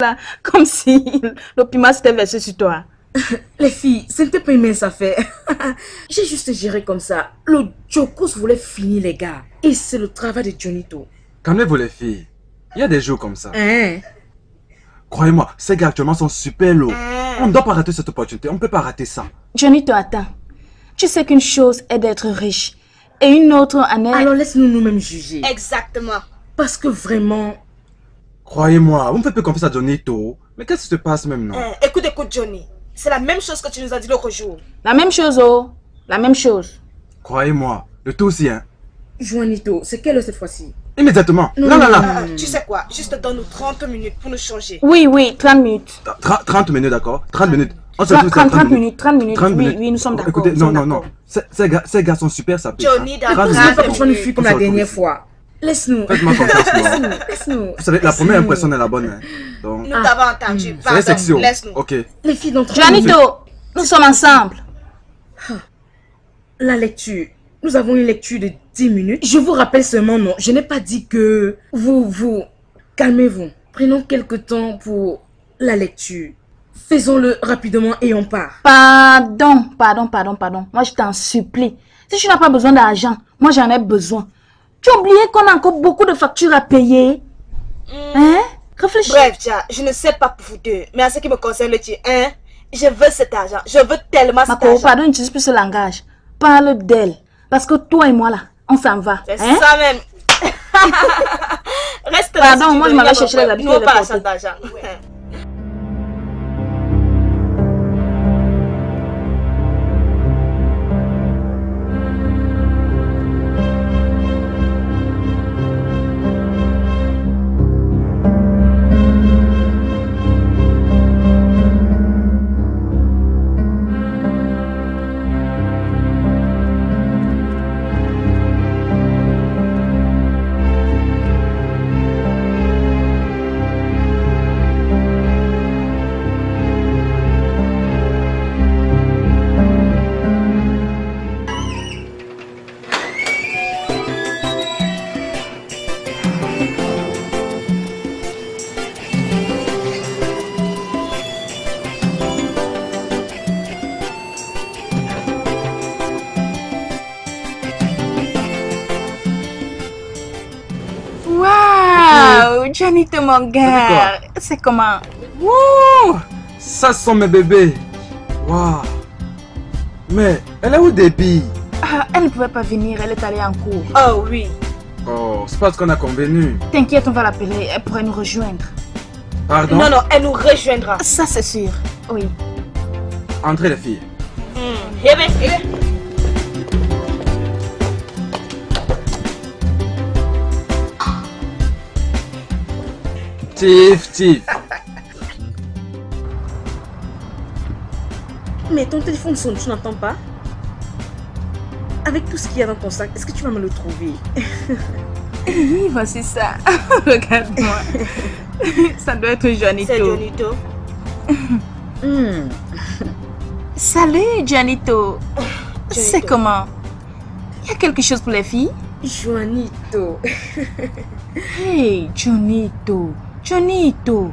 là, comme si le piment s'était versé sur toi. Les filles, ce n'était pas une mince affaire. J'ai juste géré comme ça. Le Jokos voulait finir les gars. Et c'est le travail de Johnny Toh. Calmez-vous les filles. Il y a des jours comme ça. Hein? Croyez-moi, ces gars actuellement sont super lourds. On ne doit pas rater cette opportunité. On ne peut pas rater ça. Johnny Toh, attends. Tu sais qu'une chose est d'être riche. Et une autre en est... Alors laisse-nous nous-mêmes juger. Exactement. Parce que vraiment... Croyez-moi, vous me faites peu confiance à Johnny Toh. Mais qu'est-ce qui se passe même, non? Écoute Johnny. C'est la même chose que tu nous as dit l'autre jour. La même chose, oh. La même chose. Croyez-moi, le tout aussi, hein. Juanito, c'est quelle cette fois-ci? Immédiatement. Non. Tu sais quoi? Juste donne-nous 30 minutes pour nous changer. Oui, 30 minutes. 30 minutes, d'accord? 30 minutes. 30 minutes. Oui, nous sommes d'accord. Écoutez, non. Ces gars sont super sapés. Johnny, d'accord. Je ne fuis comme la dernière fois. Laisse-nous. Faites-moi confiance, laisse-nous. Vous savez, la première impression est la bonne, hein. Donc, nous t'avons entendu. Pardon, laisse-nous. Ok. Les filles, donc... Juanito, nous sommes ensemble. La lecture. Nous avons une lecture de 10 minutes. Je vous rappelle seulement, non, je n'ai pas dit que... Vous, calmez-vous. Prenons quelques temps pour la lecture. Faisons-le rapidement et on part. Pardon. Moi, je t'en supplie. Si tu n'as pas besoin d'argent, moi, j'en ai besoin. Tu as oublié qu'on a encore beaucoup de factures à payer. Hein? Réfléchis. Bref, Tia, je ne sais pas pour vous deux, mais à ce qui me concerne, hein, je veux cet argent. Je veux tellement cet argent. Pardon, n'utilise plus ce langage. Parle d'elle. Parce que toi et moi, là, on s'en va. C'est hein? Ça même. Reste là. Pardon, si moi, je m'en vais chercher les habitudes. Nous, pas la chasse d'argent. Ouais. Johnito, mon gars, c'est comment? Wouh! Ça sont mes bébés! Waouh! Mais elle est où Debbie? Ah, elle ne pouvait pas venir, elle est allée en cours. Oh oui! Oh, c'est pas ce qu'on a convenu. T'inquiète, on va l'appeler, elle pourrait nous rejoindre. Pardon? Non, elle nous rejoindra. Ça, c'est sûr. Oui. Entrez, les filles. Tiff. Mais ton téléphone sonne, tu n'entends pas? Avec tout ce qu'il y a dans ton sac, est-ce que tu vas me le trouver? Oui, voici ça. Regarde-moi. Ça doit être Johnito. C'est Johnito. Salut Johnito. C'est comment? Il y a quelque chose pour les filles? Johnito. Hey Johnito. Johnito,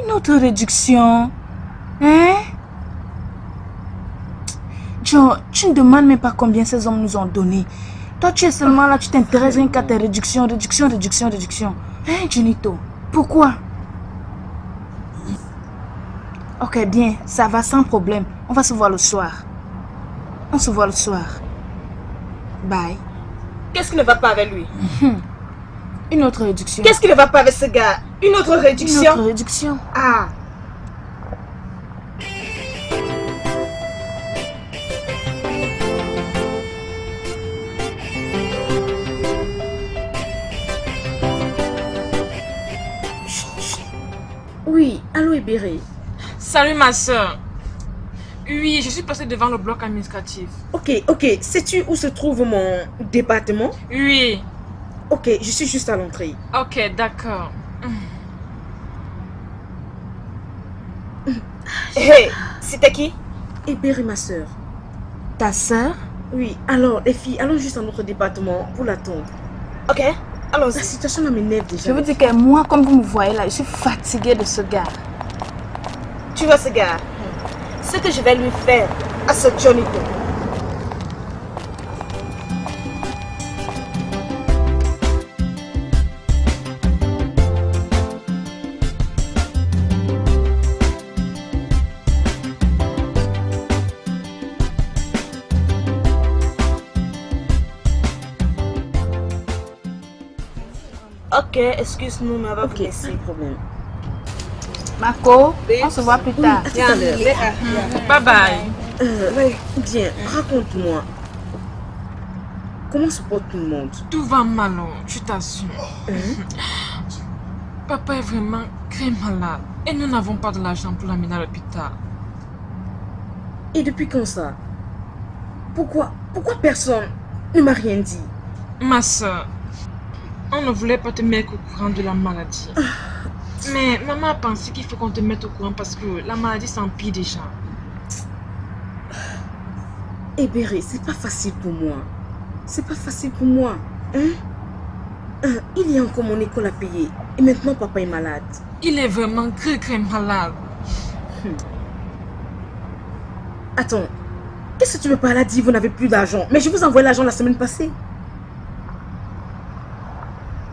une autre réduction, hein? John, tu ne demandes même pas combien ces hommes nous ont donné. Toi, tu es seulement là, tu t'intéresses rien qu'à tes réductions, réductions. Hein, Johnito, pourquoi? Ok, bien, ça va sans problème. On va se voir le soir. Bye. Qu'est-ce qui ne va pas avec lui? Une autre réduction. Qu'est-ce qui ne va pas avec ce gars? Une autre réduction. Ah. Oui, allô Béré. Salut ma soeur. Oui, je suis passée devant le bloc administratif. Ok. Sais-tu où se trouve mon département? Oui. Ok, je suis juste à l'entrée. Ok, d'accord. Hey, c'était qui? Béré, ma soeur. Ta soeur? Oui, alors les filles, allons juste à notre département pour la tombe. Ok, allons-y. La situation m'énerve déjà. Je vous dis que moi, comme vous me voyez là, je suis fatiguée de ce gars. tu vois ce gars, ce que je vais lui faire à ce Johnny Toh. Ok, excuse-nous, mais on va vous laisser. Pas de problème. Marco, on se voit plus tard. Bye bye. Bien, raconte-moi. Comment se porte tout le monde? Tout va mal, je t'assure. Papa est vraiment très malade et nous n'avons pas de l'argent pour l'amener à l'hôpital. Et depuis quand ça? Pourquoi personne ne m'a rien dit? Ma soeur, on ne voulait pas te mettre au courant de la maladie. Mais maman a pensé qu'il faut qu'on te mette au courant parce que la maladie s'empire déjà. Eh Béré, c'est pas facile pour moi. C'est pas facile pour moi. Il y a encore mon école à payer. Et maintenant, papa est malade. Il est vraiment très malade. Attends, qu'est-ce que tu veux par là dire? Vous n'avez plus d'argent. Mais je vous envoie l'argent la semaine passée.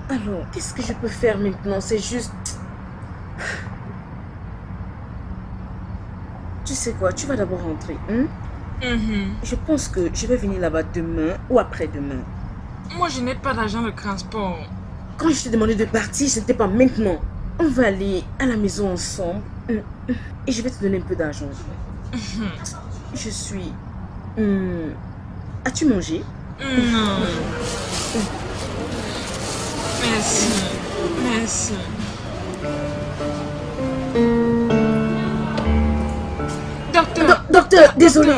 Alors, qu'est-ce que je peux faire maintenant? C'est juste... Tu sais quoi? Tu vas d'abord rentrer. Je pense que je vais venir là-bas demain ou après-demain. Moi, je n'ai pas d'argent de transport. Quand je t'ai demandé de partir, ce n'était pas maintenant. On va aller à la maison ensemble. Et je vais te donner un peu d'argent. Je suis... As-tu mangé? Non. Merci. Docteur, désolé.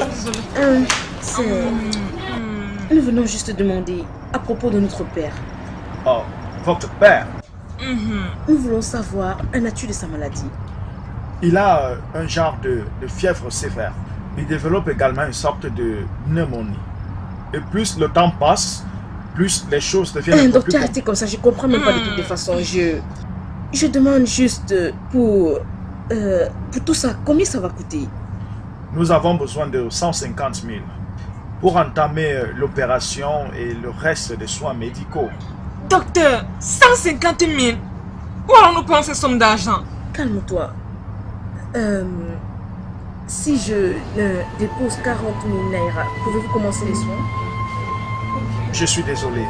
Nous venons juste demander à propos de notre père. Oh, votre père? Nous voulons savoir la nature de sa maladie. Il a un genre de fièvre sévère. Il développe également une sorte de pneumonie. Et plus le temps passe, plus les choses deviennent un peu docteur, arrêtez comme ça, je comprends même pas de toutes les façons. Je demande juste pour tout ça, combien ça va coûter? Nous avons besoin de 150 000 pour entamer l'opération et le reste des soins médicaux. Docteur, 150 000? Où allons-nous prendre cette somme d'argent? Calme-toi. Si je dépose 40 000 naira, pouvez-vous commencer les soins? Je suis désolé,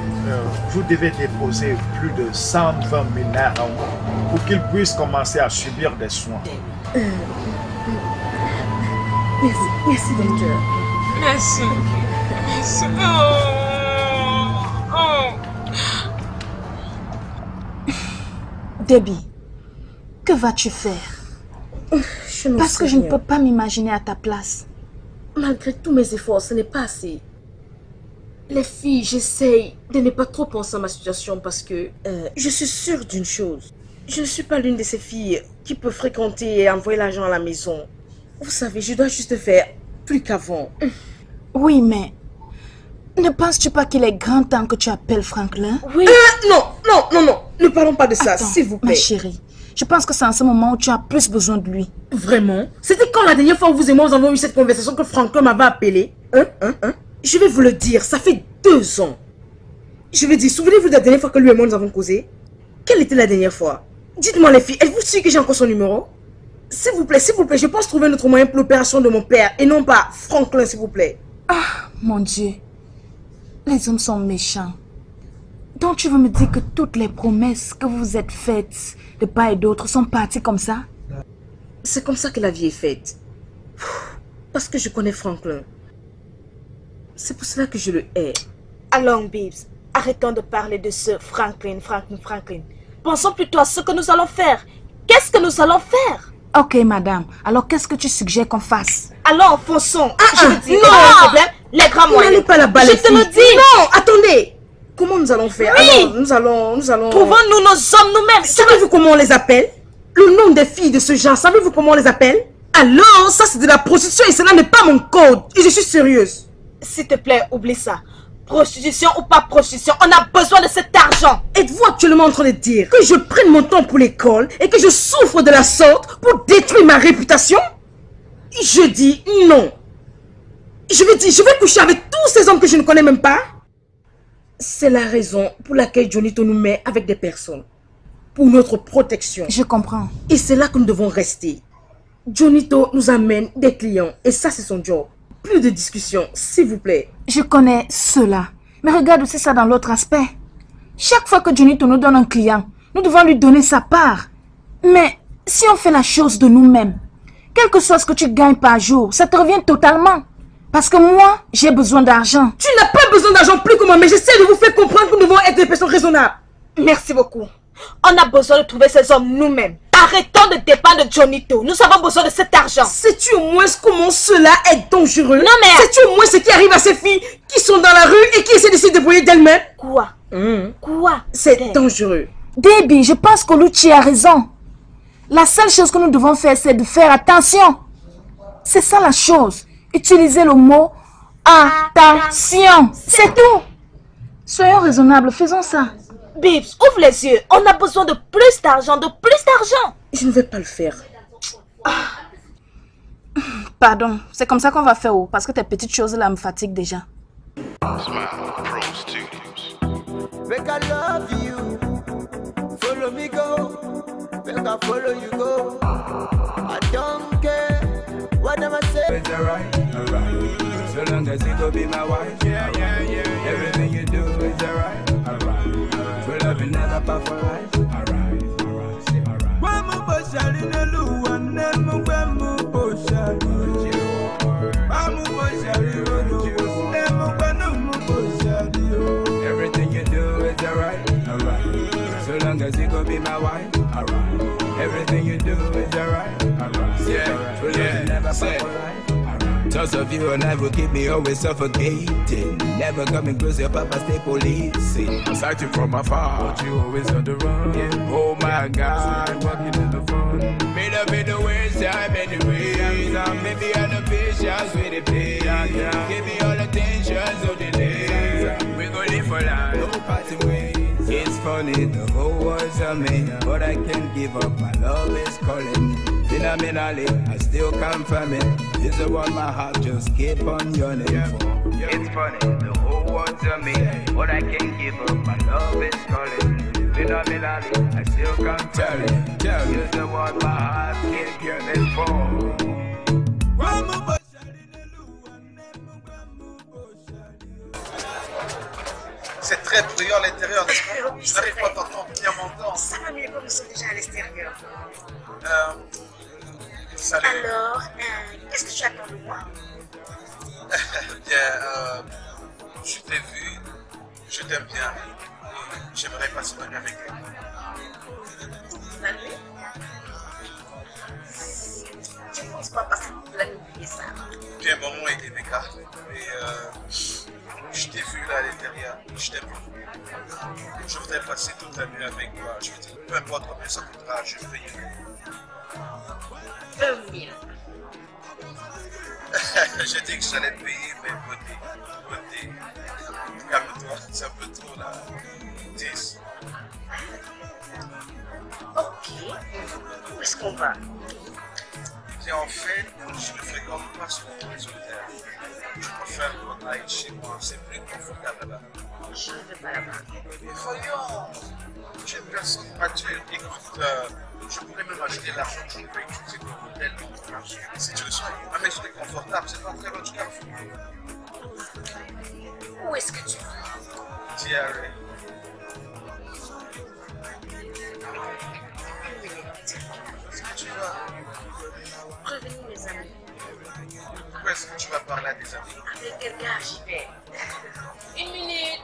vous devez déposer plus de 120 000 naira pour qu'ils puissent commencer à subir des soins. Merci, docteur. Merci. Debbie, que vas-tu faire? Parce que je ne peux pas m'imaginer à ta place. Malgré tous mes efforts, ce n'est pas assez. Les filles, j'essaye de ne pas trop penser à ma situation parce que je suis sûre d'une chose. Je ne suis pas l'une de ces filles qui peut fréquenter et envoyer l'argent à la maison. Vous savez, je dois juste faire plus qu'avant. Oui, mais ne penses-tu pas qu'il est grand temps que tu appelles Franklin? Oui. Non, ne parlons pas de ça, s'il vous plaît. Ma chérie, je pense que c'est en ce moment où tu as plus besoin de lui. Vraiment? C'était quand la dernière fois où vous et moi nous avons eu cette conversation que Franklin m'avait appelé? Je vais vous le dire, ça fait 2 ans. Je veux dire, souvenez-vous de la dernière fois que lui et moi nous avons causé? Quelle était la dernière fois? Dites-moi les filles, êtes-vous sûres que j'ai encore son numéro? S'il vous plaît, je pense trouver un autre moyen pour l'opération de mon père et non pas Franklin, s'il vous plaît. Ah, mon Dieu. Les hommes sont méchants. Donc tu veux me dire que toutes les promesses que vous vous êtes faites de part et d'autre sont parties comme ça? C'est comme ça que la vie est faite. Parce que je connais Franklin. C'est pour cela que je le hais. Allons, Bibbs. Arrêtons de parler de ce Franklin. Pensons plutôt à ce que nous allons faire. Qu'est-ce que nous allons faire? Ok, madame. Alors, qu'est-ce que tu suggères qu'on fasse? Alors, fonçons. Les grands moyens. N'allez pas là-bas, les filles. Je te le dis. Non, attendez. Comment nous allons faire? Oui. Alors, nous allons... Trouvons-nous nos hommes nous-mêmes. Savez-vous comment on les appelle? Le nom des filles de ce genre, savez-vous comment on les appelle? Alors, ça, c'est de la prostitution et cela n'est pas mon code. Et je suis sérieuse. S'il te plaît, oublie ça. Prostitution ou pas prostitution, on a besoin de cet argent. Êtes-vous actuellement en train de dire que je prenne mon temps pour l'école et que je souffre de la sorte pour détruire ma réputation? Je dis non. Je vais coucher avec tous ces hommes que je ne connais même pas. C'est la raison pour laquelle Johnny Toh nous met avec des personnes. Pour notre protection. Je comprends. Et c'est là que nous devons rester. Johnny Toh nous amène des clients et ça c'est son job. Plus de discussion, s'il vous plaît. Je connais cela. Mais regarde aussi ça dans l'autre aspect. Chaque fois que Johnny Toh nous donne un client, nous devons lui donner sa part. Mais si on fait la chose de nous-mêmes, quel que soit ce que tu gagnes par jour, ça te revient totalement. Parce que moi, j'ai besoin d'argent. Tu n'as pas besoin d'argent plus que moi, mais j'essaie de vous faire comprendre que nous devons être des personnes raisonnables. Merci beaucoup. On a besoin de trouver ces hommes nous-mêmes. Arrêtons de dépendre de Johnny Toh. Nous avons besoin de cet argent. Sais-tu au moins comment cela est dangereux? Non mais... Sais-tu au moins ce qui arrive à ces filles qui sont dans la rue et qui essaient de se débrouiller d'elles-mêmes? Quoi? Quoi? C'est dangereux. Debbie, je pense qu'Oluchi a raison. La seule chose que nous devons faire, c'est de faire attention. C'est ça la chose. Utilisez le mot attention. C'est tout. Soyons raisonnables, faisons ça. Bips, ouvre les yeux. On a besoin de plus d'argent, de plus d'argent. Je ne vais pas le faire. Ah. Pardon, c'est comme ça qu'on va faire, parce que tes petites choses là me fatiguent déjà. Everything you do is alright, alright. So long as you go be my wife, alright. Everything you do is alright, alright. Yeah, yeah, never say. Thoughts of you and I will keep me always suffocating. Never coming close, your papa stay policing. I'm searching from afar, but you always on the run. Yeah. Oh my God, so walking in the phone. Made up in the ways, I'm in the ways. Maybe I'm the patience with the pain. Give me all attention, so delay. We gon' live for life, no parting ways. It's funny, the whole world's a man, but I can't give up. My love is calling. Phenomenally, I still come from it. It's the one my heart just keep on yearning for. It's funny, the whole world's a man, but I can't give up. My love is calling. Phenomenally, I still come from it. It's the one my heart keep yearning for. C'est très bruyant à l'intérieur, n'est-ce pas? Oui, je n'arrive pas à t'entendre bien m'entendre. Ça va mieux comme nous sommes déjà à l'extérieur. Salut. Alors, qu'est-ce que tu attends de moi? Bien, je t'ai vu, je t'aime bien. J'aimerais passer la nuit avec toi. La nuit? Je ne pense pas passer la nuit oublier ça. Bien, mon nom est Emeka. Je t'ai vu là à l'intérieur, je t'aime beaucoup. Je voudrais passer toute la nuit avec toi. Je veux dire, peu importe combien ça coûtera, je vais y aller. 20 000. J'ai dit que j'allais payer, mais beauté. Calme-toi, c'est un peu trop là. 10. Ok. Où est-ce qu'on va? Et en fait, je ne fréquente pas sur les hôtels. Je préfère qu'on aille chez moi, c'est plus confortable là-bas. Je ne vais pas là-bas. Mais voyons, tu es une personne actuelle. Écoute, je pourrais même acheter l'argent que je vais utiliser comme hôtel dans ton marché. Si tu le souhaites, ah, mais c'est confortable, c'est pas très loin du Carrefour. Où est-ce que tu vas? Diarrhée. Est-ce que tu vas? Revenez mes amis. Où est-ce que tu vas parler à tes amis? Avec quelqu'un, j'y vais. 1 minute.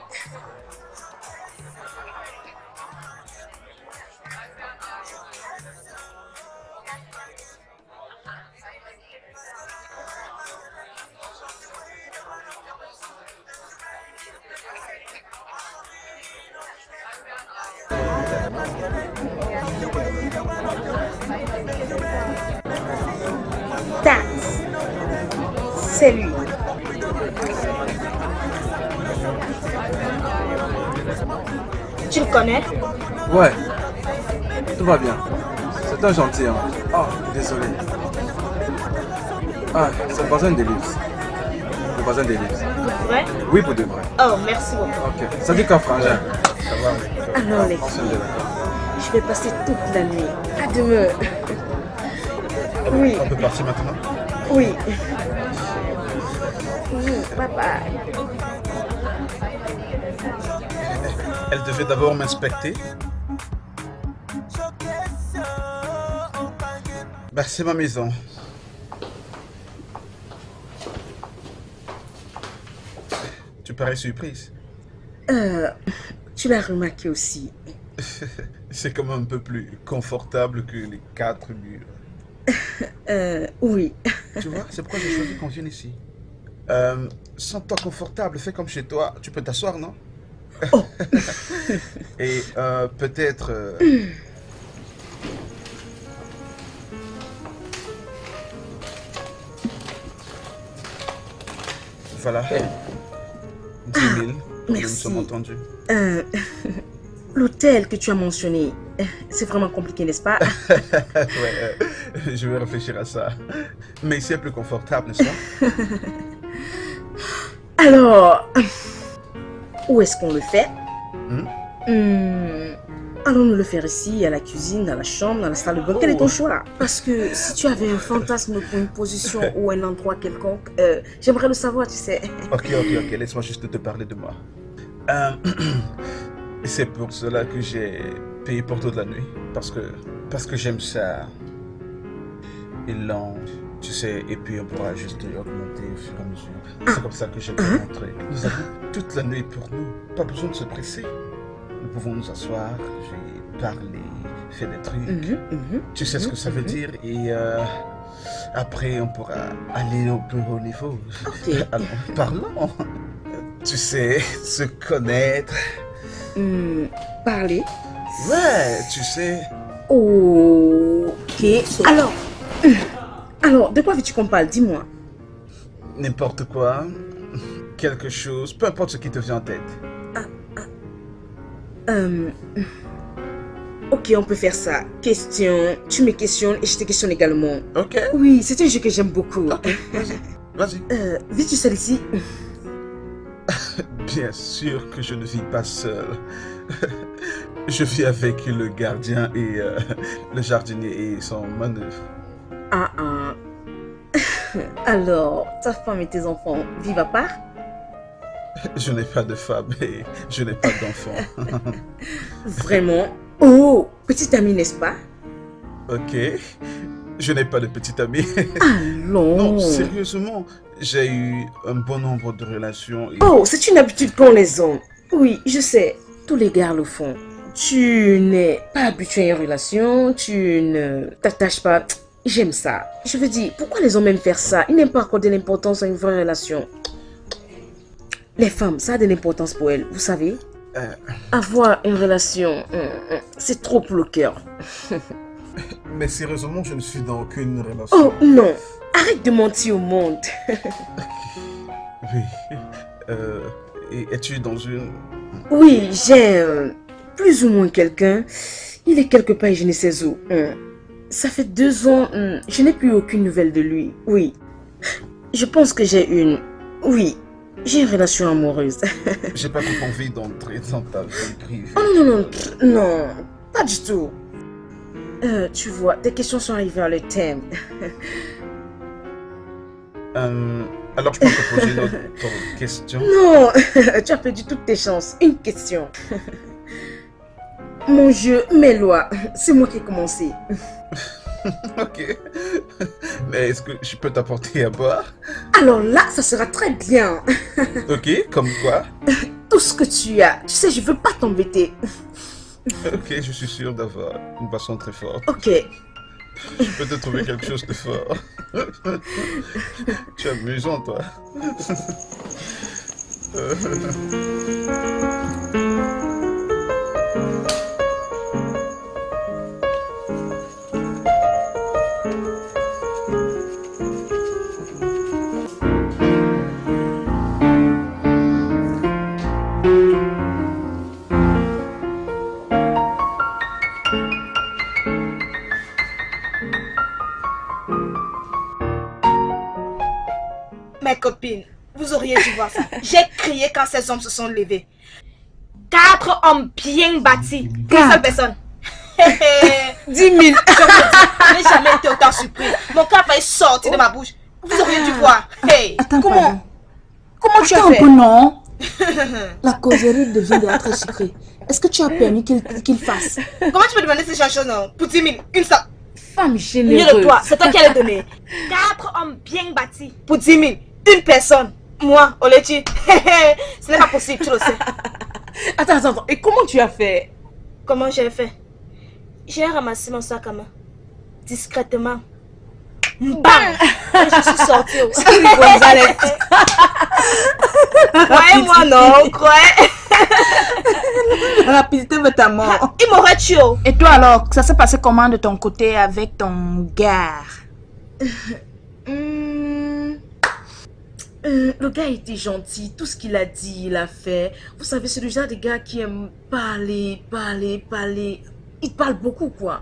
C'est lui. Tu le connais? Ouais. Tout va bien. C'est un gentil, hein. Oh, désolé. Ah, c'est le voisin des livres. Le voisin des livres. Pour vrai? Oui, pour de vrai. Oh, merci beaucoup. Ok. Ça dit qu'un frangin. Ça va. Ah non, les filles. Je vais passer toute la nuit. À demain. Oui. On peut partir maintenant? Oui. Oui, papa. Elle devait d'abord m'inspecter. Bah, c'est ma maison. Tu parais surprise. Tu l'as remarqué aussi. C'est comme un peu plus confortable que les quatre murs. Oui. Tu vois, c'est pourquoi j'ai choisi qu'on vienne ici. Sens-toi confortable, fais comme chez toi. Tu peux t'asseoir, non? Oh. Et peut-être... Voilà. 10 000. Nous sommes entendus. L'hôtel que tu as mentionné, c'est vraiment compliqué, n'est-ce pas? Ouais, je vais réfléchir à ça. Mais c'est plus confortable, n'est-ce pas? Alors, où est-ce qu'on le fait? Allons-nous le faire ici, à la cuisine, dans la chambre, dans la salle de bain. Quel est ton choix? Parce que si tu avais un fantasme pour une position ou un endroit quelconque, j'aimerais le savoir, tu sais. Ok, laisse-moi juste te parler de moi. C'est pour cela que j'ai payé pour toute la nuit. Parce que j'aime ça. Et lent, tu sais, et puis on pourra juste augmenter au fur et à mesure. C'est comme ça que j'ai pu rentrer. Nous avons toute la nuit pour nous. Pas besoin de se presser. Nous pouvons nous asseoir, j'ai parlé, fait des trucs. Tu sais ce que ça veut dire. Et après, on pourra aller au plus haut niveau. Okay. Alors, parlons. Tu sais, se connaître. Parler. Ouais, tu sais. Ok. Alors, de quoi veux-tu qu'on parle? Dis-moi. N'importe quoi. Quelque chose. Peu importe ce qui te vient en tête. Ok, on peut faire ça. Question, tu me questionnes et je te questionne également. Ok. Oui, c'est un jeu que j'aime beaucoup. Okay. Vas-y. Vis-tu seule ici? Bien sûr que je ne vis pas seule. Je vis avec le gardien et le jardinier et son manœuvre. Alors, ta femme et tes enfants vivent à part? Je n'ai pas de femme et je n'ai pas d'enfant. Vraiment? Oh, petite amie, n'est-ce pas? Ok, je n'ai pas de petite amie. Allons. Non, sérieusement, j'ai eu un bon nombre de relations. Et... Oh, c'est une habitude qu'ont les hommes. Oui, je sais, tous les gars le font. Tu n'es pas habitué à une relation, tu ne t'attaches pas. J'aime ça. Je veux dire, pourquoi les hommes aiment faire ça? Ils n'aiment pas accorder l'importance à une vraie relation. Les femmes, ça a de l'importance pour elles, vous savez. Avoir une relation, c'est trop pour le cœur. Mais sérieusement, je ne suis dans aucune relation. Oh non, arrête de mentir au monde. Oui, es-tu dans une... Oui, j'ai plus ou moins quelqu'un. Il est quelque part et je ne sais où. Ça fait 2 ans, je n'ai plus aucune nouvelle de lui. Oui, je pense que j'ai une... Oui. J'ai une relation amoureuse. J'ai pas trop envie d'entrer dans ta vie privée. Oh non, pas du tout. Tu vois, tes questions sont arrivées à le thème. Alors je peux te poser une autre question. Non, tu as perdu toutes tes chances. Une question. Mon jeu, mes lois, c'est moi qui ai commencé. Ok, mais est-ce que je peux t'apporter à boire? Alors là, ça sera très bien. Ok, comme quoi? Tout ce que tu as. Tu sais, je veux pas t'embêter. Ok, je suis sûre d'avoir une boisson très forte. Ok. Je peux te trouver quelque chose de fort. Tu es amusant, toi. copines. Vous auriez dû voir ça. J'ai crié quand ces hommes se sont levés. 4 hommes bien bâtis. Une seule personne. 10 000. Je n'ai jamais été autant surpris. Mon cœur faillit sortir de ma bouche. Vous auriez dû voir. Hey, attends, comment tu as fait? Non. La causerie devient de la très sucrée. Est-ce que tu as permis qu'il fasse? Comment tu peux demander ces choses pour 10 000? Une seule. Femme généreuse. Mieux de toi, c'est toi qui allais donner. 4 hommes bien bâtis pour 10 000. Une personne. Moi, Olaitier. Ce n'est pas possible, tu le sais. Attends. Et comment tu as fait? Comment j'ai fait? J'ai ramassé mon sac à main. Discrètement. Bam! Je suis sortie. C'est Gonzalez. Croyez-moi, non, croyez. Rapidité de ta mort. Il m'aurait tué. Et toi alors, ça s'est passé comment de ton côté avec ton gars? Le gars était gentil, tout ce qu'il a dit, il a fait. Vous savez, c'est le genre de gars qui aime parler. Il parle beaucoup, quoi.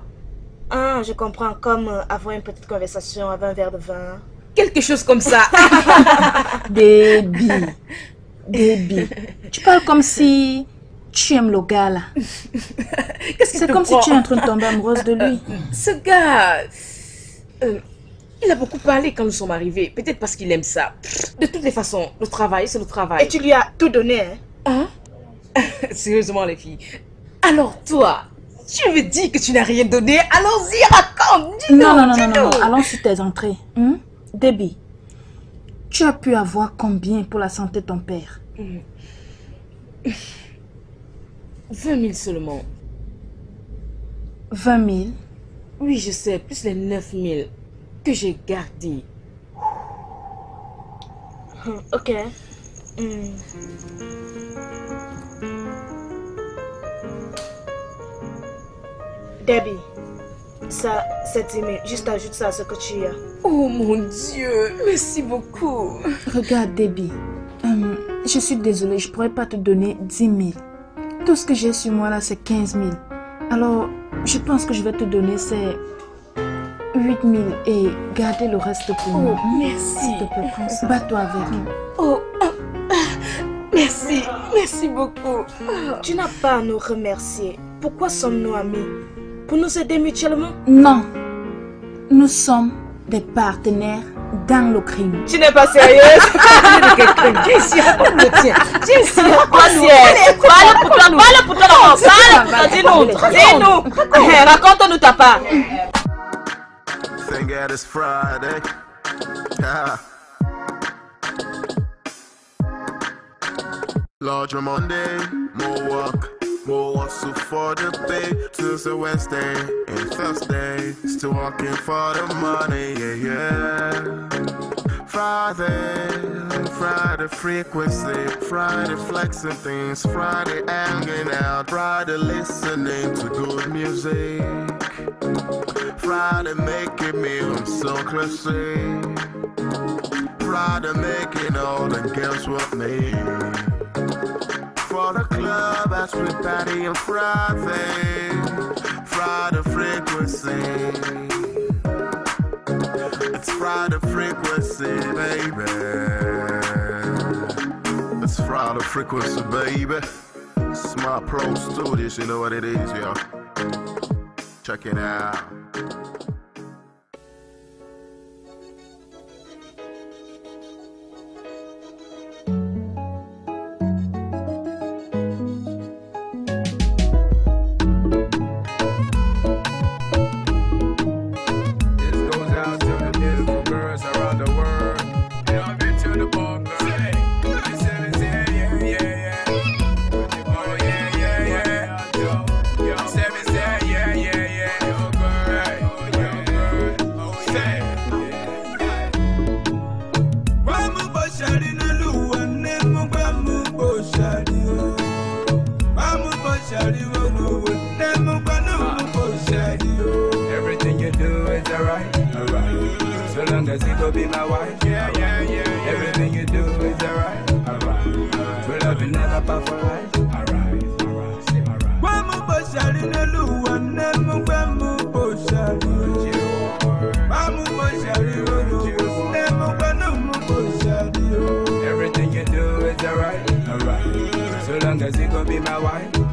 Ah, je comprends, comme avoir une petite conversation, avoir un verre de vin. Quelque chose comme ça. Debbie, tu parles comme si tu aimes le gars, là. C'est comme si tu es en train de tomber amoureuse de lui. Ce gars... il a beaucoup parlé quand nous sommes arrivés. Peut-être parce qu'il aime ça. De toutes les façons, le travail, c'est le travail. Et tu lui as tout donné, hein? Sérieusement, les filles. Alors, toi, tu me dis que tu n'as rien donné? Allons-y, raconte. Dis-nous. Non. Allons sur tes entrées. Debbie, tu as pu avoir combien pour la santé de ton père? 20 000 seulement. 20 000? Oui, je sais. Plus les 9 000. Que j'ai gardé. Ok. Debbie, ça, c'est 10 000. Juste ajoute ça à ce que tu as. Oh mon Dieu, merci beaucoup. Regarde, Debbie, je suis désolée, je pourrais pas te donner 10 000. Tout ce que j'ai sur moi là, c'est 15 000. Alors, je pense que je vais te donner ces... 8 000 et gardez le reste pour nous. Oh, merci. Bats-toi avec nous. Oh, merci. Merci beaucoup. Tu n'as pas à nous remercier. Pourquoi sommes-nous amis? Pour nous aider mutuellement? Non. Nous sommes des partenaires dans le crime. Tu n'es pas sérieuse? Dis-nous. Raconte-nous ta part. Thank God it's Friday. Yeah. Larger Monday, more work so for the pay. Tuesday, Wednesday, and Thursday, still working for the money. Yeah. Friday frequency, Friday flexing things, Friday hanging out, Friday listening to good music. Friday making meals so classy. Friday making all the girls with me. For the club, I split party on Friday. Friday frequency. It's Friday frequency, baby. It's Friday frequency, baby. Smart Pro Studios, you know what it is, y'all. Check it out.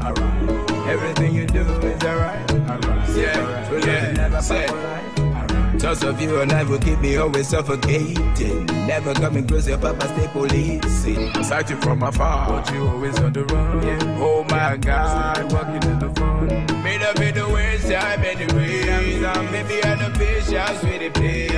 alright. Everything you do is alright, alright. Yeah, we'll never say. Thoughts of you and I will keep me always suffocating. Never coming close, your papa stay policing. Sight you from afar, but you always on the run. Yeah. Oh my God, walking in the fun. Made up in the wayside, many ways. Maybe I'm the patience with the play.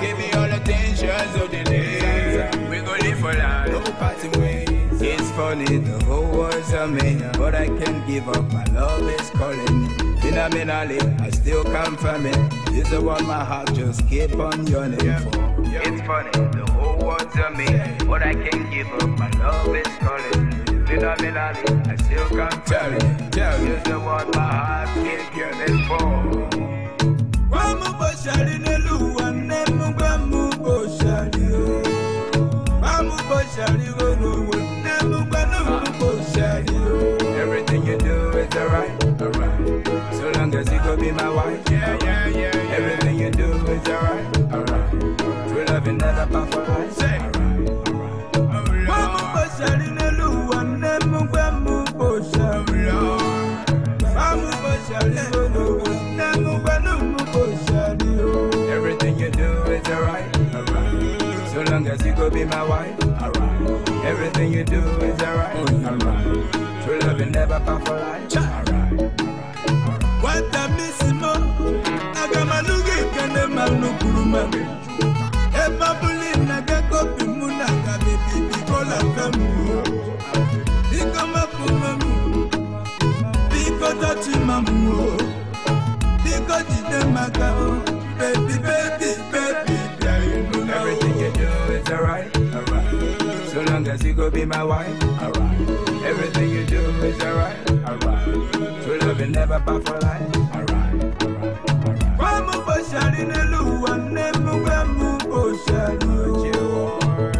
Give me all attention, so the day. We gon' live for life, no parting ways. It's funny, the whole world's a man, but I can't give up. My love is calling. Phenomenally, I still come from it. This is what my heart just keep on yearning for. It's funny, the whole world's a man, but I can't give up. My love is calling. Phenomenally, I still come from it. This is what my heart keep yearning for. Everything you do is alright, alright. So long as you could be my wife, yeah, yeah, yeah. Everything you do is alright, alright. True love is never perfect, say, alright, alright. Everything you do is alright, alright. So long as you could be my wife, alright. Everything you do is alright, alright. True love is never found for life, alright. What a missing mo, Agamanuge kende manukuruma. Eba buli naga kopi muna kabe bibi kola femu. Biko mafumu, biko tachi mamu, biko jide magao, baby baby baby. Everything you do is alright, alright. So long as you go be my wife, alright. Everything you do is alright, alright. True love is never part for life, alright, alright. Bamu boshari nelu ane mugamu boshari.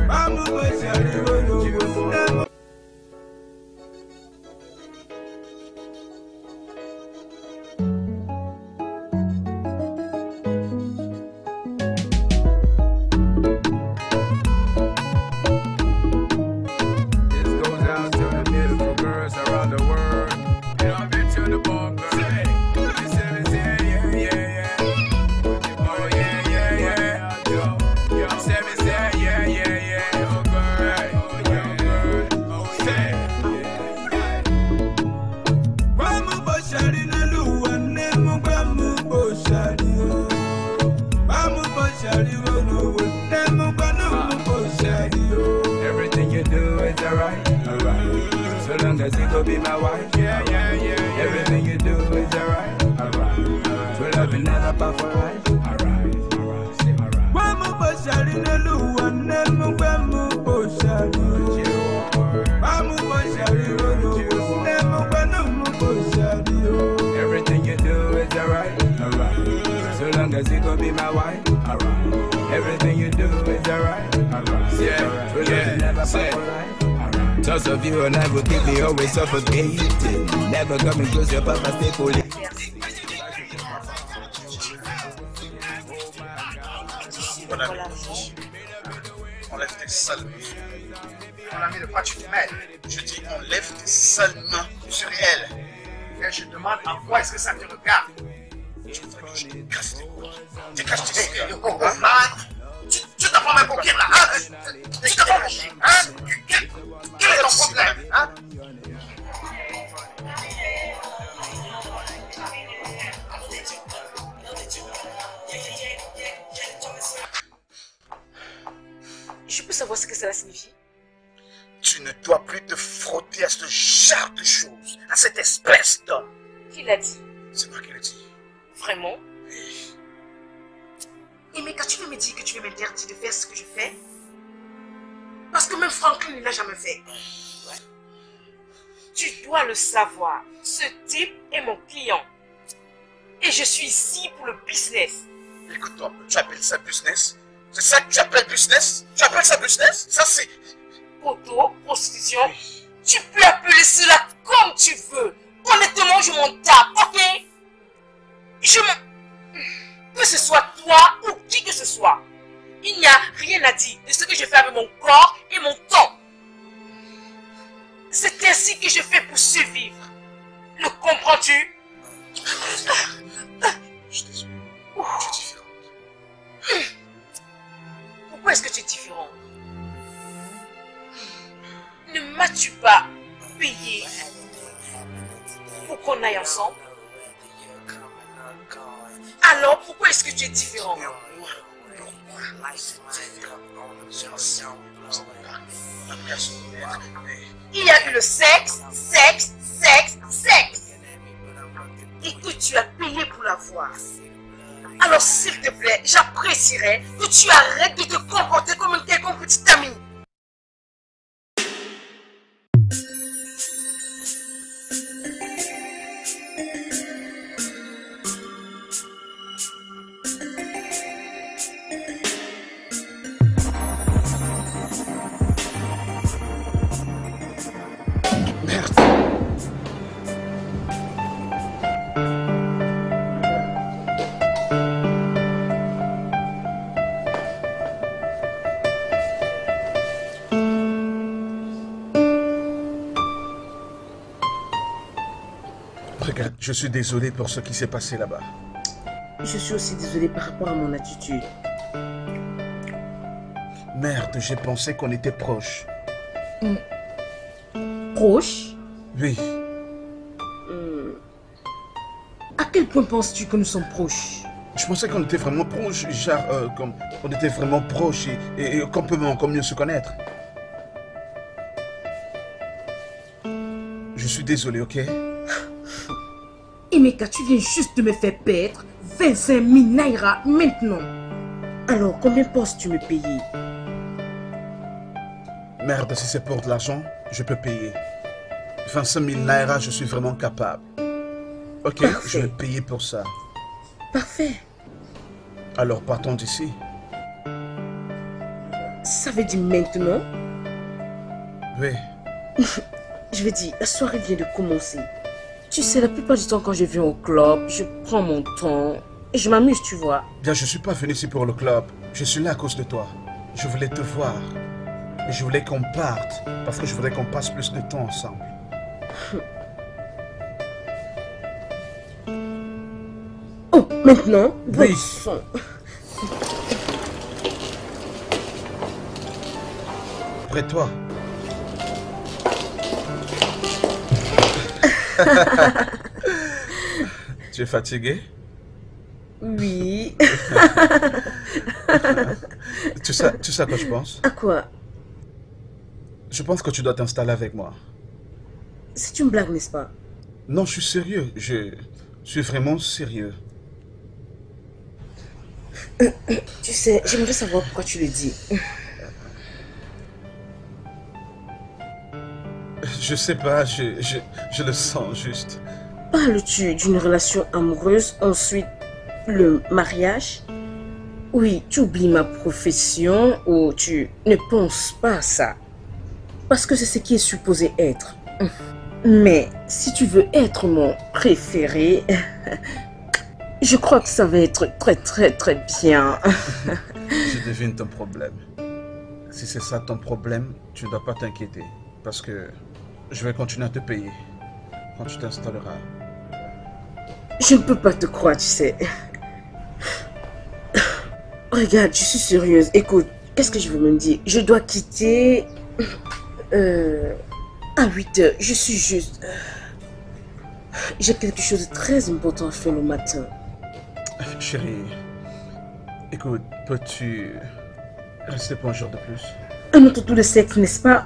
Bamu boshari nelu. Savoir, ce type est mon client et je suis ici pour le business. Écoute-moi, tu appelles ça business? C'est ça que tu appelles business? Tu appelles ça business? Ça c'est... Auto, prostitution, tu peux appeler cela comme tu veux. Honnêtement, je m'en tape, ok? Que ce soit toi ou qui que ce soit, il n'y a rien à dire de ce que je fais avec mon corps et mon temps. C'est ainsi que je fais pour survivre. Me comprends-tu? Je suis désolé. Tu es différente. Pourquoi est-ce que tu es différente? Ne m'as-tu pas payé pour qu'on aille ensemble? Alors pourquoi est-ce que tu es différent? Il y a eu le sexe. Et que tu as payé pour l'avoir. Alors s'il te plaît, j'apprécierais que tu arrêtes de te comporter comme une quelconque petite amie. Je suis désolé pour ce qui s'est passé là-bas. Je suis aussi désolé par rapport à mon attitude. Merde, j'ai pensé qu'on était proches. Proches? Oui. À quel point penses-tu que nous sommes proches? Je pensais qu'on était vraiment proches, genre comme on était vraiment proches et qu'on peut encore mieux se connaître. Je suis désolé, ok? Emeka, tu viens juste de me faire perdre 25 000 Naira maintenant. Alors, combien penses-tu me payer? Merde, si c'est pour de l'argent, je peux payer. 25 000 Naira, je suis vraiment capable. Ok, parfait. Je vais payer pour ça. Parfait. Alors, partons d'ici. Ça veut dire maintenant? Oui. Je veux dire, la soirée vient de commencer. Tu sais, la plupart du temps, quand je viens au club, je prends mon temps et je m'amuse, tu vois. Bien, je ne suis pas venu ici pour le club. Je suis là à cause de toi. Je voulais te voir. Et je voulais qu'on parte parce que je voulais qu'on passe plus de temps ensemble. Oh, maintenant? Oui. Après toi. Tu es fatiguée? Oui. Tu sais à quoi je pense? À quoi? Je pense que tu dois t'installer avec moi. C'est une blague, n'est-ce pas? Non, je suis sérieux. Je suis vraiment sérieux. Tu sais, j'aimerais savoir pourquoi tu le dis. Je sais pas, je le sens juste. Parles-tu d'une relation amoureuse, ensuite le mariage? Oui, tu oublies ma profession ou tu ne penses pas à ça. Parce que c'est ce qui est supposé être. Mais si tu veux être mon préféré, je crois que ça va être très bien. Je devine ton problème. Si c'est ça ton problème, tu ne dois pas t'inquiéter. Parce que je vais continuer à te payer quand tu t'installeras. Je ne peux pas te croire, tu sais. Regarde, je suis sérieuse. Écoute, qu'est-ce que je veux me dire? Je dois quitter à 8 h. Je suis juste... J'ai quelque chose de très important à faire le matin. Chérie, écoute, peux-tu rester pour un jour de plus? Un autre tour de sexe, n'est-ce pas?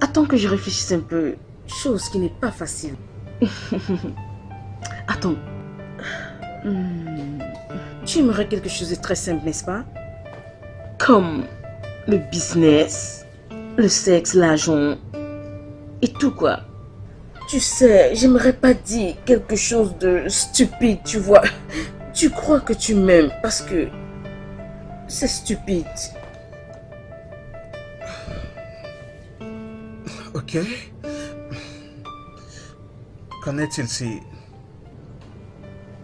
Attends que je réfléchisse un peu. Chose qui n'est pas facile. Attends. Tu aimerais quelque chose de très simple, n'est-ce pas? Comme le business, le sexe, l'argent et tout quoi. Tu sais, j'aimerais pas dire quelque chose de stupide, tu vois. Tu crois que tu m'aimes parce que c'est stupide. Ok. Qu'en est-il si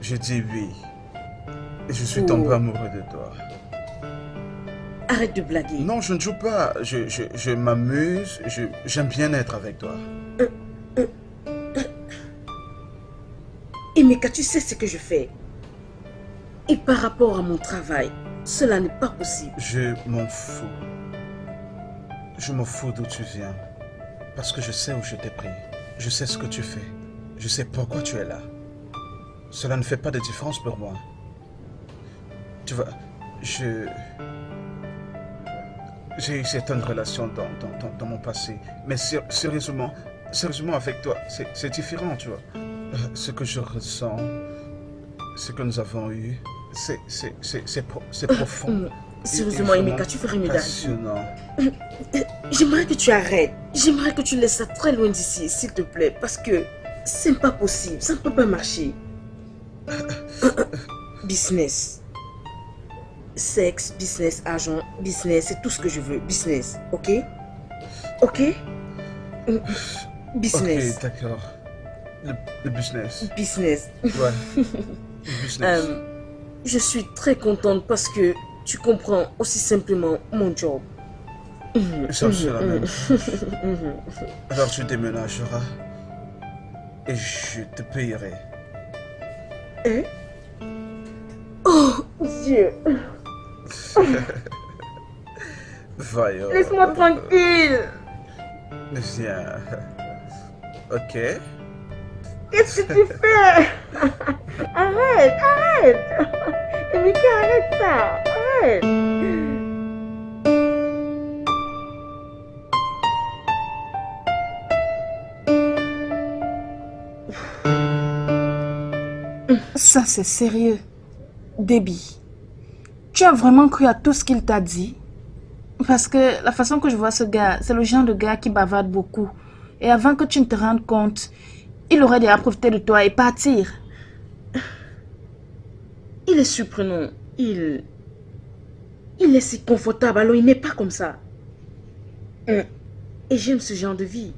je dis oui et je suis tombé amoureux de toi? Arrête de blaguer. Non, je ne joue pas. Je m'amuse. J'aime bien être avec toi. Emeka, tu sais ce que je fais. Et par rapport à mon travail, cela n'est pas possible. Je m'en fous. Je m'en fous d'où tu viens. Parce que je sais où je t'ai pris. Je sais ce que tu fais. Je sais pourquoi tu es là. Cela ne fait pas de différence pour moi. Tu vois, j'ai eu certaines relations dans mon passé. Mais sérieusement avec toi, c'est différent, tu vois. Ce que je ressens, ce que nous avons eu, c'est profond. Sérieusement, Emeka, tu ferais mieux d'arriver. J'aimerais que tu arrêtes. J'aimerais que tu laisses ça très loin d'ici, s'il te plaît. Parce que c'est pas possible. Ça ne peut pas marcher. Business. Sexe, business, argent, business, c'est tout ce que je veux. Business, ok? Ok? Business. Ok, d'accord. Le business. Business. Ouais. Business. Je suis très contente parce que tu comprends aussi simplement mon job. C'est la même. Alors tu déménageras et je te payerai. Hein? Oh Dieu. Laisse-moi tranquille. Viens. Ok. Qu'est-ce que tu fais? Arrête, arrête. Emeka, arrête ça. Arrête. Ça, c'est sérieux. Debbie, tu as vraiment cru à tout ce qu'il t'a dit? Parce que la façon que je vois ce gars, c'est le genre de gars qui bavarde beaucoup. Et avant que tu ne te rendes compte, il aurait déjà profité de toi et partir. Il est surprenant. Il est si confortable, alors il n'est pas comme ça. Et j'aime ce genre de vie.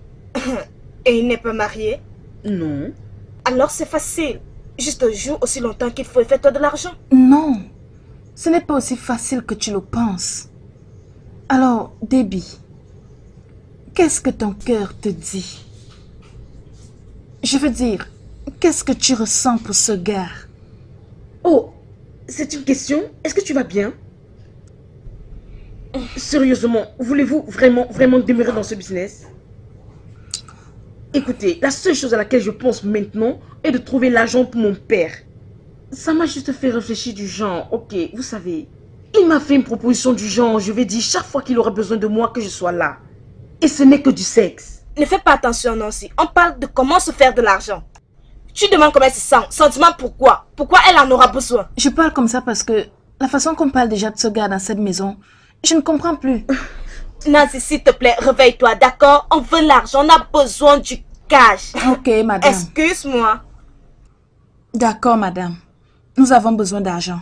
Et il n'est pas marié? Non. Alors c'est facile. Juste joue aussi longtemps qu'il faut et fais-toi de l'argent. Non, ce n'est pas aussi facile que tu le penses. Alors, Debbie, qu'est-ce que ton cœur te dit? Je veux dire, qu'est-ce que tu ressens pour ce gars? Oh, c'est une question. Est-ce que tu vas bien? Sérieusement, voulez-vous vraiment demeurer dans ce business? Écoutez, la seule chose à laquelle je pense maintenant est de trouver l'argent pour mon père. Ça m'a juste fait réfléchir du genre, ok, vous savez, il m'a fait une proposition du genre, je vais dire chaque fois qu'il aura besoin de moi que je sois là. Et ce n'est que du sexe. Ne fais pas attention Nancy, on parle de comment se faire de l'argent. Tu demandes comment elle se sent, sentiment pourquoi? Pourquoi elle en aura besoin? Je parle comme ça parce que la façon qu'on parle déjà de ce gars dans cette maison, je ne comprends plus. Nancy, s'il te plaît, réveille-toi, d'accord? On veut l'argent, on a besoin du cash. Ok, madame. Excuse-moi. D'accord, madame. Nous avons besoin d'argent.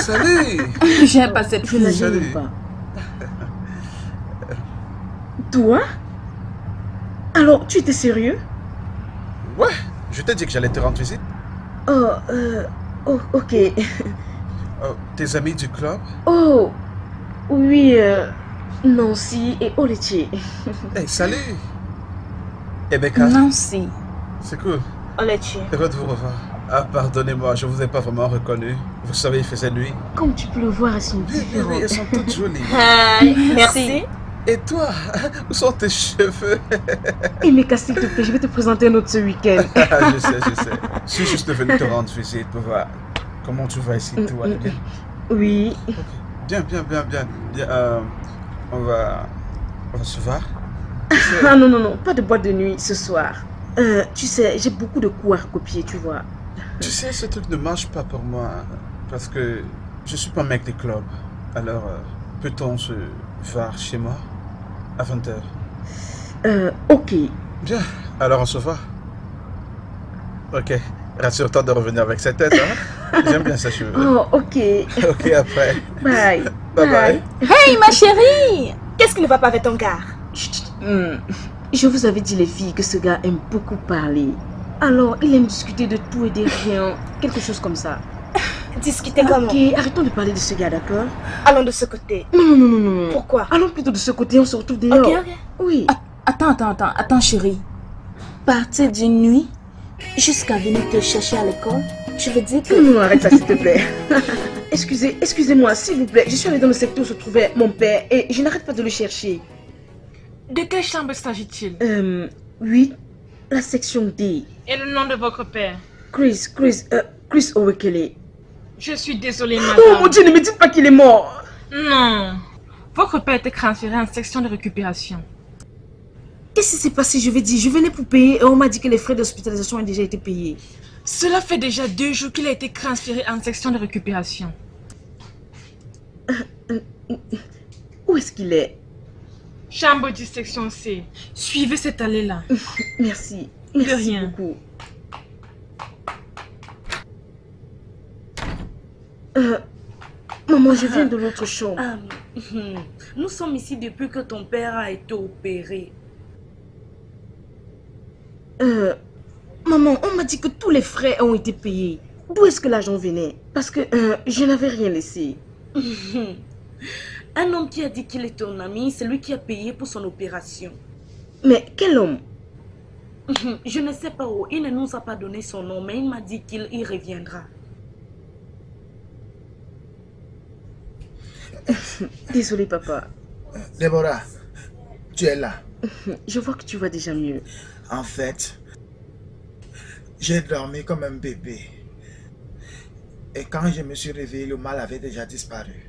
Salut! J'aime pas cette fille. Je l'aime pas. Toi? Alors, tu étais sérieux? Ouais, je t'ai dit que j'allais te rendre visite. Oh, ok. Oh, tes amis du club? Oh, oui, Nancy et Olaitier. Hey, salut! Emeka. Nancy. C'est cool. Olaitier. Heureux de vous revoir. Ah, pardonnez-moi, je ne vous ai pas vraiment reconnu. Vous savez, il faisait nuit. Comme tu peux le voir, elles sont différentes. Oui, elles sont toutes jolies. Merci. Et toi, où sont tes cheveux? Emeka, s'il te plaît, je vais te présenter un autre ce week-end. Je sais. Je suis juste venu te rendre visite pour voir comment tu vas ici, toi. Oui. Bien. On va se voir. Ah non, pas de boîte de nuit ce soir. Tu sais, j'ai beaucoup de coups à recopier, tu vois. Tu sais, ce truc ne marche pas pour moi, parce que je suis pas mec des clubs. Alors, peut-on se voir chez moi à 20h? Ok. Bien, alors on se voit. Ok, rassure-toi de revenir avec cette tête, hein? J'aime bien ça, cheveux. Oh, ok. Ok, après. Bye. Bye. Hey, ma chérie! Qu'est-ce qui ne va pas avec ton gars? Chut. Je vous avais dit, les filles, que ce gars aime beaucoup parler. Alors, il aime discuter de tout et de rien. Quelque chose comme ça. Discuter comment? Ok, arrêtons de parler de ce gars, d'accord? Allons de ce côté. Non. Pourquoi? Allons plutôt de ce côté, on se retrouve dehors. Ok. Oui. Attends, chérie. Partir d'une nuit jusqu'à venir te chercher à l'école? Je veux dire que... Non, arrête ça, s'il te plaît. Excusez-moi, s'il vous plaît. Je suis allée dans le secteur où se trouvait mon père et je n'arrête pas de le chercher. De quelle chambre s'agit-il? 8, la section D. Et le nom de votre père? Chris Owekele. Je suis désolée, madame. Oh mon Dieu, ne me dites pas qu'il est mort. Non. Votre père était transféré en section de récupération. Qu'est-ce qui s'est passé? Je vais dire, je venais pour payer et on m'a dit que les frais d'hospitalisation ont déjà été payés. Cela fait déjà 2 jours qu'il a été transféré en section de récupération. Où est-ce qu'il est? Chambre du section C. Suivez cette allée-là. Merci. Merci de rien. Beaucoup. Maman, je viens de l'autre chambre. Nous sommes ici depuis que ton père a été opéré. Maman, on m'a dit que tous les frais ont été payés. D'où est-ce que l'argent venait? Parce que je n'avais rien laissé. Un homme qui a dit qu'il est ton ami, c'est lui qui a payé pour son opération. Mais quel homme? Je ne sais pas où. Il ne nous a pas donné son nom, mais il m'a dit qu'il y reviendra. Désolé, papa. Deborah, tu es là. Je vois que tu vas déjà mieux. En fait, j'ai dormi comme un bébé. Et quand je me suis réveillée, le mal avait déjà disparu.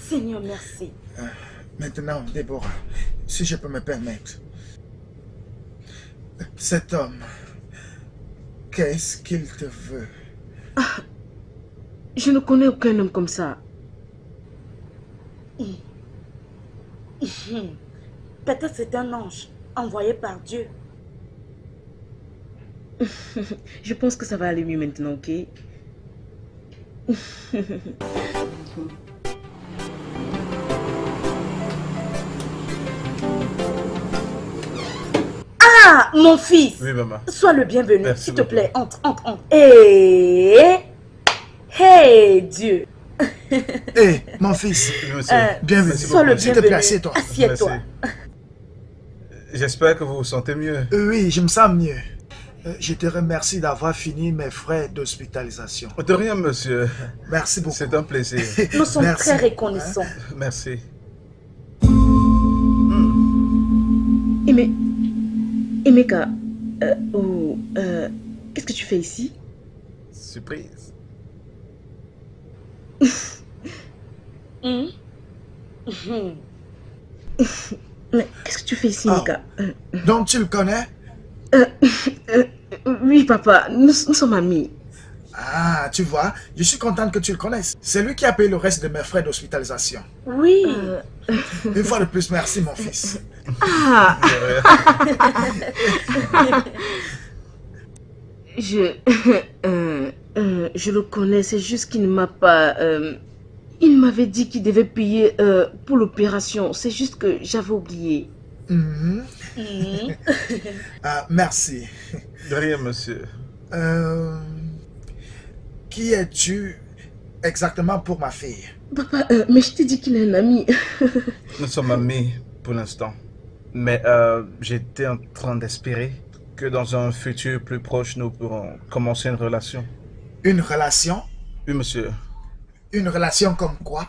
Seigneur, merci. Maintenant, Deborah, si je peux me permettre, cet homme, qu'est-ce qu'il te veut? Je ne connais aucun homme comme ça. Peut-être c'est un ange envoyé par Dieu. Je pense que ça va aller mieux maintenant, ok? Ah, mon fils. Oui, maman. Sois le bienvenu, s'il te plaît. Entre. Et... Hey, Dieu. Hey, mon fils. Bienvenue. Sois le bienvenu. S'il te plaît, assieds-toi. J'espère que vous vous sentez mieux. Oui, je me sens mieux. Je te remercie d'avoir fini mes frais d'hospitalisation. De rien, monsieur. Merci beaucoup. C'est un plaisir. Nous sommes très reconnaissants. Merci. Emeka, qu'est-ce que tu fais ici? Surprise. Qu'est-ce que tu fais ici, Emeka? Donc tu le connais? Oui, papa, nous sommes amis. Ah, tu vois, je suis contente que tu le connaisses. C'est lui qui a payé le reste de mes frais d'hospitalisation. Oui. Une fois de plus, merci, mon fils. Ah. Je le connais, c'est juste qu'il ne m'a pas... il m'avait dit qu'il devait payer pour l'opération. C'est juste que j'avais oublié. Merci. De rien, monsieur. Qui es-tu exactement pour ma fille? Papa, mais je t'ai dit qu'il est un ami. Nous sommes amis pour l'instant. Mais j'étais en train d'espérer que dans un futur plus proche, nous pourrons commencer une relation. Une relation? Oui, monsieur. Une relation comme quoi?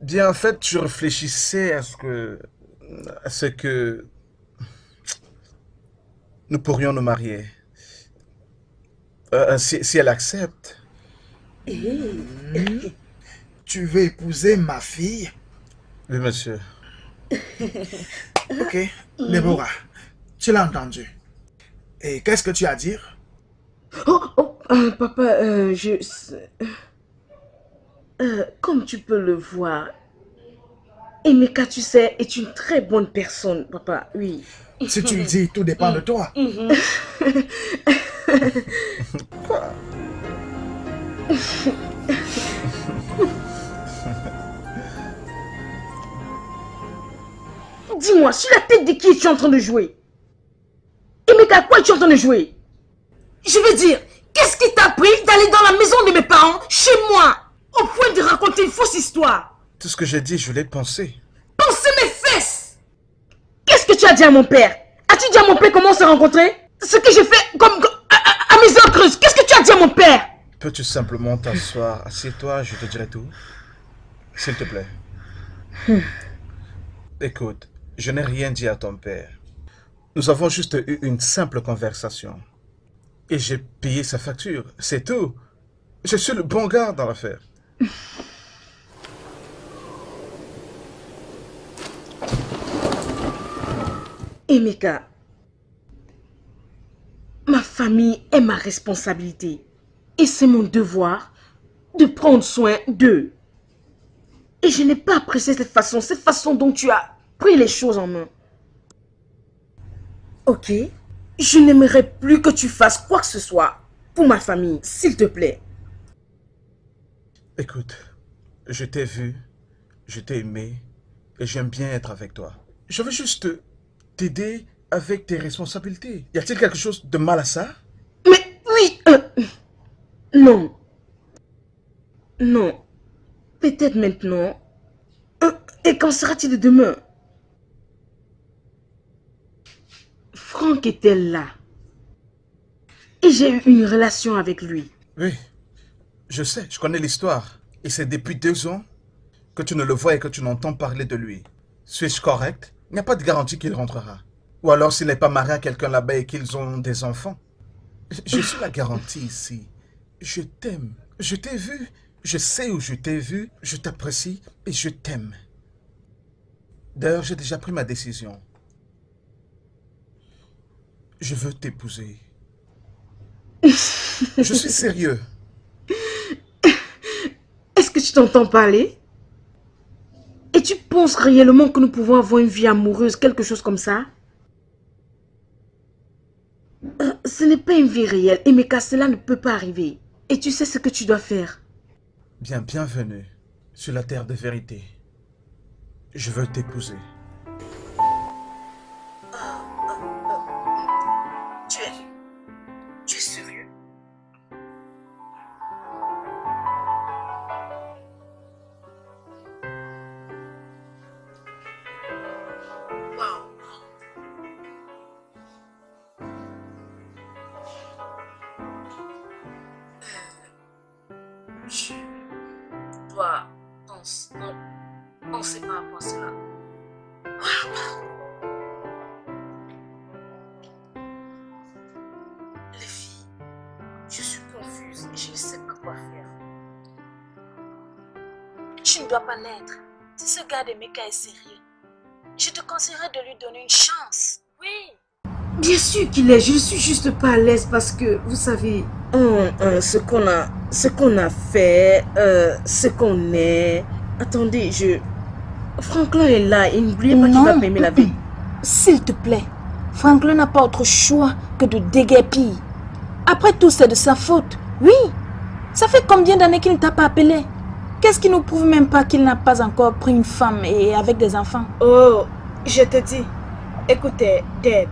Bien, en fait, je réfléchissais à ce que... nous pourrions nous marier. Si elle accepte. Tu veux épouser ma fille? Oui, monsieur. Ok, Deborah, tu l'as entendu. Et qu'est-ce que tu as à dire? Papa, comme tu peux le voir, Emeka, tu sais, est une très bonne personne, papa, oui. Si tu le dis, tout dépend de toi. Dis-moi, sur la tête de qui tu es en train de jouer? Emeka, à quoi tu es en train de jouer? Je veux dire, qu'est-ce qui t'a pris d'aller dans la maison de mes parents, chez moi, au point de raconter une fausse histoire? Tout ce que j'ai dit, je l'ai pensé. Pensez mes fesses! Qu'est-ce que tu as dit à mon père? As-tu dit à mon père comment on s'est rencontrés? Ce que j'ai fait comme à mes heures creuses, qu'est-ce que tu as dit à mon père? Peux-tu simplement t'asseoir, assieds-toi, je te dirai tout. S'il te plaît. Écoute, je n'ai rien dit à ton père. Nous avons juste eu une simple conversation. Et j'ai payé sa facture, c'est tout. Je suis le bon gars dans l'affaire. Emeka, ma famille est ma responsabilité. Et c'est mon devoir de prendre soin d'eux. Et je n'ai pas apprécié cette façon dont tu as pris les choses en main. Ok, je n'aimerais plus que tu fasses quoi que ce soit pour ma famille, s'il te plaît. Écoute, je t'ai vu, je t'ai aimé et j'aime bien être avec toi. Je veux juste t'aider avec tes responsabilités. Y a-t-il quelque chose de mal à ça? Mais oui, non. Non. Peut-être maintenant. Et qu'en sera-t-il de demain? Franck était là. Et j'ai eu une relation avec lui. Oui. Je sais, je connais l'histoire. Et c'est depuis 2 ans que tu ne le vois et que tu n'entends parler de lui. Suis-je correct? Il n'y a pas de garantie qu'il rentrera. Ou alors s'il n'est pas marié à quelqu'un là-bas et qu'ils ont des enfants. Je suis la garantie ici. Je t'aime. Je t'ai vu. Je sais où je t'ai vu. Je t'apprécie et je t'aime. D'ailleurs, j'ai déjà pris ma décision. Je veux t'épouser. Je suis sérieux. Est-ce que tu t'entends parler? Et tu penses réellement que nous pouvons avoir une vie amoureuse, quelque chose comme ça? Ce n'est pas une vie réelle, Emeka, cela ne peut pas arriver. Et tu sais ce que tu dois faire. Bien, bienvenue sur la terre de vérité. Je veux t'épouser. Tu es sérieux? Wow. Je dois penser par rapport à cela. Wow. Tu ne dois pas naître. Si ce gars d'Emeka est sérieux, je te conseillerais de lui donner une chance. Oui. Bien sûr qu'il est. Je ne suis juste pas à l'aise parce que, vous savez, ce qu'on a fait, ce qu'on est. Attendez, Franklin est là et n'oubliez pas qu'il va m'aimer la vie. S'il te plaît, Franklin n'a pas autre choix que de déguerpir. Après tout, c'est de sa faute. Oui. Ça fait combien d'années qu'il ne t'a pas appelé? Qu'est-ce qui nous prouve même pas qu'il n'a pas encore pris une femme et avec des enfants? Oh, je te dis, écoutez, Deb,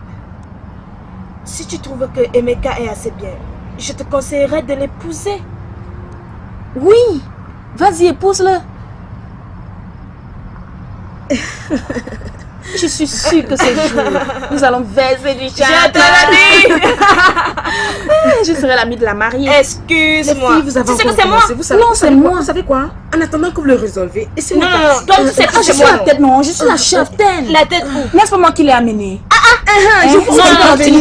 si tu trouves que Emeka est assez bien, je te conseillerais de l'épouser. Oui, vas-y, épouse-le. Je suis sûre que ce jour, nous allons verser du chat. Je te l'ai dit. Je serai l'amie de la mariée. Excuse-moi. Tu sais que c'est moi. Non, c'est moi. Vous savez quoi? En attendant que vous le résolvez, essayez de je suis la tête, non. Je suis la cheftaine. La tête où? N'est-ce pas moi qui l'ai amenée? Je vous c'est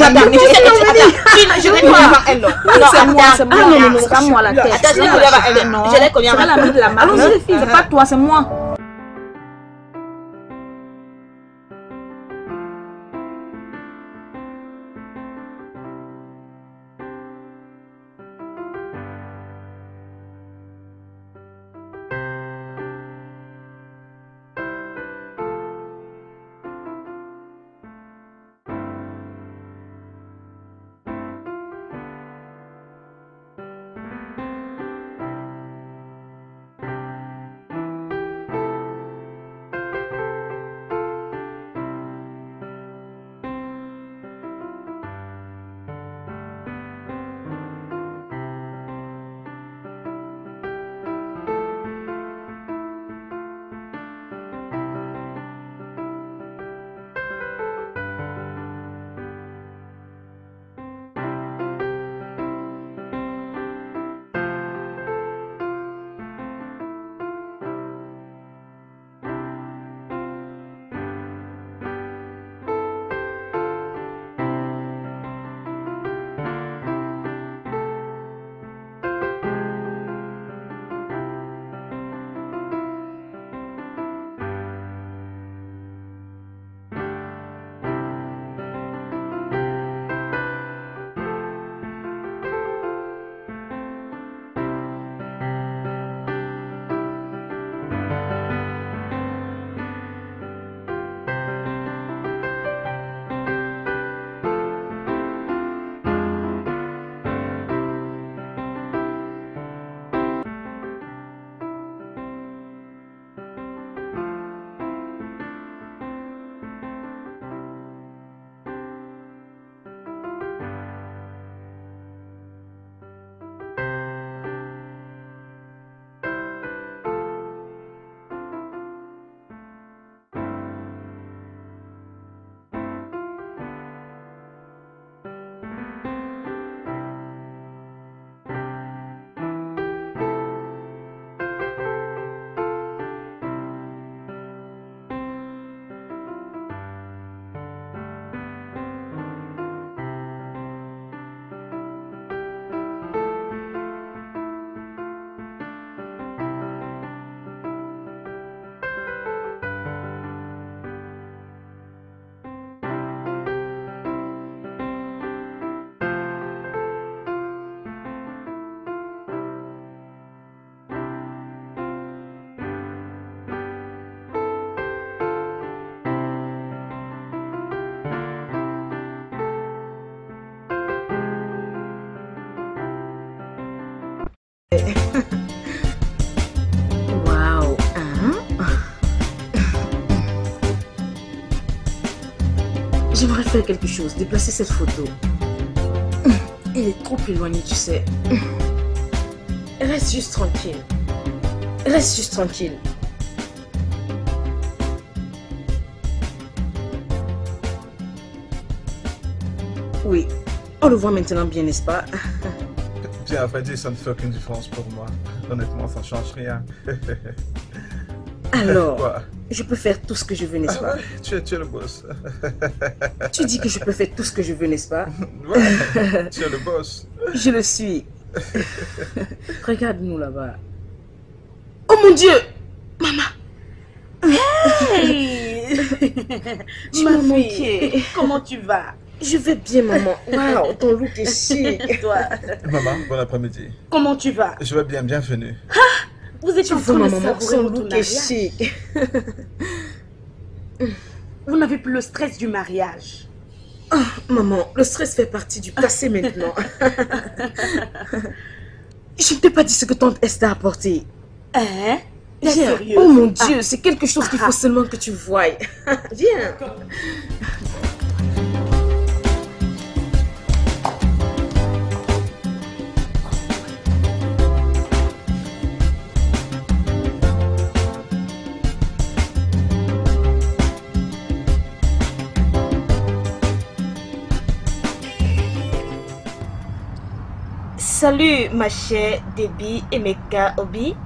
moi. J'aimerais faire quelque chose, déplacer cette photo. Il est trop éloigné, tu sais. Reste juste tranquille. Reste juste tranquille. Oui, on le voit maintenant bien, n'est-ce pas? Bien, à vrai dire, ça ne fait aucune différence pour moi. Honnêtement, ça ne change rien. Alors, quoi? Je peux faire tout ce que je veux, n'est-ce pas? Ouais, tu es le boss. Tu dis que je peux faire tout ce que je veux, n'est-ce pas? Ouais, tu es le boss. Je le suis. Regarde-nous là-bas. Oh mon Dieu! Maman! Hey! Tu m'as manqué. Comment tu vas? Je vais bien, maman. Waouh, ton look est chic. Toi. Maman, bon après-midi. Comment tu vas? Je vais bien, bienvenue. Ah, vous êtes tu en train de savourer votre look est chic. Vous n'avez plus le stress du mariage. Oh, maman, le stress fait partie du passé maintenant. Je ne t'ai pas dit ce que tante Esther a apporté. Hein? Viens. Oh mon Dieu, c'est quelque chose qu'il faut seulement que tu voies. Viens. Salut ma chère Debbie et Emeka Obi.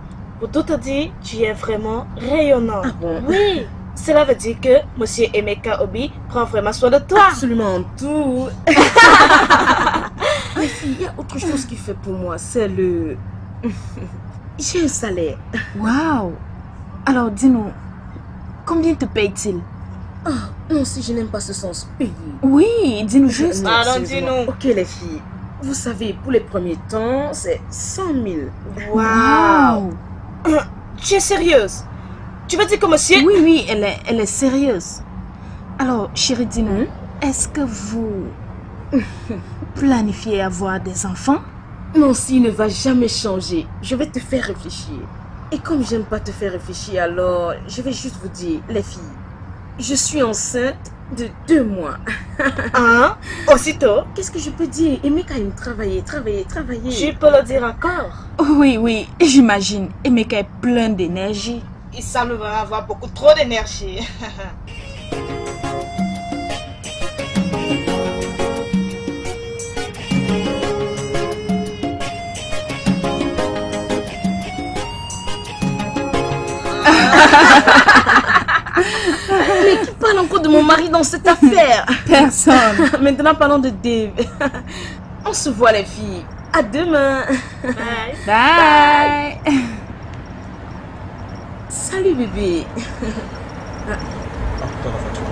Pour tout te dire, tu es vraiment rayonnant. Ah bon? Oui. Cela veut dire que monsieur Emeka Obi prend vraiment soin de toi. Absolument tout. Mais il y a autre chose qu'il fait pour moi, c'est le... J'ai un salaire. Waouh. Alors dis-nous, combien te paye-t-il? Oh, non, si je n'aime pas ce sens, payer. Oui, dis-nous juste. Alors dis-nous. Ok les filles. Vous savez, pour les premiers temps, c'est 100 000. Waouh! Tu es sérieuse? Tu veux dire que monsieur... Oui, oui, elle est sérieuse. Alors, chérie, dis-nous, est-ce que vous planifiez avoir des enfants? Mon signe ne va jamais changer. Je vais te faire réfléchir. Et comme j'aime pas te faire réfléchir, alors je vais juste vous dire, les filles, je suis enceinte de 2 mois. Hein? Aussitôt? Qu'est-ce que je peux dire? Emeka aime travailler. Je peux le dire encore? Oui, oui, j'imagine. Emeka est plein d'énergie. Il semblera avoir beaucoup trop d'énergie. Mais qui parle encore de mon mari dans cette affaire? Personne. Maintenant, parlons de Dave. On se voit, les filles. À demain. Bye. Salut, bébé.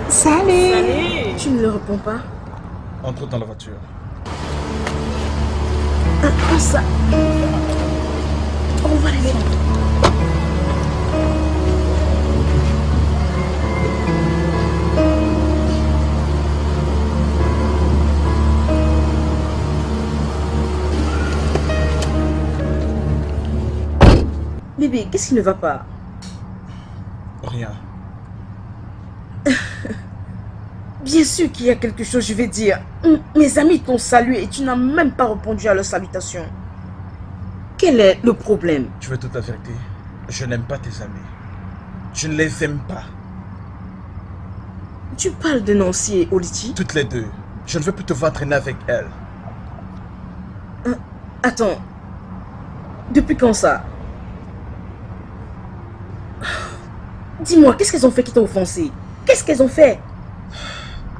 Salut. Tu ne le réponds pas? Entre dans la voiture. Comme ça. On va les voir. Bébé, qu'est-ce qui ne va pas? Rien. Bien sûr qu'il y a quelque chose, je vais dire. Mes amis t'ont salué et tu n'as même pas répondu à leur salutation. Quel est le problème? Je veux toute la vérité. Je n'aime pas tes amis. Je ne les aime pas. Tu parles de Nancy et Oluchi? Toutes les deux. Je ne veux plus te voir traîner avec elles. Attends. Depuis quand ça? Dis-moi, qu'est-ce qu'elles ont fait qui t'a offensé? Qu'est-ce qu'elles ont fait?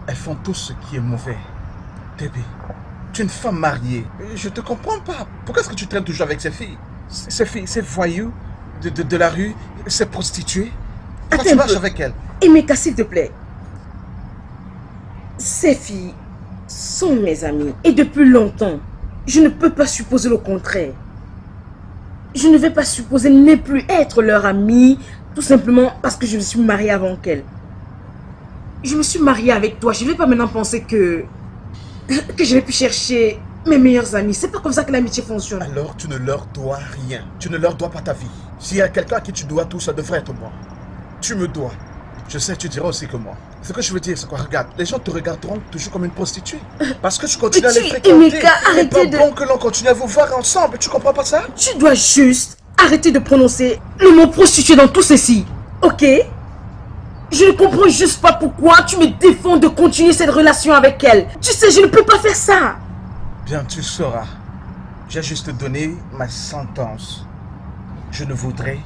Elles font tout ce qui est mauvais. Debbie, tu es une femme mariée. Je te comprends pas. Pourquoi est-ce que tu traînes toujours avec ces filles? Ces voyous de la rue, ces prostituées. Pourquoi tu marches avec elles? Emeka, s'il te plaît. Ces filles sont mes amies. Et depuis longtemps, je ne peux pas supposer le contraire. Je ne vais pas supposer ne plus être leur amie. Tout simplement parce que je me suis mariée avant qu'elle. Je me suis mariée avec toi. Je ne vais pas maintenant penser que je vais plus chercher mes meilleurs amis. C'est pas comme ça que l'amitié fonctionne. Alors tu ne leur dois rien. Tu ne leur dois pas ta vie. S'il y a quelqu'un à qui tu dois tout, ça devrait être moi. Tu me dois Je sais, tu diras aussi que moi. Ce que je veux dire, c'est quoi? Regarde, les gens te regarderont toujours comme une prostituée. Parce que tu continues à les fréquenter. C'est pas bon que l'on continue à vous voir ensemble, tu comprends pas ça? Tu dois juste arrêter de prononcer le mot prostituée dans tout ceci, ok? Je ne comprends juste pas pourquoi tu me défends de continuer cette relation avec elle. Tu sais, je ne peux pas faire ça. Bien, tu sauras. J'ai juste donné ma sentence. Je ne voudrais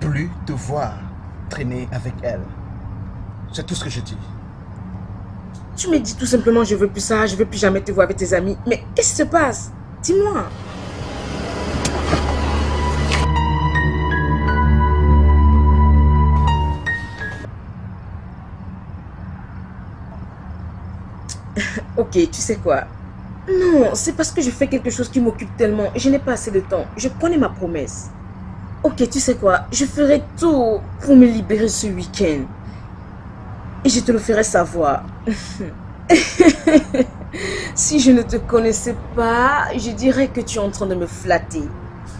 plus te voir traîner avec elle. C'est tout ce que je dis. Tu me dis tout simplement, je veux plus ça, je veux plus jamais te voir avec tes amis. Mais qu'est-ce qui se passe? Dis-moi. Ok, tu sais quoi? Non, c'est parce que je fais quelque chose qui m'occupe tellement. Je n'ai pas assez de temps. Je connais ma promesse. Ok, tu sais quoi? Je ferai tout pour me libérer ce week-end. Et je te le ferai savoir. Si je ne te connaissais pas, je dirais que tu es en train de me flatter.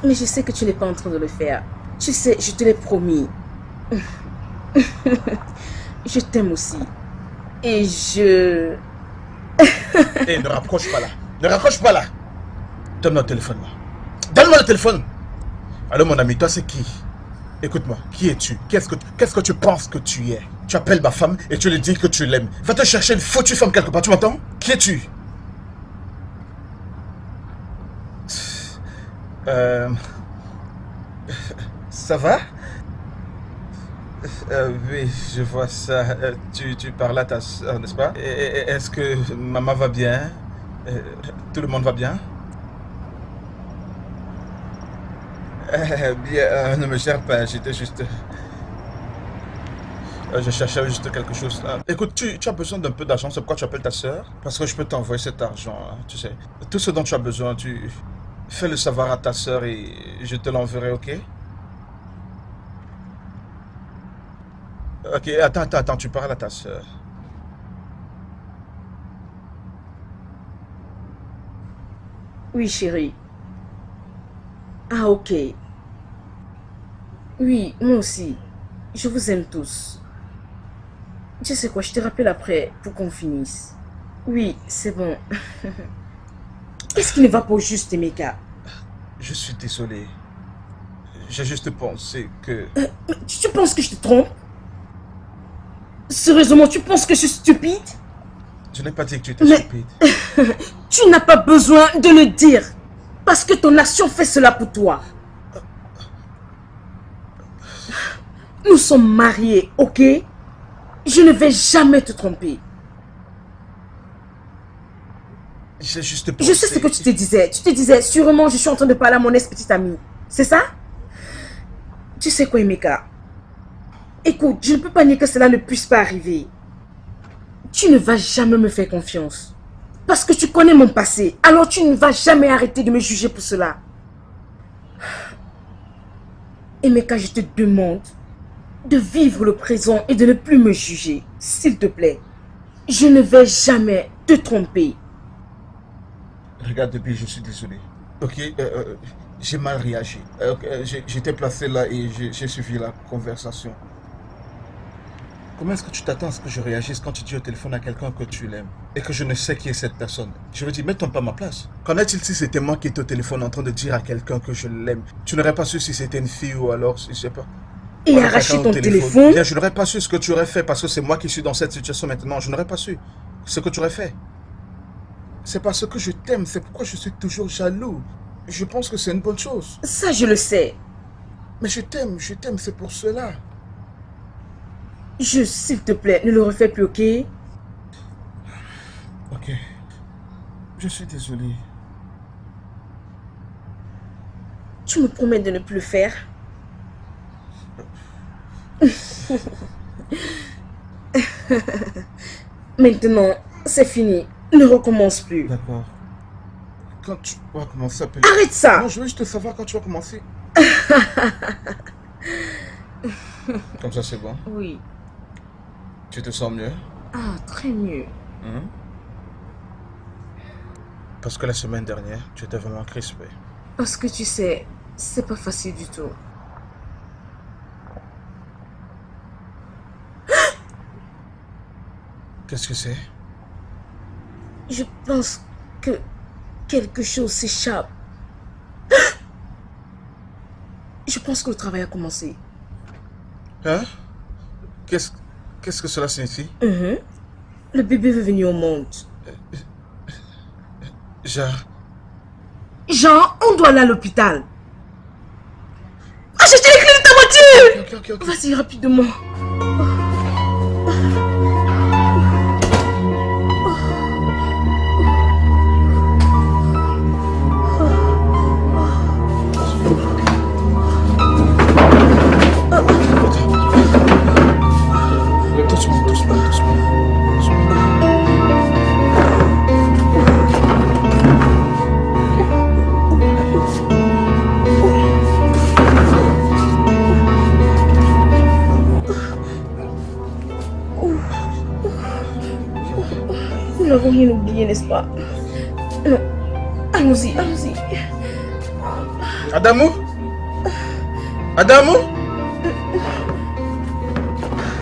Mais je sais que tu n'es pas en train de le faire. Tu sais, je te l'ai promis. Je t'aime aussi. Et je... Hey, ne rapproche pas là. Ne rapproche pas là. Donne-moi le téléphone là. Donne-moi le téléphone. Alors mon ami, toi c'est qui? Écoute-moi, qui es-tu? Qu'est-ce que tu penses que tu es? Tu appelles ma femme et tu lui dis que tu l'aimes. Va te chercher une foutue femme quelque part, tu m'entends? Qui es-tu? Ça va? Oui, je vois ça. Tu parles à ta soeur, n'est-ce pas? Est-ce que maman va bien? Tout le monde va bien? Bien, ne me cherche pas, j'étais juste... je cherchais juste quelque chose. Écoute, tu as besoin d'un peu d'argent, c'est pourquoi tu appelles ta soeur? Parce que je peux t'envoyer cet argent, hein, tu sais. Tout ce dont tu as besoin, tu fais le savoir à ta soeur et je te l'enverrai, ok? Ok, attends, tu parles à ta soeur. Oui, chérie. Ah, ok. Oui, moi aussi. Je vous aime tous. Tu sais quoi, je te rappelle après pour qu'on finisse. Oui, c'est bon. Qu'est-ce qui ne va pas au juste, Emeka? Je suis désolé. J'ai juste pensé que... tu penses que je te trompe? Sérieusement, tu penses que je suis stupide? Je n'ai pas dit que tu étais stupide. Tu n'as pas besoin de le dire. Parce que ton action fait cela pour toi. Nous sommes mariés, ok? Je ne vais jamais te tromper. J'ai juste pensé... Je sais ce que tu te disais. Tu te disais, sûrement, je suis en train de parler à mon ex-petite amie. C'est ça? Tu sais quoi, Emeka? Écoute, je ne peux pas nier que cela ne puisse pas arriver. Tu ne vas jamais me faire confiance. Parce que tu connais mon passé. Alors tu ne vas jamais arrêter de me juger pour cela. Emeka, je te demande de vivre le présent et de ne plus me juger. S'il te plaît. Je ne vais jamais te tromper. Regarde, depuis, je suis désolé. Ok, j'ai mal réagi. J'étais placé là et j'ai suivi la conversation. Comment est-ce que tu t'attends à ce que je réagisse quand tu dis au téléphone à quelqu'un que tu l'aimes et que je ne sais qui est cette personne? Je veux dire, mets-toi pas à ma place. Qu'en est-il si c'était moi qui étais au téléphone en train de dire à quelqu'un que je l'aime? Tu n'aurais pas su si c'était une fille ou alors, je sais pas. Et arracher ton téléphone? Bien, je n'aurais pas su ce que tu aurais fait parce que c'est moi qui suis dans cette situation maintenant. Je n'aurais pas su ce que tu aurais fait. C'est parce que je t'aime, c'est pourquoi je suis toujours jaloux. Je pense que c'est une bonne chose. Ça, je le sais. Mais je t'aime, c'est pour cela. S'il te plaît, ne le refais plus, ok? Ok. Je suis désolée. Tu me promets de ne plus le faire? Maintenant, c'est fini. Ne recommence plus. D'accord. Quand tu vas commencer à appeler... Arrête ça! Non, je veux juste savoir quand tu vas commencer. Comme ça, c'est bon? Oui. Tu te sens mieux? Ah, très mieux. Mmh. Parce que la semaine dernière, tu étais vraiment crispé. Parce que tu sais, c'est pas facile du tout. Qu'est-ce que c'est? Je pense que quelque chose s'échappe. Je pense que le travail a commencé. Hein? Qu'est-ce que cela signifie? Le bébé veut venir au monde. Jean, on doit aller à l'hôpital. Ah, je t'ai écrit de ta voiture! Okay. Vas-y, rapidement. Nous n'avons rien oublié, n'est-ce pas? Non. Allons-y. Adamo?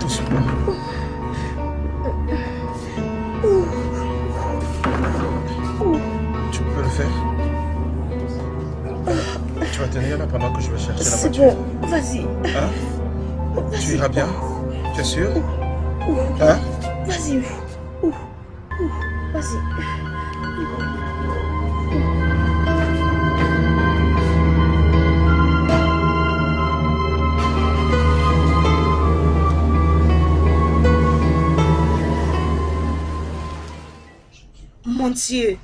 Doucement. Tu peux le faire. Tu vas tenir là pendant que je vais chercher la voiture. C'est bon, vas-y. Hein? Tu iras bien? Tu es sûr? Hein? Vas-y. Vas-y. Mon Dieu,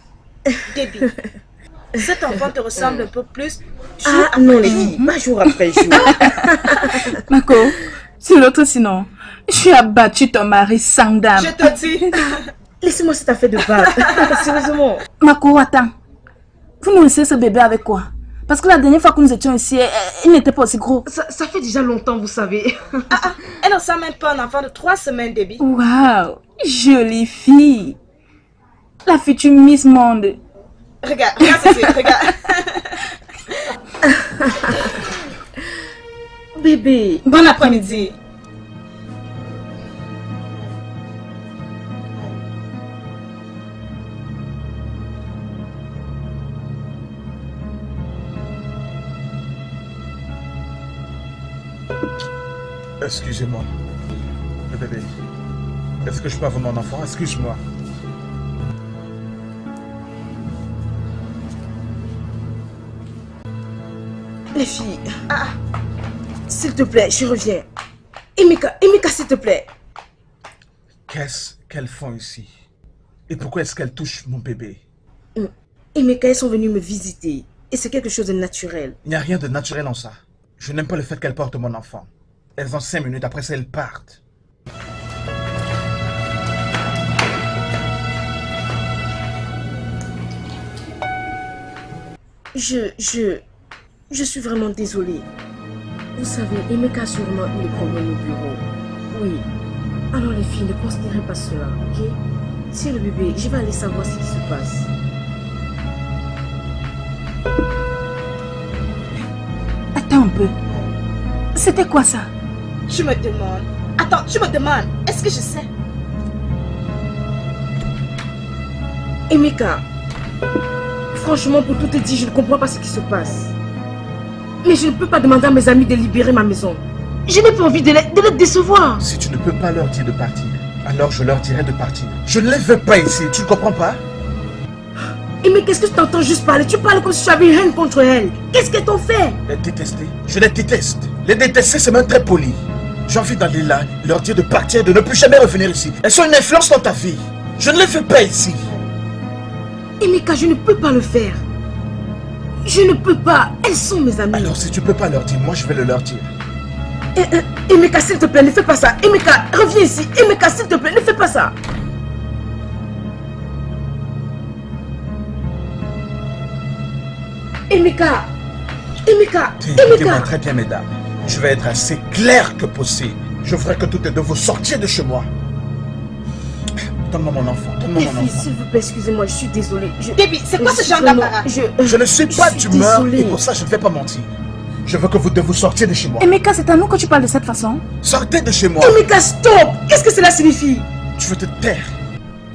Debbie, cet enfant te ressemble un peu plus. Jour après jour. Mako, c'est l'autre sinon. J'ai abattu ton mari sans dame. Je te dis. Laissez-moi cette affaire de base. Sérieusement. Mako, attends. Vous nourrissez ce bébé avec quoi? Parce que la dernière fois que nous étions ici, il n'était pas aussi gros. Ça fait déjà longtemps, vous savez. Elle ressemble même pas à un enfant de 3 semaines, Debbie. Waouh, jolie fille. La future Miss Monde. Regarde. Bébé. Bon après-midi. Excusez-moi, le bébé. Est-ce que je peux avoir mon enfant? Excuse-moi. Les filles, s'il te plaît, je reviens. Emeka, s'il te plaît. Qu'est-ce qu'elles font ici? Et pourquoi est-ce qu'elles touchent mon bébé? Emeka, elles sont venues me visiter. Et c'est quelque chose de naturel. Il n'y a rien de naturel en ça. Je n'aime pas le fait qu'elles portent mon enfant. Elles ont 5 minutes, après ça, elles partent. Je suis vraiment désolée. Vous savez, Emeka a sûrement eu des problèmes au bureau. Oui. Alors les filles, ne considérez pas cela, ok? C'est le bébé, je vais aller savoir ce qui se passe. Attends un peu. C'était quoi ça? Je me demande. Attends, je me demande. Est-ce que je sais? Emeka, franchement, pour tout te dire, je ne comprends pas ce qui se passe. Mais je ne peux pas demander à mes amis de libérer ma maison. Je n'ai pas envie de les décevoir. Si tu ne peux pas leur dire de partir, alors je leur dirai de partir. Je ne les veux pas ici, tu ne comprends pas? Emeka, qu'est-ce que tu t'entends juste parler? Tu parles comme si tu avais une haine contre elle. Qu'est-ce qu'elles t'ont fait? Les détester. Je les déteste. Les détester, c'est même très poli. J'ai envie d'aller là, leur dire de partir, de ne plus jamais revenir ici. Elles sont une influence dans ta vie. Je ne les fais pas ici. Emeka, je ne peux pas le faire. Je ne peux pas. Elles sont mes amies. Alors si tu ne peux pas leur dire, moi je vais le leur dire. Emeka, s'il te plaît, ne fais pas ça. Emeka, reviens ici. Emeka, s'il te plaît, ne fais pas ça. Emeka. Écoutez-moi très bien, mesdames. Je vais être assez clair que possible. Je ferai que toutes les deux vous sortiez de chez moi. Donne-moi mon enfant. S'il vous plaît, excusez-moi, je suis désolée. Debbie, c'est quoi ce genre d'apparat? Je ne suis pas d'humeur et pour ça, je ne vais pas mentir. Je veux que vous deux vous sortiez de chez moi. Emeka, c'est à nous que tu parles de cette façon? Sortez de chez moi. Emeka, stop! Qu'est-ce que cela signifie? tu veux te taire?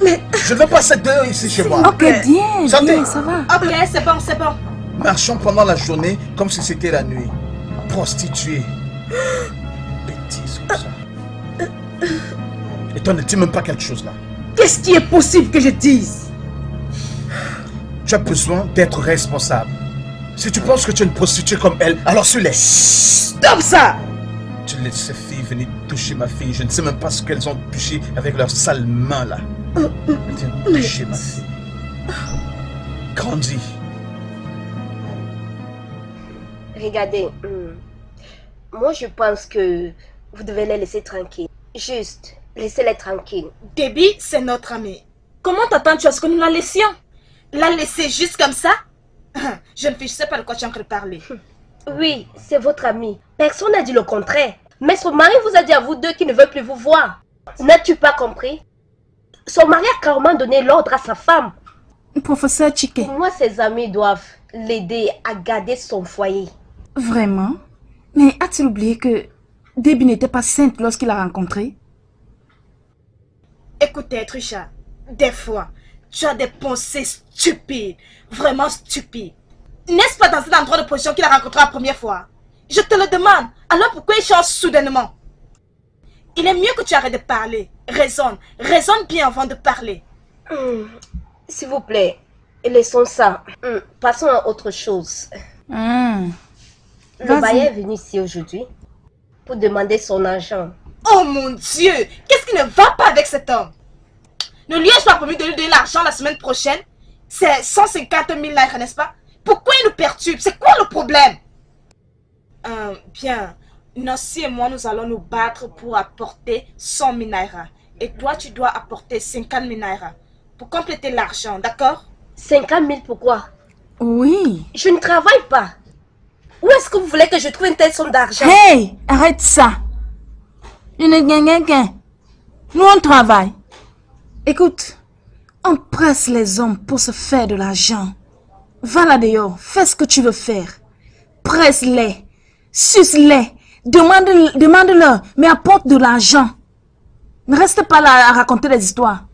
Mais... Je ne veux pas cette gueule ici chez moi. Ok, bien, santé. Bien, ça va. Ok, c'est bon, c'est bon. Marchons pendant la journée comme si c'était la nuit. Prostituée. Bêtise comme ça. Et toi, ne dis même pas quelque chose là. Qu'est-ce qui est possible que je dise? Tu as besoin d'être responsable. Si tu penses que tu es une prostituée comme elle, alors suis-les. Stop ça! Tu laisses ces filles venir toucher ma fille. Je ne sais même pas ce qu'elles ont touché avec leurs sales mains là. Viens toucher ma fille. Grandis. Regardez, moi je pense que vous devez les laisser tranquilles. Juste, laissez-les tranquilles. Debbie, c'est notre amie. Comment t'attends-tu à ce que nous la laissions? La laisser juste comme ça? Jeune fille, je ne sais pas de quoi tu es en train de parler. Oui, c'est votre amie. Personne n'a dit le contraire. Mais son mari vous a dit à vous deux qu'il ne veut plus vous voir. N'as-tu pas compris? Son mari a carrément donné l'ordre à sa femme. Professeur Chike. Pour moi, ses amis doivent l'aider à garder son foyer. Vraiment? Mais a-t-il oublié que Debbie n'était pas sainte lorsqu'il l'a rencontrée? Écoutez, Trisha, des fois, tu as des pensées stupides. Vraiment stupides. N'est-ce pas dans cet endroit de position qu'il a rencontré la première fois? Je te le demande. Alors pourquoi il change soudainement? Il est mieux que tu arrêtes de parler. Raisonne. Raisonne bien avant de parler. S'il vous plaît, laissons ça. Passons à autre chose. Le bailleur est venu ici aujourd'hui pour demander son argent. Oh mon Dieu! Qu'est-ce qui ne va pas avec cet homme? Ne lui ai-je pas promis de lui donner l'argent la semaine prochaine? C'est 150 000 $, n'est-ce pas? Pourquoi il nous perturbe? C'est quoi le problème? Bien, Nancy et moi, nous allons nous battre pour apporter 100 000 $. Et toi, tu dois apporter 50 000 $ pour compléter l'argent, d'accord? 50 000 pourquoi? Oui. Je ne travaille pas. Où est-ce que vous voulez que je trouve une telle somme d'argent? Hey, arrête ça. Je ne gagne rien. Nous, on travaille. Écoute, on presse les hommes pour se faire de l'argent. Va là dehors, fais ce que tu veux faire. Presse-les, suce-les, demande-leur, mais apporte de l'argent. Ne reste pas là à raconter des histoires.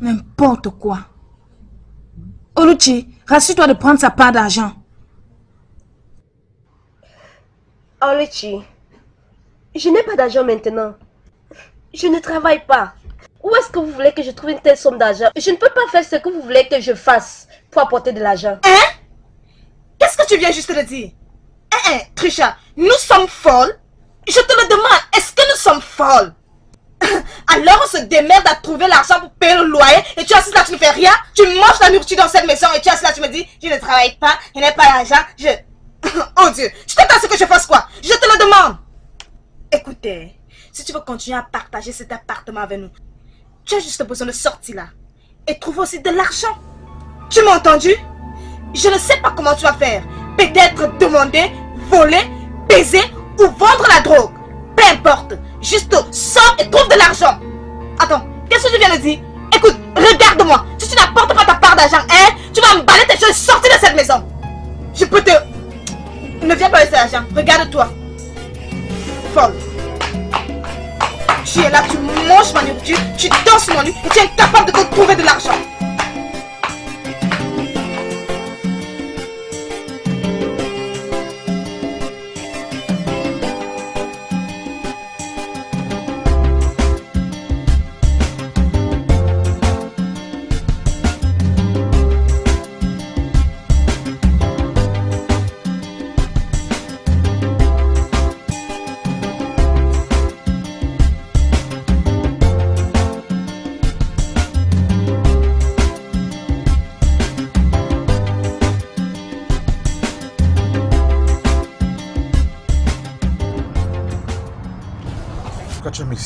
N'importe quoi. Oluchi, rassure-toi de prendre sa part d'argent. Oluchi, je n'ai pas d'argent maintenant. Je ne travaille pas. Où est-ce que vous voulez que je trouve une telle somme d'argent? Je ne peux pas faire ce que vous voulez que je fasse pour apporter de l'argent. Hein? Qu'est-ce que tu viens juste de dire? Hein, Trisha, nous sommes folles? Je te le demande, est-ce que nous sommes folles? Alors on se démerde à trouver l'argent pour payer le loyer et tu assis là, tu ne fais rien? Tu manges la nourriture dans cette maison et tu assis là, tu me dis, je ne travaille pas, je n'ai pas d'argent, je... Oh Dieu, tu t'attends à ce que je fasse quoi? Je te le demande! Écoutez, si tu veux continuer à partager cet appartement avec nous, tu as juste besoin de sortir là et trouver aussi de l'argent. Tu m'as entendu? Je ne sais pas comment tu vas faire. Peut-être demander, voler, baiser ou vendre la drogue. Peu importe. Juste sors et trouve de l'argent. Attends, qu'est-ce que je viens de dire? Écoute, regarde-moi. Si tu n'apportes pas ta part d'argent, hein, tu vas emballer tes choses et sortir de cette maison. Je peux te... Ne viens pas avec cet argent. Regarde-toi. Folle. Tu es là, tu manges ma nourriture, tu danses mon lit et tu es incapable de te trouver de l'argent.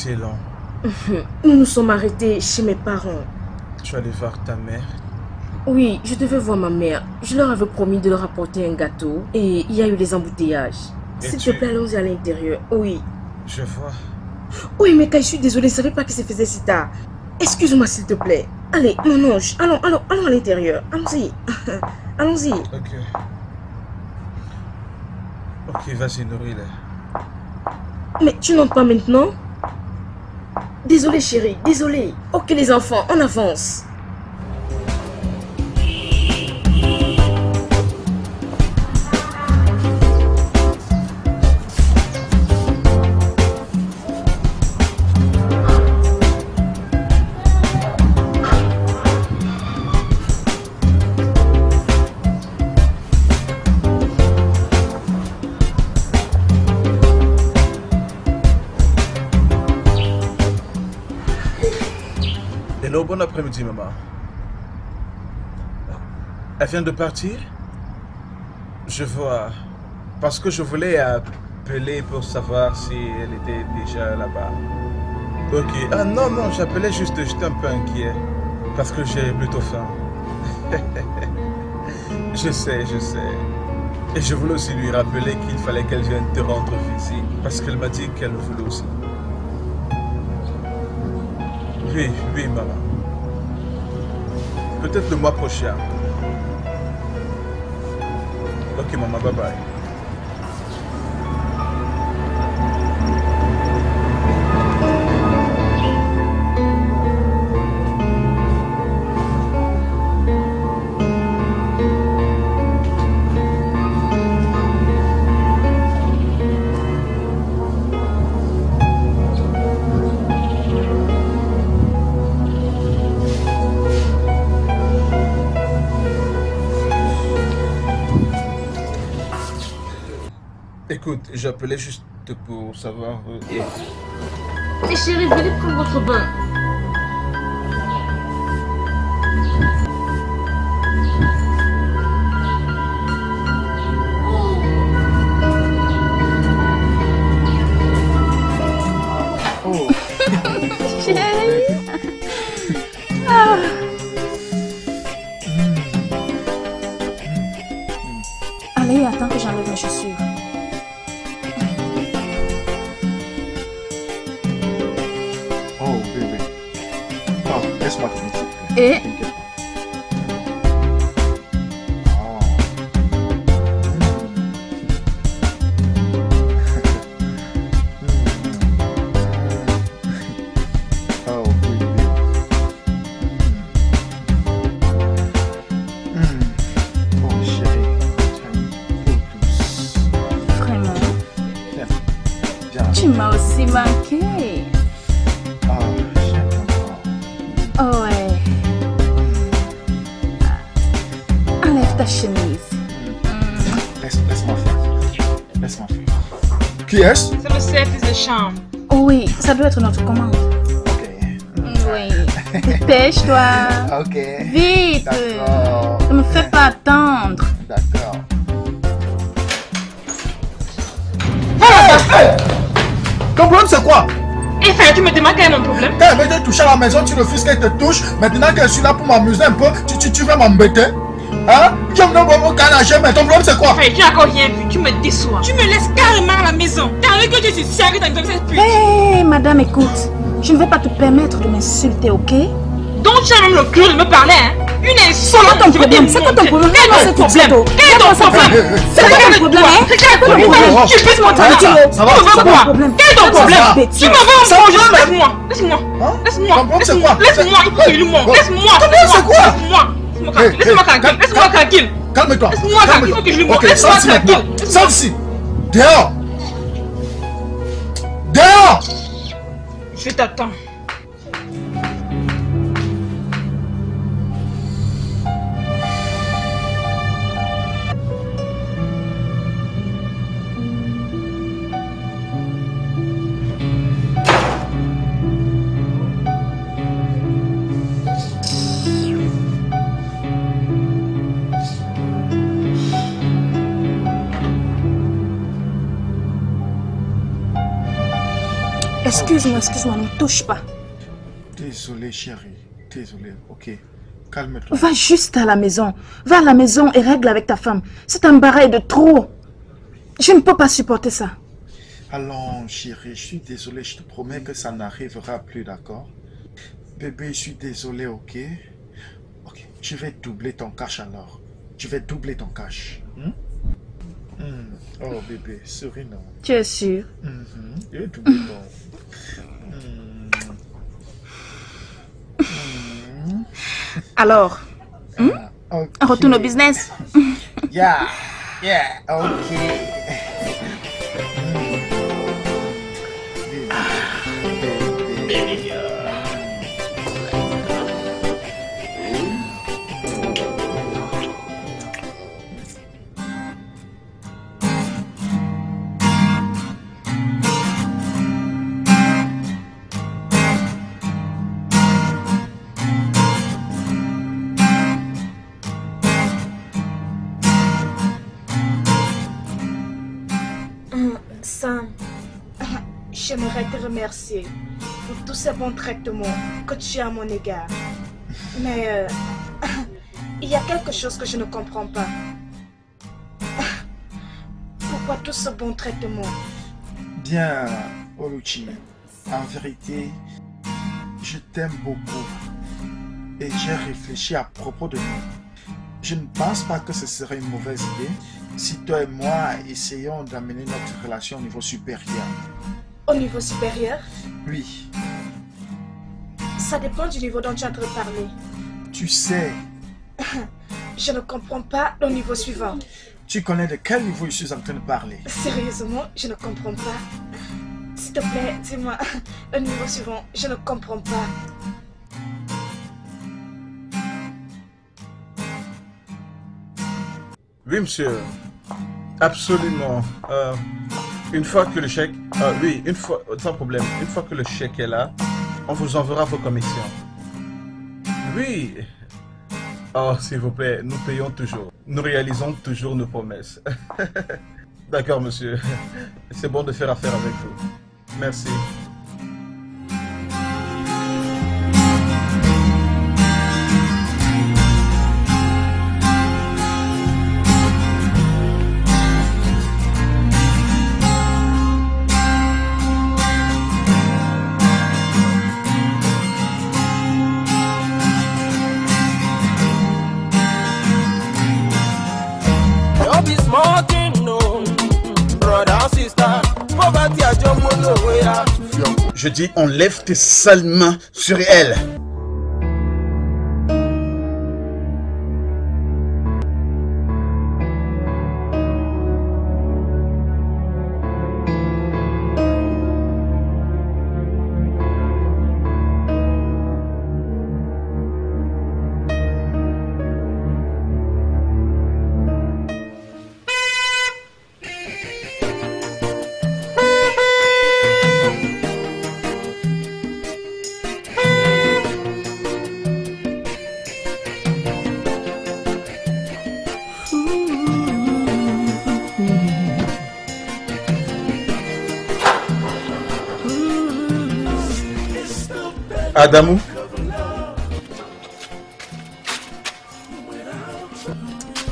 Excellent. Nous nous sommes arrêtés chez mes parents. Tu allais voir ta mère? Oui, je devais voir ma mère. Je leur avais promis de leur apporter un gâteau et il y a eu des embouteillages. S'il te plaît, allons-y à l'intérieur. Oui. Je vois. Oui, mais je suis désolée, je ne savais pas que ça faisait si tard. Excuse-moi, s'il te plaît. Allez, mon ange, allons à l'intérieur. Allons-y. Allons-y. Ok. Ok, vas-y, nourris-les. Mais tu n'entres pas maintenant? Désolé chérie, désolé. Ok les enfants, on avance. Bon après-midi, maman. Elle vient de partir. Je vois. Parce que je voulais appeler pour savoir si elle était déjà là-bas. Ok. Ah non, non, j'appelais juste, j'étais un peu inquiet. Parce que j'ai plutôt faim. Je sais, je sais. Et je voulais aussi lui rappeler qu'il fallait qu'elle vienne te rendre visite. Parce qu'elle m'a dit qu'elle le voulait aussi. Oui, oui, maman. Peut-être le mois prochain. Ok maman, bye bye. Écoute, j'appelais juste pour savoir... Mais chérie, venez prendre votre bain. Oh. Chérie. Ah. Allez, attends que j'enlève mes chaussures. Et vraiment, tu m'as aussi manqué. Qui est-ce? C'est le service de chambre. Oh oui, ça doit être notre commande. Ok. Oui. Dépêche-toi. Ok. Vite. D'accord. Ne me fais pas attendre. D'accord. Hey, hey! Ton problème c'est quoi? Et frère, tu me demandes quel est mon problème? Quand elle veut te toucher à la maison, tu refuses qu'elle te touche. Maintenant que je suis là pour m'amuser un peu, tu veux m'embêter? Hein? Je me donne mon canage, mais ton problème c'est quoi? Frère, tu n'as encore rien vu, tu me déçois. Tu me laisses carrément à la maison. T'as vu que je suis serrée dans cette pute. Hé, madame, écoute, je ne vais pas te permettre de m'insulter, ok? Donc tu as même le cœur de me parler, hein? Une insulte. C'est quoi ton problème? C'est quoi ton problème? Quel est ton problème? Quel est ton problème? C'est quoi ton problème? C'est quoi ton problème? Tu peux te montrer à toi. Tu me veux quoi? Quel est ton problème? Tu me veux un bonjour? Laisse-moi. Laisse-moi. Laisse-moi. Laisse-moi. Laisse-moi. Laisse-moi. C'est quoi? Laisse-moi tranquille, laisse-moi tranquille. Calme-toi. Laisse-moi tranquille, faut que je lui montre. Laisse-moi tranquille. Sors-ci. Dehors. Dehors. Je t'attends. Excuse-moi, excuse-moi, ne me touche pas. Désolé chérie, désolé, ok, calme-toi. Va juste à la maison, va à la maison et règle avec ta femme. C'est un baril de trop. Je ne peux pas supporter ça. Allons chérie, je suis désolé, je te promets que ça n'arrivera plus, d'accord? Bébé, je suis désolé, ok? Ok, je vais doubler ton cash alors. Je vais doubler ton cash. Hmm? Mmh. Oh bébé, souris non. Tu es sûr? Mmh. Mmh. Alors, okay. On retourne au business. Yeah, yeah, ok. Baby girl. J'aimerais te remercier pour tous ces bons traitements que tu as à mon égard. Mais il y a quelque chose que je ne comprends pas. Pourquoi tout ce bon traitement? Bien, Oluchi, en vérité, je t'aime beaucoup et j'ai réfléchi à propos de nous. Je ne pense pas que ce serait une mauvaise idée si toi et moi essayons d'amener notre relation au niveau supérieur. Au niveau supérieur? Oui. Ça dépend du niveau dont tu as parlé. Tu sais. Je ne comprends pas le niveau suivant. Tu connais de quel niveau je suis en train de parler? Sérieusement, je ne comprends pas. S'il te plaît, dis-moi le niveau suivant. Je ne comprends pas. Oui, monsieur. Absolument. Une fois que le chèque... oui, une fois... Sans problème. Une fois que le chèque est là, on vous enverra vos commissions. Oui. Oh, s'il vous plaît, nous payons toujours. Nous réalisons toujours nos promesses. D'accord, monsieur. C'est bon de faire affaire avec vous. Merci. Je dis, enlève tes sales mains sur elle. Adamou.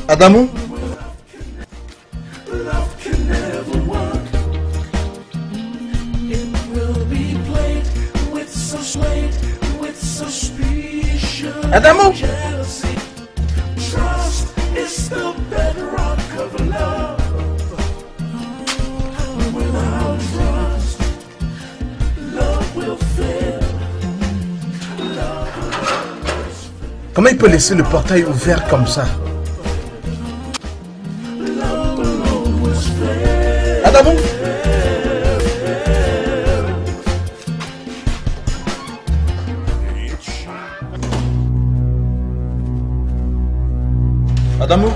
Adamou. Adamou. Comment il peut laisser le portail ouvert comme ça? Adamou! Adamou!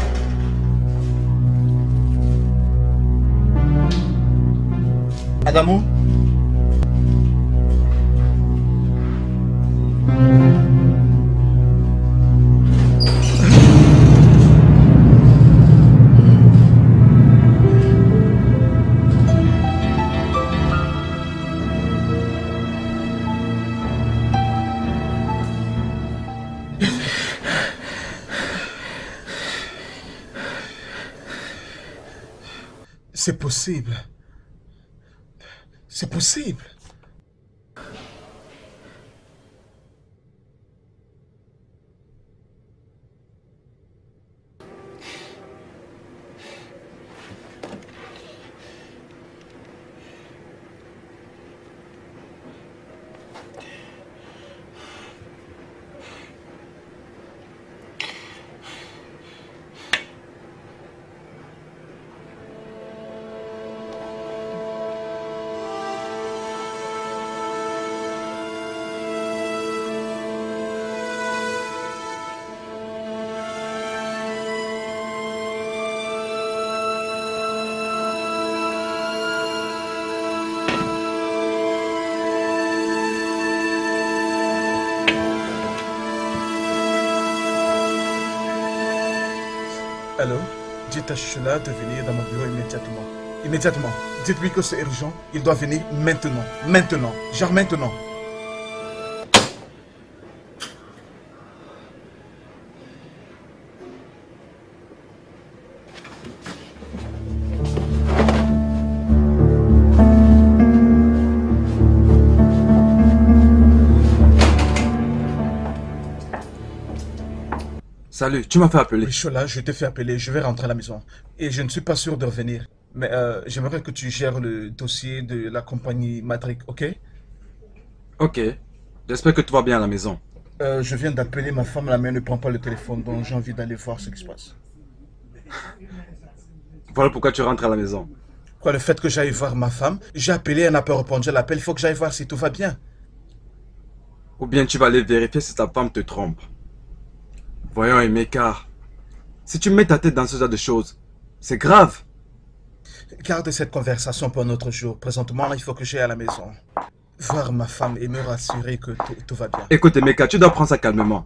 Adamou! C'est possible. C'est possible. Allô? Dites à Chula de venir dans mon bureau immédiatement. Immédiatement. Dites-lui que c'est urgent. Il doit venir maintenant. Maintenant. Genre maintenant. Salut, tu m'as fait appeler. Chola, je t'ai fait appeler, je vais rentrer à la maison. Et je ne suis pas sûr de revenir. Mais j'aimerais que tu gères le dossier de la compagnie Madrick, ok? Ok. J'espère que tout va bien à la maison. Je viens d'appeler ma femme, la mienne ne prend pas le téléphone, donc j'ai envie d'aller voir ce qui se passe. Voilà pourquoi tu rentres à la maison. Quoi, le fait que j'aille voir ma femme, j'ai appelé, elle n'a pas répondu à l'appel, il faut que j'aille voir si tout va bien. Ou bien tu vas aller vérifier si ta femme te trompe. Voyons, Emeka, si tu mets ta tête dans ce genre de choses, c'est grave. Garde cette conversation pour un autre jour. Présentement, il faut que j'aille à la maison. Voir ma femme et me rassurer que tout va bien. Écoute, Emeka, tu dois prendre ça calmement.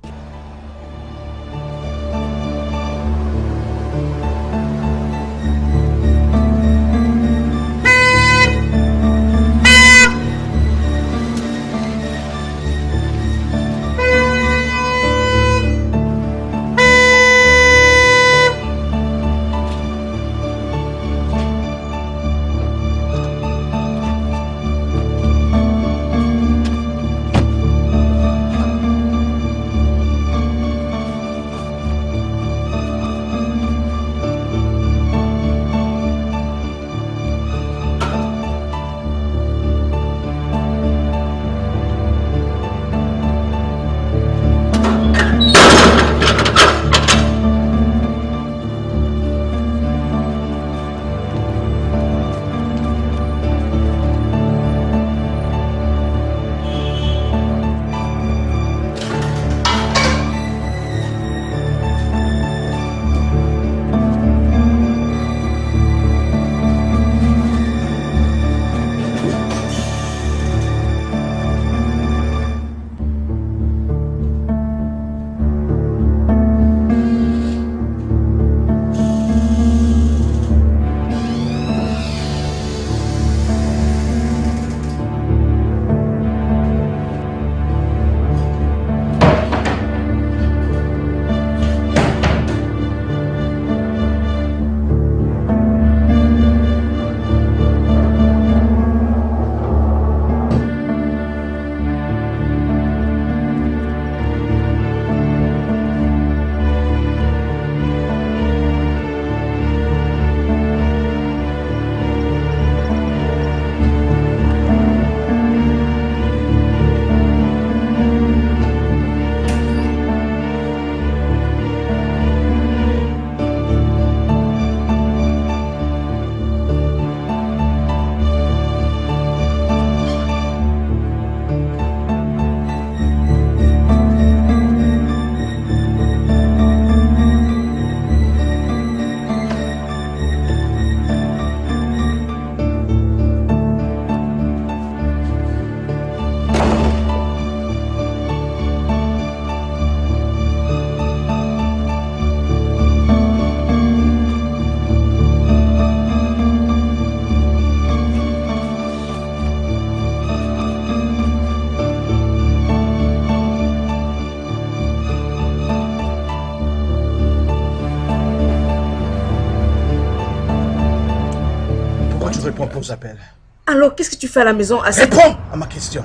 Appels. Alors, qu'est-ce que tu fais à la maison à cette... Réponds à ma question.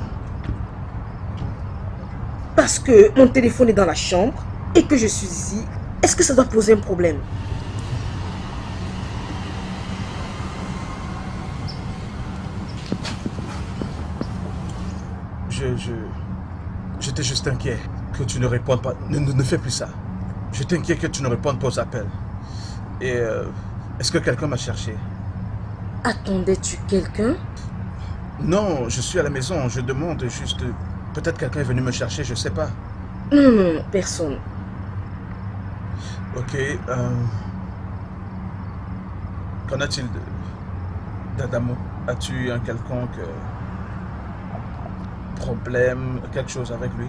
Parce que mon téléphone est dans la chambre et que je suis ici, est-ce que ça doit poser un problème? J'étais juste inquiet que tu ne répondes pas. Ne fais plus ça. Je t'inquiète que tu ne répondes pas aux appels. Et est-ce que quelqu'un m'a cherché? Attendais-tu quelqu'un? Non, je suis à la maison. Je demande juste... Peut-être quelqu'un est venu me chercher, je ne sais pas. Non, non, non, personne. Ok. Qu'en a-t-il d'Adamo? As-tu un quelconque problème, quelque chose avec lui?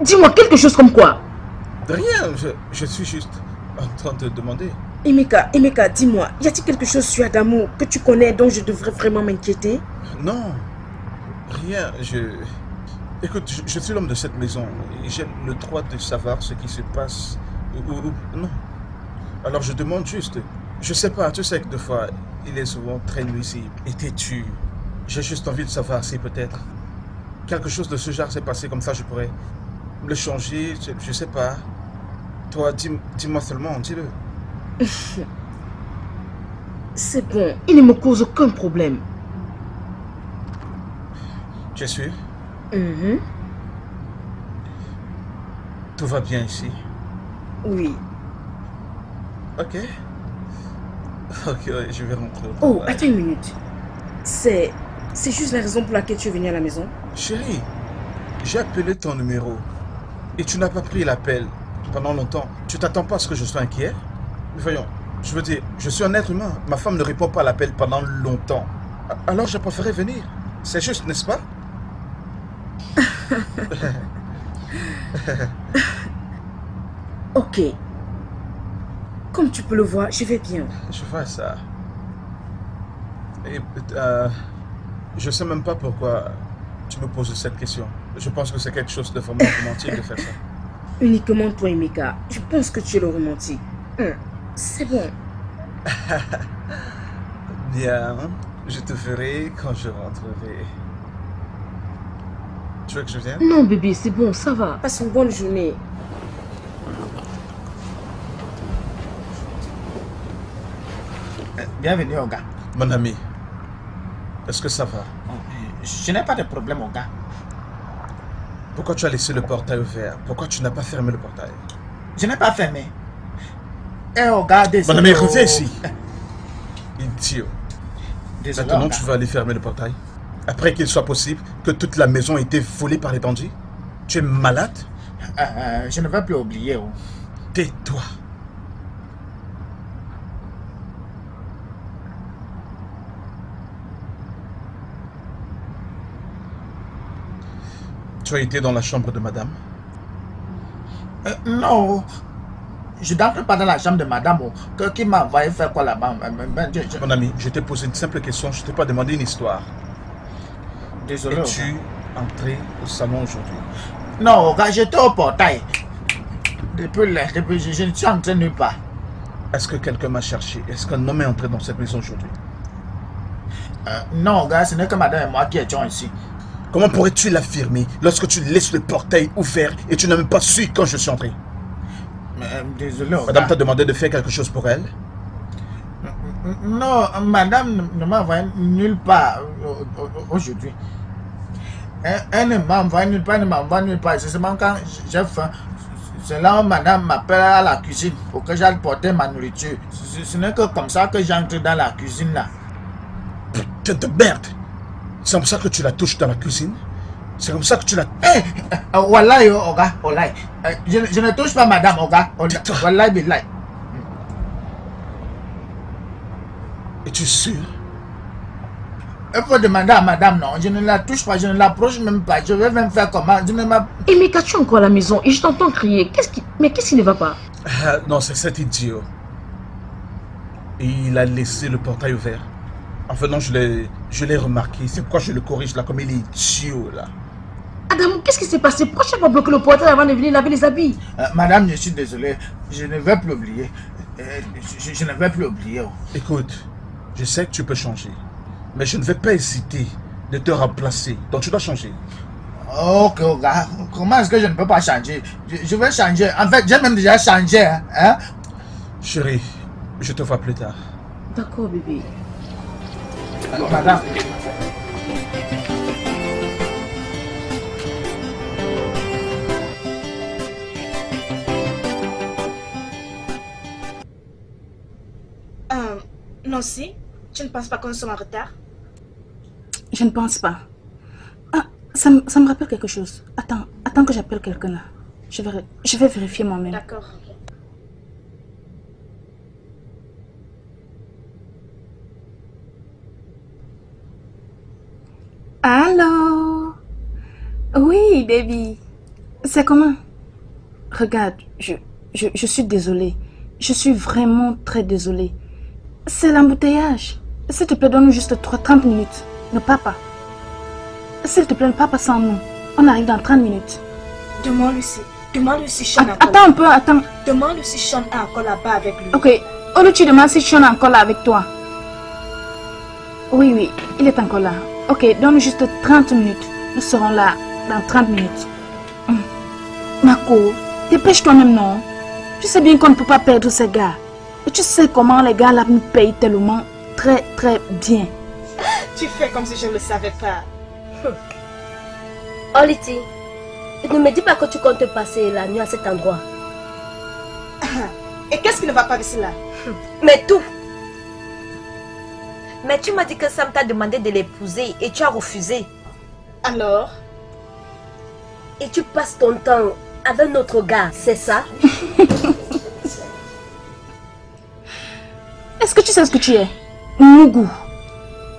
Dis-moi quelque chose comme quoi? De rien, je suis juste en train de demander. Emeka, dis-moi, y a-t-il quelque chose sur Adamo que tu connais dont je devrais vraiment m'inquiéter? Non, rien, Écoute, je suis l'homme de cette maison. J'ai le droit de savoir ce qui se passe. Non. Alors je demande juste. Je sais pas, tu sais que des fois, il est souvent très nuisible et têtu. J'ai juste envie de savoir si peut-être quelque chose de ce genre s'est passé, comme ça je pourrais le changer, je sais pas. Toi, dis-moi seulement, dis-le. C'est bon, il ne me cause aucun problème. Tu es sûr? Mm-hmm. Tout va bien ici? Oui. Ok. Ok, je vais rentrer. Oh, attends une minute. C'est juste la raison pour laquelle tu es venu à la maison? Chérie, j'ai appelé ton numéro et tu n'as pas pris l'appel pendant longtemps. Tu t'attends pas à ce que je sois inquiet? Mais voyons, je veux dire, je suis un être humain. Ma femme ne répond pas à l'appel pendant longtemps. Alors je préférais venir. C'est juste, n'est-ce pas? Ok. Comme tu peux le voir, je vais bien. Je vois ça. Et je sais même pas pourquoi tu me poses cette question. Je pense que c'est quelque chose de vraiment romantique de faire ça. Uniquement toi, Emeka. Je pense que tu es le romantique. C'est bon. Bien. Je te ferai quand je rentrerai. Tu veux que je vienne? Non, bébé, c'est bon, ça va. Passe une bonne journée. Bienvenue, Oga. Mon ami, est-ce que ça va? Je n'ai pas de problème, Oga. Pourquoi tu as laissé le portail ouvert? Pourquoi tu n'as pas fermé le portail? Je n'ai pas fermé. Eh, Oga, désolé. Mon ami, reviens ici. Idiot. Désolé, maintenant, Oga, tu vas aller fermer le portail? Après qu'il soit possible que toute la maison ait été volée par les bandits? Tu es malade? Je ne vais plus oublier. Oh. Tais-toi. Tu as été dans la chambre de madame? Non. Je n'entre pas dans la chambre de madame. Oh. Qui m'a envoyé faire quoi là-bas? Mon ami, je t'ai posé une simple question. Je ne t'ai pas demandé une histoire. Désolé. Es-tu entré au salon aujourd'hui? Non, quand j'étais au portail. Depuis, je ne suis entré nulle part. Est-ce que quelqu'un m'a cherché? Est-ce qu'un homme est entré dans cette maison aujourd'hui? Non, gars, ce n'est que madame et moi qui étions ici. Comment pourrais-tu l'affirmer lorsque tu laisses le portail ouvert et tu n'as même pas su quand je suis entré? Désolé. Madame t'a demandé de faire quelque chose pour elle? Non, madame ne m'a envoyé nulle part aujourd'hui. Elle ne m'a envoyé nulle part, elle ne m'a envoyé nulle part. C'est seulement quand j'ai faim. C'est là où madame m'appelle à la cuisine pour que j'aille porter ma nourriture. Ce n'est que comme ça que j'entre dans la cuisine là. Putain de merde! C'est comme ça que tu la touches dans la cuisine? C'est comme ça que tu la... Hé! Wallahi, Oga, wallahi. Je ne touche pas madame, Oga. Wallahi, billahi. Es-tu sûr? Il faut demander à madame, non. Je ne la touche pas, je ne l'approche même pas. Je vais même faire comment? Emeka, tu es encore à la maison et je t'entends crier. Mais qu'est-ce qui ne va pas? Non, c'est cet idiot. Et il a laissé le portail ouvert. En venant, je l'ai remarqué. C'est pourquoi je le corrige là, comme il est idiot là. Adamo, qu'est-ce qui s'est passé? Pourquoi tu n'as pas bloqué le portail avant de venir laver les habits? Madame, je suis désolé. Je ne vais plus oublier. Je ne vais plus oublier. Écoute. Je sais que tu peux changer, mais je ne vais pas hésiter de te remplacer. Donc tu dois changer. Ok, gars. Comment est-ce que je ne peux pas changer? Je vais changer. En fait, j'ai même déjà changé. Hein? Chérie, je te vois plus tard. D'accord, bébé. Alors, madame. Nancy? Tu ne penses pas qu'on soit en retard? Je ne pense pas. Ah, ça me rappelle quelque chose. Attends que j'appelle quelqu'un là. Je vais vérifier moi-même. D'accord. Allô? Oui, Debbie. C'est comment? Regarde, je suis désolée. Je suis vraiment très désolée. C'est l'embouteillage. S'il te plaît, donne-nous juste 30 minutes. Ne pars pas. S'il te plaît, ne pars pas sans nous. On arrive dans 30 minutes. Demande-lui si. Demande-lui si Sean a attends un peu, attends. Demande-lui si Sean est encore là-bas avec lui. Ok. Olu, tu demandes si Sean est encore là avec toi. Oui, oui, il est encore là. Ok, donne-nous juste 30 minutes. Nous serons là dans 30 minutes. Marco, dépêche-toi même, non? Tu sais bien qu'on ne peut pas perdre ces gars. Et tu sais comment les gars là nous payent tellement très bien. Tu fais comme si je ne le savais pas. Olaitier, ne me dis pas que tu comptes passer la nuit à cet endroit. Et qu'est-ce qui ne va pas ici là? Mais tout. Mais tu m'as dit que Sam t'a demandé de l'épouser et tu as refusé. Alors? Et tu passes ton temps avec notre gars, c'est ça? Est-ce que tu sais ce que tu es? Mougou.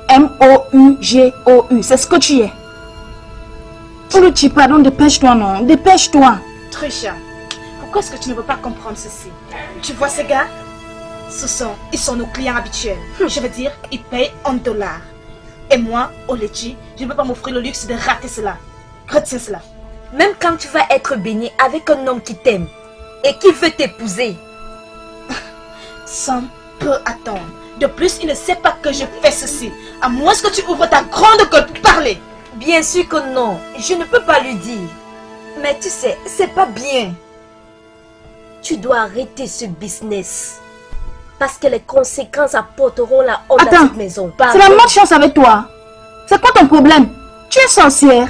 M-O-U-G-O-U. C'est ce que tu es. Oluchi, pardon, dépêche-toi, non. Dépêche-toi. Trisha, pourquoi est-ce que tu ne veux pas comprendre ceci? Tu vois ces gars? Ils sont nos clients habituels. Je veux dire, ils payent en dollars. Et moi, Oluchi, je ne peux pas m'offrir le luxe de rater cela. Retiens cela. Même quand tu vas être béni avec un homme qui t'aime et qui veut t'épouser. Sam peut attendre. De plus, il ne sait pas que je fais ceci. À moins que tu ouvres ta grande gueule pour parler. Bien sûr que non. Je ne peux pas lui dire. Mais tu sais, c'est pas bien. Tu dois arrêter ce business. Parce que les conséquences apporteront la honte à cette maison. C'est la malchance avec toi. C'est quoi ton problème? Tu es sorcière.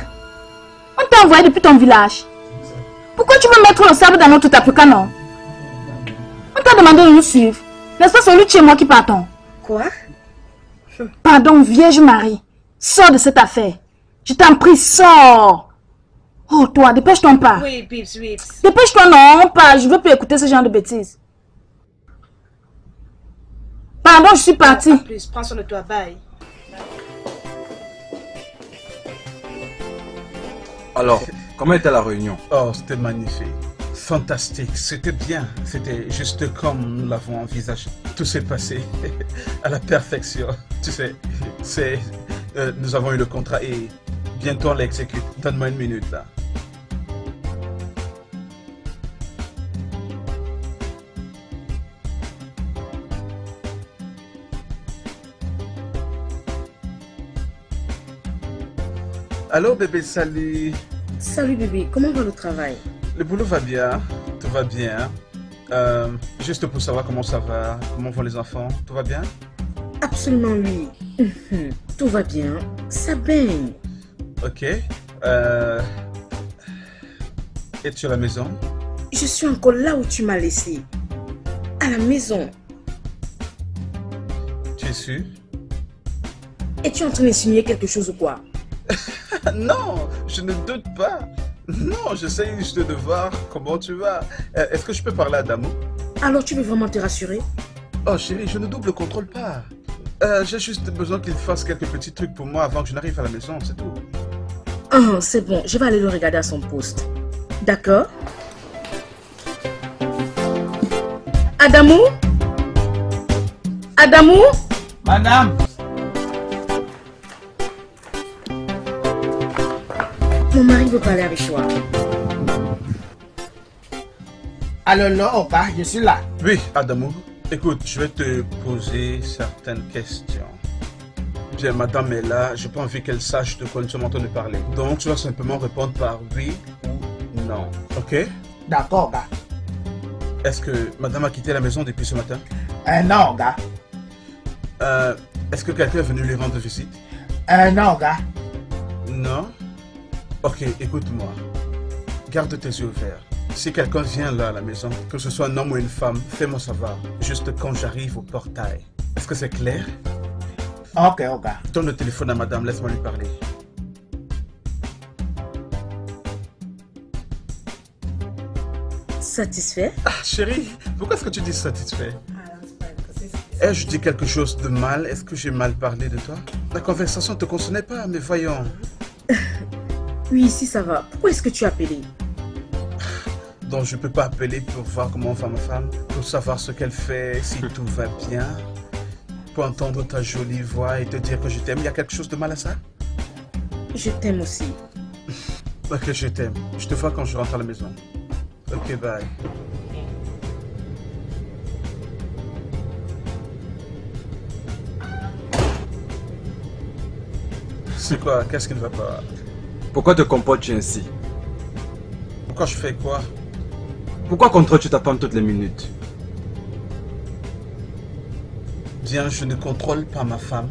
On t'a envoyé depuis ton village. Pourquoi tu veux mettre le sable dans notre tapis, non? On t'a demandé de nous suivre. N'est-ce pas celui chez moi qui partons? Quoi? Pardon, Vierge Marie. Sors de cette affaire. Je t'en prie, sors. Oh, toi, dépêche-toi pas. Oui, Pips, oui. Dépêche-toi, non, pas. Je veux plus écouter ce genre de bêtises. Pardon, je suis partie. En plus, prends soin de toi, bye. Alors, comment était la réunion? Oh, c'était magnifique. Fantastique. C'était bien. C'était juste comme nous l'avons envisagé. Tout s'est passé à la perfection. Tu sais, c'est... nous avons eu le contrat et bientôt on l'exécute. Donne-moi une minute là. Allô bébé, salut. Salut bébé, comment va le travail? Le boulot va bien, tout va bien. Juste pour savoir comment ça va, comment vont les enfants, tout va bien? Absolument oui, tout va bien, ça baigne. Ok, es-tu à la maison? Je suis encore là où tu m'as laissé, à la maison. Tu es sûre? Es-tu en train d'insinuer quelque chose ou quoi? Non, je ne doute pas. Non, j'essaie juste de voir comment tu vas. Est-ce que je peux parler à Damo? Alors tu veux vraiment te rassurer? Oh chérie, je ne double contrôle pas. J'ai juste besoin qu'il fasse quelques petits trucs pour moi avant que je n'arrive à la maison, c'est tout. Oh, c'est bon, je vais aller le regarder à son poste. D'accord? Adamo? Adamo? Madame? Mon mari veut parler avec toi. Allô, Opa, je suis là. Oui, Adamo. Écoute, je vais te poser certaines questions. Bien, madame est là, je n'ai pas envie qu'elle sache de quoi nous sommes en train de parler. Donc, tu vas simplement répondre par oui ou non. Ok? D'accord, gars. Est-ce que madame a quitté la maison depuis ce matin? Non, gars. Est-ce que quelqu'un est venu lui rendre visite? Non, gars. Non? Ok, écoute-moi. Garde tes yeux ouverts. Si quelqu'un vient là à la maison, que ce soit un homme ou une femme, fais-moi savoir. Juste quand j'arrive au portail. Est-ce que c'est clair? Ok, ok. Donne le téléphone à madame, laisse-moi lui parler. Satisfait? Ah, chérie, pourquoi est-ce que tu dis satisfait? Ai-je dit quelque chose de mal? Est-ce que j'ai mal parlé de toi? La conversation ne te concernait pas, mais voyons. Oui, si ça va. Pourquoi est-ce que tu as appelé? Donc je peux pas appeler pour voir comment va ma femme, pour savoir ce qu'elle fait, si tout va bien, pour entendre ta jolie voix et te dire que je t'aime. Il y a quelque chose de mal à ça? Je t'aime aussi. Ok, je t'aime. Je te vois quand je rentre à la maison. Ok, bye. C'est quoi? Qu'est-ce qui ne va pas? Pourquoi te comportes-tu ainsi? Pourquoi je fais quoi? Pourquoi contrôles-tu ta femme toutes les minutes? Bien, je ne contrôle pas ma femme.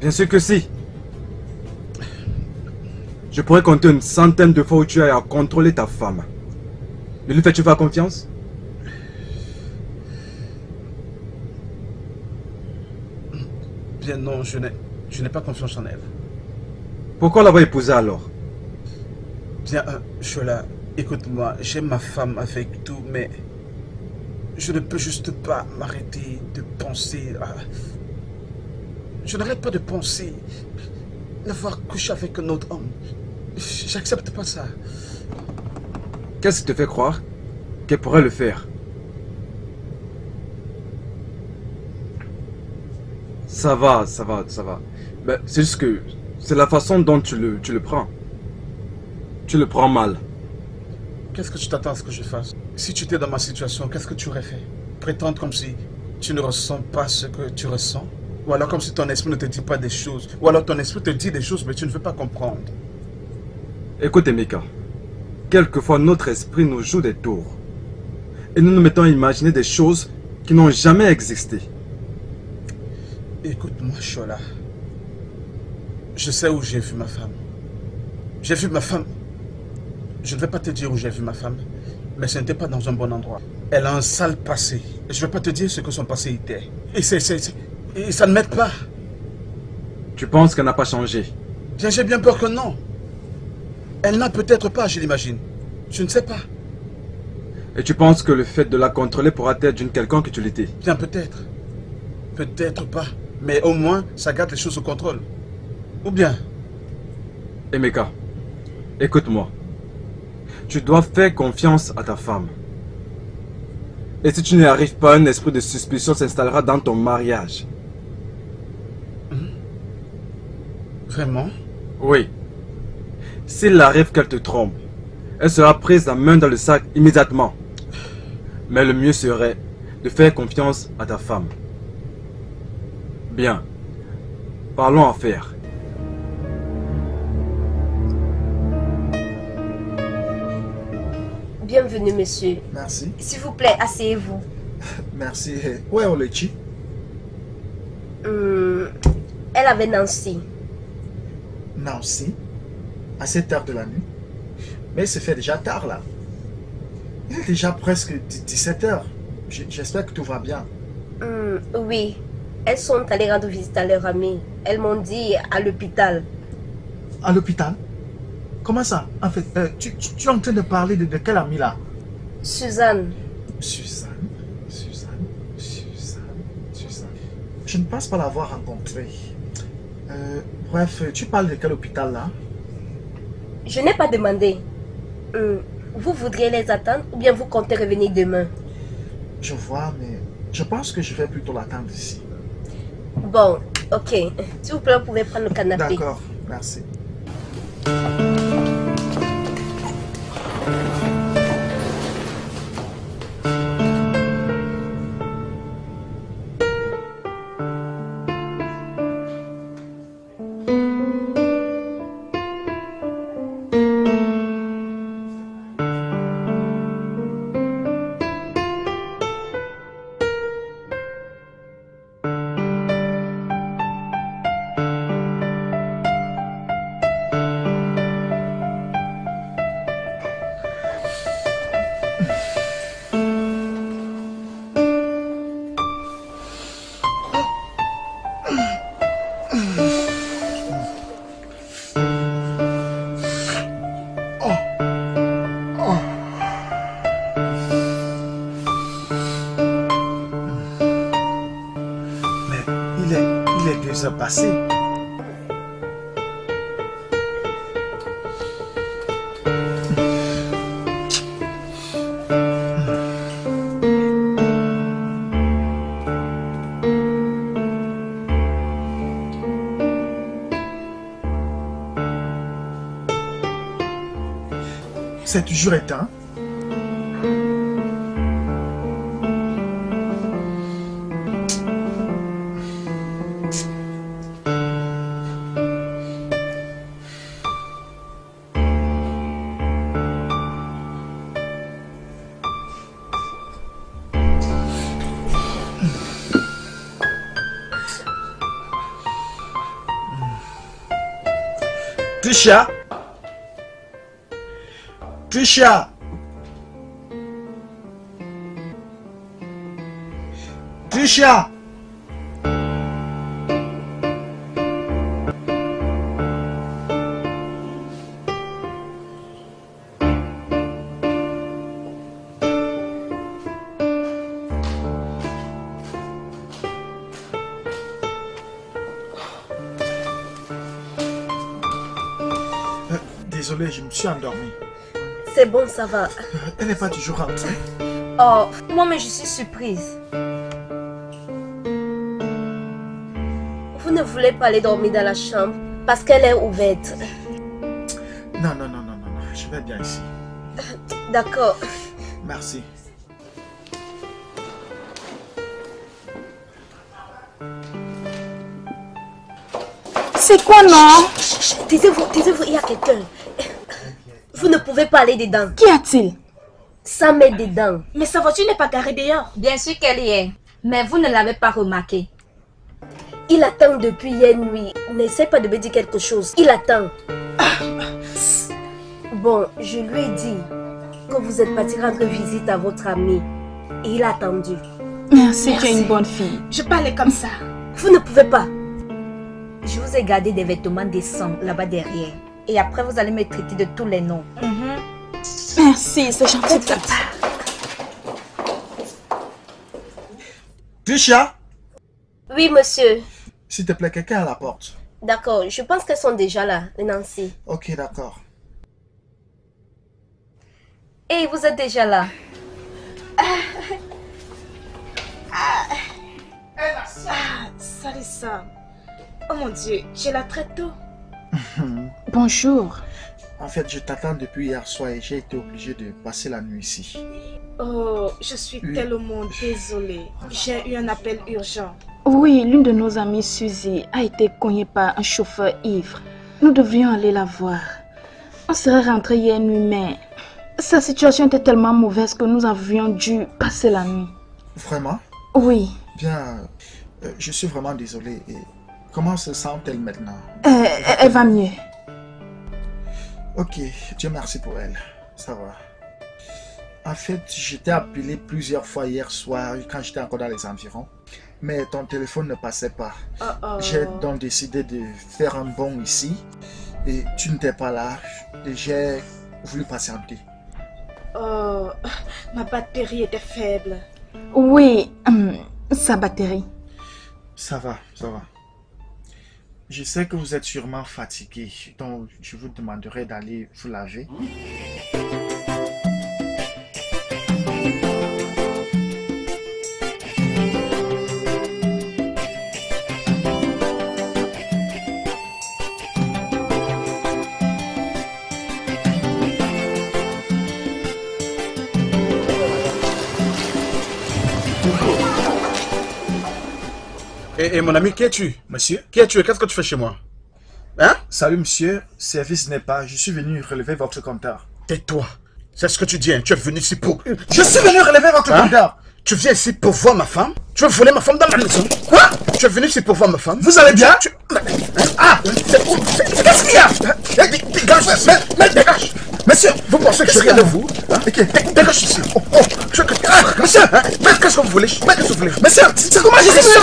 Bien sûr que si. Je pourrais compter une centaine de fois où tu as à contrôler ta femme. Ne lui fais-tu pas confiance? Bien non, je n'ai pas confiance en elle. Pourquoi l'avoir épousée alors? Bien, Chola, écoute-moi, j'aime ma femme avec tout, mais je ne peux juste pas m'arrêter de penser à... Je n'arrête pas de penser d'avoir couché avec un autre homme. J'accepte pas ça. Qu'est-ce qui te fait croire qu'elle pourrait le faire? Ça va, ça va, ça va. Ben, c'est juste que c'est la façon dont tu le prends. Tu le prends mal. Qu'est-ce que tu t'attends à ce que je fasse? Si tu étais dans ma situation, qu'est-ce que tu aurais fait? Prétendre comme si tu ne ressens pas ce que tu ressens? Ou alors comme si ton esprit ne te dit pas des choses. Ou alors ton esprit te dit des choses mais tu ne veux pas comprendre. Écoute Emeka, quelquefois notre esprit nous joue des tours. Et nous nous mettons à imaginer des choses qui n'ont jamais existé. Écoute-moi Chola, je sais où j'ai vu ma femme. J'ai vu ma femme. Je ne vais pas te dire où j'ai vu ma femme, mais ce n'était pas dans un bon endroit. Elle a un sale passé. Je ne vais pas te dire ce que son passé était. Et ça ne m'aide pas. Tu penses qu'elle n'a pas changé? Bien, j'ai bien peur que non. Elle n'a peut-être pas, je l'imagine. Je ne sais pas. Et tu penses que le fait de la contrôler pourra être d'une quelconque utilité? Bien, peut-être. Peut-être pas. Mais au moins, ça garde les choses au contrôle. Ou bien? Emeka, écoute-moi. Tu dois faire confiance à ta femme. Et si tu n'y arrives pas, un esprit de suspicion s'installera dans ton mariage. Vraiment? Oui. S'il arrive qu'elle te trompe, elle sera prise la main dans le sac immédiatement. Mais le mieux serait de faire confiance à ta femme. Bien. Parlons affaires. Bienvenue, monsieur. Merci. S'il vous plaît, asseyez-vous. Merci. Où est Oluchi? Elle avait Nancy. Nancy? À cette heure de la nuit? Mais il se fait déjà tard, là. Il est déjà presque 17 h. J'espère que tout va bien. Oui. Elles sont allées rendre visite à leur amie. Elles m'ont dit à l'hôpital. À l'hôpital? Comment ça? En fait, tu es en train de parler de quelle amie là? Suzanne. Suzanne. Je ne pense pas l'avoir rencontrée. Bref, tu parles de quel hôpital là? Je n'ai pas demandé. Vous voudriez les attendre ou bien vous comptez revenir demain? Je vois, mais je pense que je vais plutôt l'attendre ici. Bon, ok. S'il vous plaît, vous pouvez prendre le canapé. D'accord, merci. Passé. C'est toujours éteint. Trisha. Désolé, je me suis endormi. C'est bon, ça va. Elle n'est pas toujours rentrée. Oh, moi-même, je suis surprise. Vous ne voulez pas aller dormir dans la chambre parce qu'elle est ouverte. Non. Je vais bien ici. D'accord. Merci. C'est quoi, non? Taisez-vous, il y a quelqu'un. Vous ne pouvez pas aller dedans. Qu'y a-t-il? Ça m'est dedans. Mais sa voiture n'est pas garée dehors. Bien sûr qu'elle y est. Mais vous ne l'avez pas remarqué. Il attend depuis hier nuit. N'essaie pas de me dire quelque chose. Il attend. Bon, je lui ai dit que vous êtes parti rendre visite à votre ami. Et il a attendu. Merci, tu es une bonne fille. Je parlais comme ça. Vous ne pouvez pas. Je vous ai gardé des vêtements décents là-bas derrière. Et après, vous allez me traiter de tous les noms. Merci, c'est gentil de ta part. Trisha? Oui, monsieur. S'il te plaît, quelqu'un à la porte. D'accord, je pense qu'elles sont déjà là, Nancy. Ok, d'accord. Et vous êtes déjà là. Salut, Sam. Oh mon Dieu, je la traite tôt. Bonjour. En fait, je t'attends depuis hier soir et j'ai été obligée de passer la nuit ici. Oh, je suis tellement désolée. J'ai eu un appel urgent. Oui, l'une de nos amies, Suzy, a été cognée par un chauffeur ivre. Nous devrions aller la voir. On serait rentrés hier nuit, mais sa situation était tellement mauvaise que nous avions dû passer la nuit. Vraiment? Oui. Bien, je suis vraiment désolée. Et comment se sent-elle maintenant? Elle va mieux. Ok, Dieu merci pour elle. Ça va. En fait, j'étais appelé plusieurs fois hier soir quand j'étais encore dans les environs. Mais ton téléphone ne passait pas. J'ai donc décidé de faire un bond ici. Et tu n'étais pas là. Et j'ai voulu patienter. Oh, ma batterie était faible. Oui, sa batterie. Ça va, ça va. Je sais que vous êtes sûrement fatigué, donc je vous demanderai d'aller vous laver. Et mon ami, qui es-tu? Monsieur? Qui es-tu et qu'est-ce que tu fais chez moi? Hein? Salut monsieur, service n'est pas, je suis venu relever votre compteur. Tais-toi, c'est ce que tu dis, hein? Tu es venu ici pour... Je suis venu relever votre compteur. Tu viens ici pour voir ma femme? Tu veux voler ma femme dans la maison? Quoi? Tu es venu ici pour voir ma femme? Vous allez bien? Ah! Qu'est-ce qu'il y a? Dégage! Mais dégage! Monsieur, vous pensez que je rien de vous? Dégage ici! Monsieur! Qu'est-ce que vous voulez? Monsieur! Comment j'ai dit?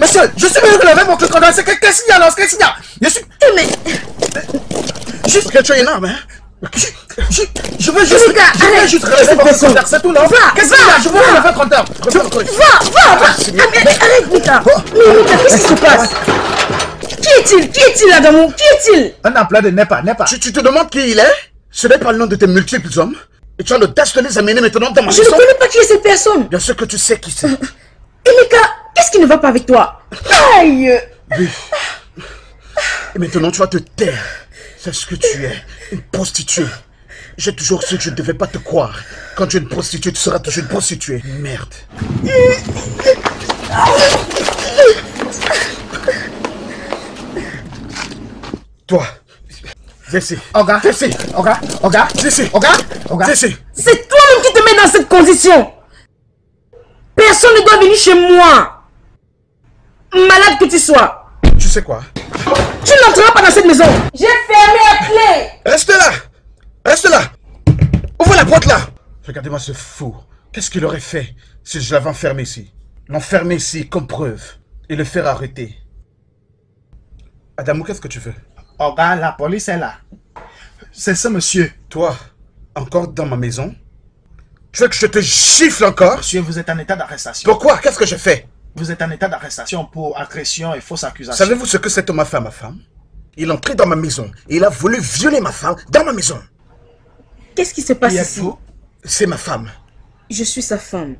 Monsieur, je suis venu relever mon compteur. Qu'est-ce qu'il y a là? Qu'est-ce qu'il y a? Je suis... Mais... Juste que tu es énorme, hein? Je veux juste... Je veux juste relever mon compteur, c'est tout, non? Qu'est-ce qu'il y a? Je veux relever mon compteur. Va! Arrête, Mika! Mika, qu'est-ce qui se passe? Qui est-il, Adamo? Qui est-il? Un appelant de Nepa. Tu te demandes qui il est? Ce n'est pas le nom de tes multiples hommes. Et tu as l'audace de les amener maintenant dans ma maison. Je ne connais pas qui est cette personne. Bien sûr que tu sais qui c'est. Emeka, qu'est-ce qui ne va pas avec toi? Aïe! Oui. Et maintenant, tu vas te taire. C'est ce que tu es, une prostituée. J'ai toujours su que je ne devais pas te croire. Quand tu es une prostituée, tu seras toujours une prostituée. Merde. Toi, viens ici. C'est toi-même qui te mets dans cette condition. Personne ne doit venir chez moi. Malade que tu sois. Tu sais quoi? Tu n'entreras pas dans cette maison. J'ai fermé la clé. Reste là. Reste là. Ouvre la porte là. Regardez-moi ce fou. Qu'est-ce qu'il aurait fait si je l'avais enfermé ici? L'enfermer ici comme preuve et le faire arrêter. Adamo, qu'est-ce que tu veux? Oh gars, la police est là. C'est ça, monsieur. Toi, encore dans ma maison? Tu veux que je te gifle encore? Monsieur, vous êtes en état d'arrestation. Pourquoi? Qu'est-ce que je fais? Vous êtes en état d'arrestation pour agression et fausse accusation. Savez-vous ce que cet homme a fait à ma femme? Il est entré dans ma maison et il a voulu violer ma femme dans ma maison. Qu'est-ce qui se passe ici? C'est ma femme. Je suis sa femme.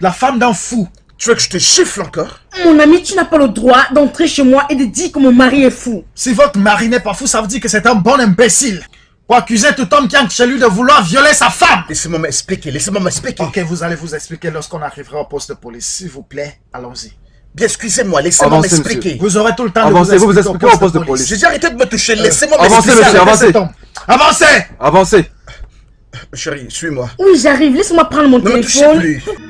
La femme d'un fou. Tu veux que je te gifle encore? Mon ami, tu n'as pas le droit d'entrer chez moi et de dire que mon mari est fou. Si votre mari n'est pas fou, ça veut dire que c'est un bon imbécile. Pour accuser tout homme qui entre chez lui de vouloir violer sa femme. Laissez-moi m'expliquer, Ok, vous allez vous expliquer lorsqu'on arrivera au poste de police. S'il vous plaît, allons-y. Bien, excusez-moi, laissez-moi m'expliquer. Vous aurez tout le temps de vous expliquer au poste de police. J'ai déjà arrêté de me toucher, laissez-moi m'expliquer. Avancez. Chérie, suis-moi. Oui, j'arrive, laisse-moi prendre mon téléphone. Ne me touchez plus.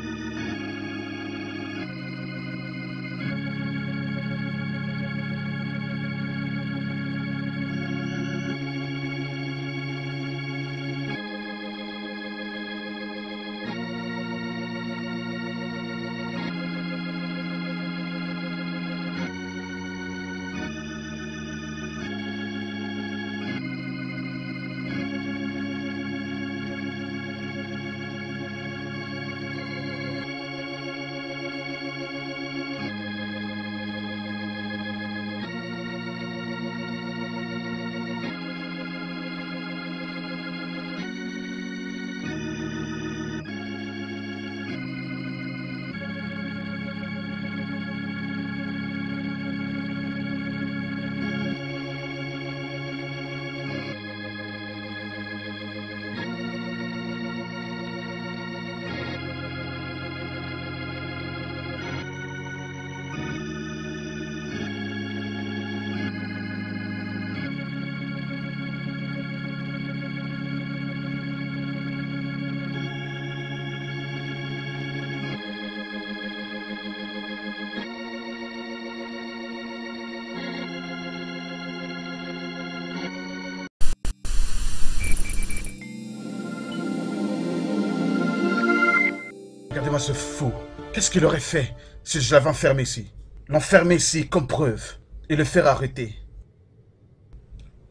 Regardez-moi ce fou. Qu'est-ce qu'il aurait fait si je l'avais enfermé ici? L'enfermer ici comme preuve et le faire arrêter.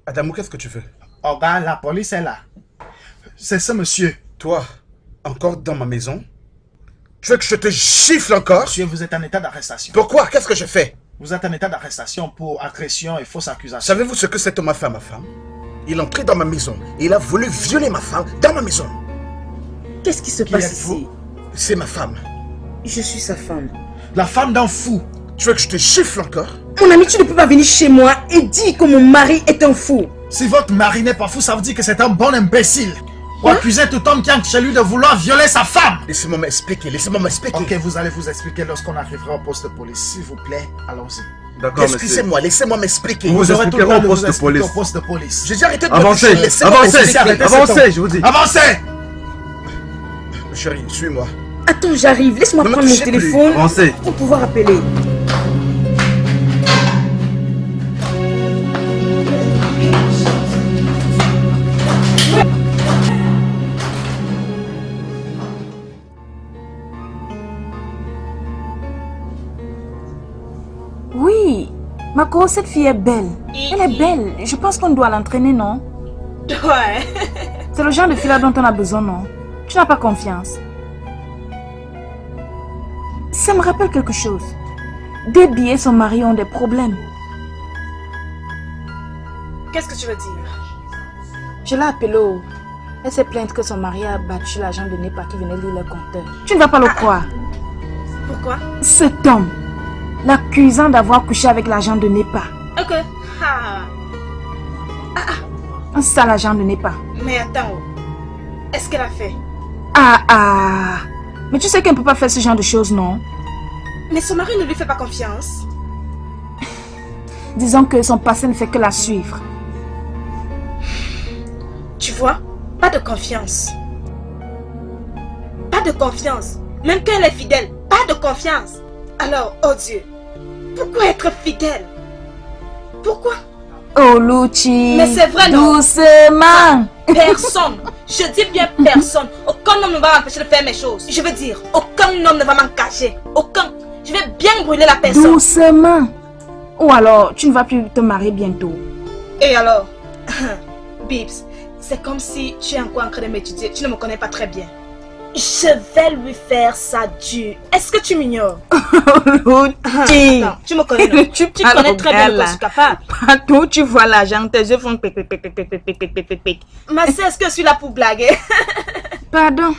Adamo, qu'est-ce que tu veux? Oh gars, la police est là. C'est ça, monsieur. Toi, encore dans ma maison? Tu veux que je te gifle encore? Monsieur, vous êtes en état d'arrestation. Pourquoi? Qu'est-ce que je fais? Vous êtes en état d'arrestation pour agression et fausse accusation. Savez-vous ce que cet homme a fait à ma femme? Il est entré dans ma maison et il a voulu violer ma femme dans ma maison. Qu'est-ce qui se passe ici? C'est ma femme. Je suis sa femme. La femme d'un fou. Tu veux que je te gifle encore? Mon ami, tu ne peux pas venir chez moi et dire que mon mari est un fou. Si votre mari n'est pas fou, ça veut dire que c'est un bon imbécile. Pour accuser tout homme qui entre chez lui de vouloir violer sa femme. Laissez-moi m'expliquer, Ok, vous allez vous expliquer lorsqu'on arrivera au poste de police. S'il vous plaît, allons-y. D'accord, monsieur. Excusez-moi, laissez-moi m'expliquer. Vous aurez tout le temps de vous expliquer au poste de police. J'ai déjà arrêté de me toucher. Avancez, je vous dis. Avancez. Chérie, suis-moi. Attends, j'arrive. Laisse-moi prendre mon téléphone pour pouvoir appeler. Oui, Mako, cette fille est belle. Elle est belle. Je pense qu'on doit l'entraîner, non? Ouais. C'est le genre de fille-là dont on a besoin, non? Tu n'as pas confiance. Ça me rappelle quelque chose. Debbie et son mari ont des problèmes. Qu'est-ce que tu veux dire? Je l'ai appelée. Elle s'est plainte que son mari a battu l'agent de NEPA qui venait lire le compteur. Tu ne vas pas le croire. Pourquoi? Cet homme l'accusant d'avoir couché avec l'agent de NEPA. Ok. Un sale agent de NEPA. Mais attends. Est-ce qu'elle a fait? Ah. Mais tu sais qu'elle ne peut pas faire ce genre de choses, non? Mais son mari ne lui fait pas confiance. Disons que son passé ne fait que la suivre. Tu vois, pas de confiance. Pas de confiance. Même quand elle est fidèle, pas de confiance. Alors, oh Dieu, pourquoi être fidèle? Pourquoi? Oluchi, mais c'est vrai, non? Doucement. Personne, je dis bien personne. Aucun homme ne va m'empêcher de faire mes choses. Je veux dire, aucun homme ne va m'engager. Aucun. Je vais bien brûler la personne. Doucement. Ou alors, tu ne vas plus te marier bientôt. Et alors? Bips, c'est comme si tu es encore en train de m'étudier. Tu ne me connais pas très bien. Je vais lui faire ça dure. Est-ce que tu m'ignores? Non, tu me connais, non? Tu connais très bien de quoi je suis capable. Partout, tu vois l'argent, tes yeux font pic. Ma sœur, est-ce que je suis là pour blaguer? Pardon.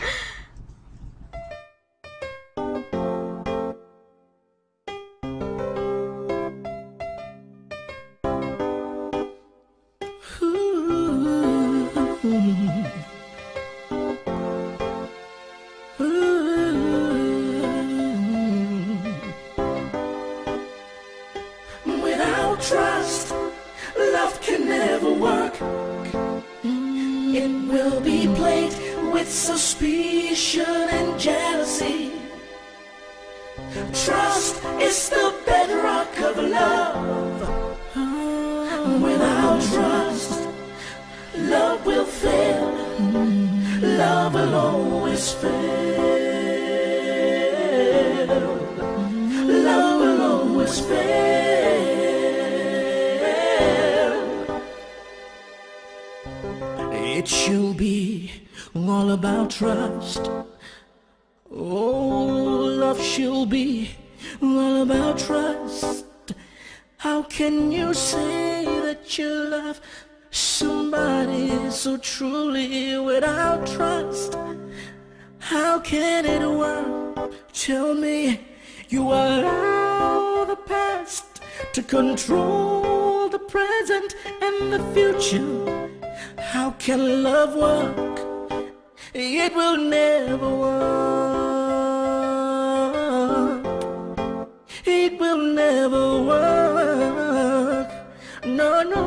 Suspicion and jealousy. Trust is the bedrock of love. Without trust, love will fail. Love will always fail. Love will always fail. It shall be all about trust. Oh, love she'll be all about trust. How can you say that you love somebody so truly without trust? How can it work? Tell me, you allow the past to control the present and the future. How can love work? It will never work. It will never work. No, no.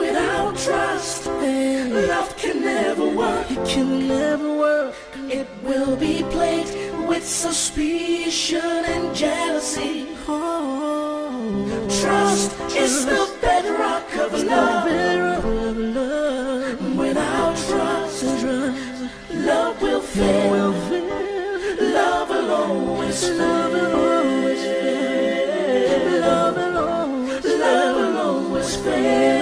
Without trust, love can never work. It can never work. It will be plagued with suspicion and jealousy. Oh, trust is the bedrock of love. Without trust, love will fail. Love will always fail. Love will always fail.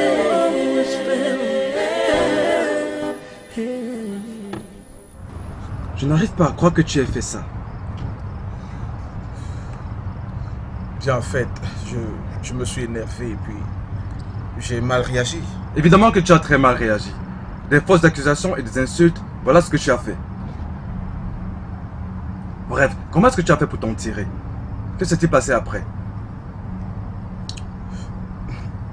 Je n'arrive pas à croire que tu aies fait ça. Bien, en fait, je me suis énervé et puis j'ai mal réagi. Évidemment que tu as très mal réagi. Des fausses accusations et des insultes, voilà ce que tu as fait. Bref, comment est-ce que tu as fait pour t'en tirer? Qu'est-ce qui s'est passé après?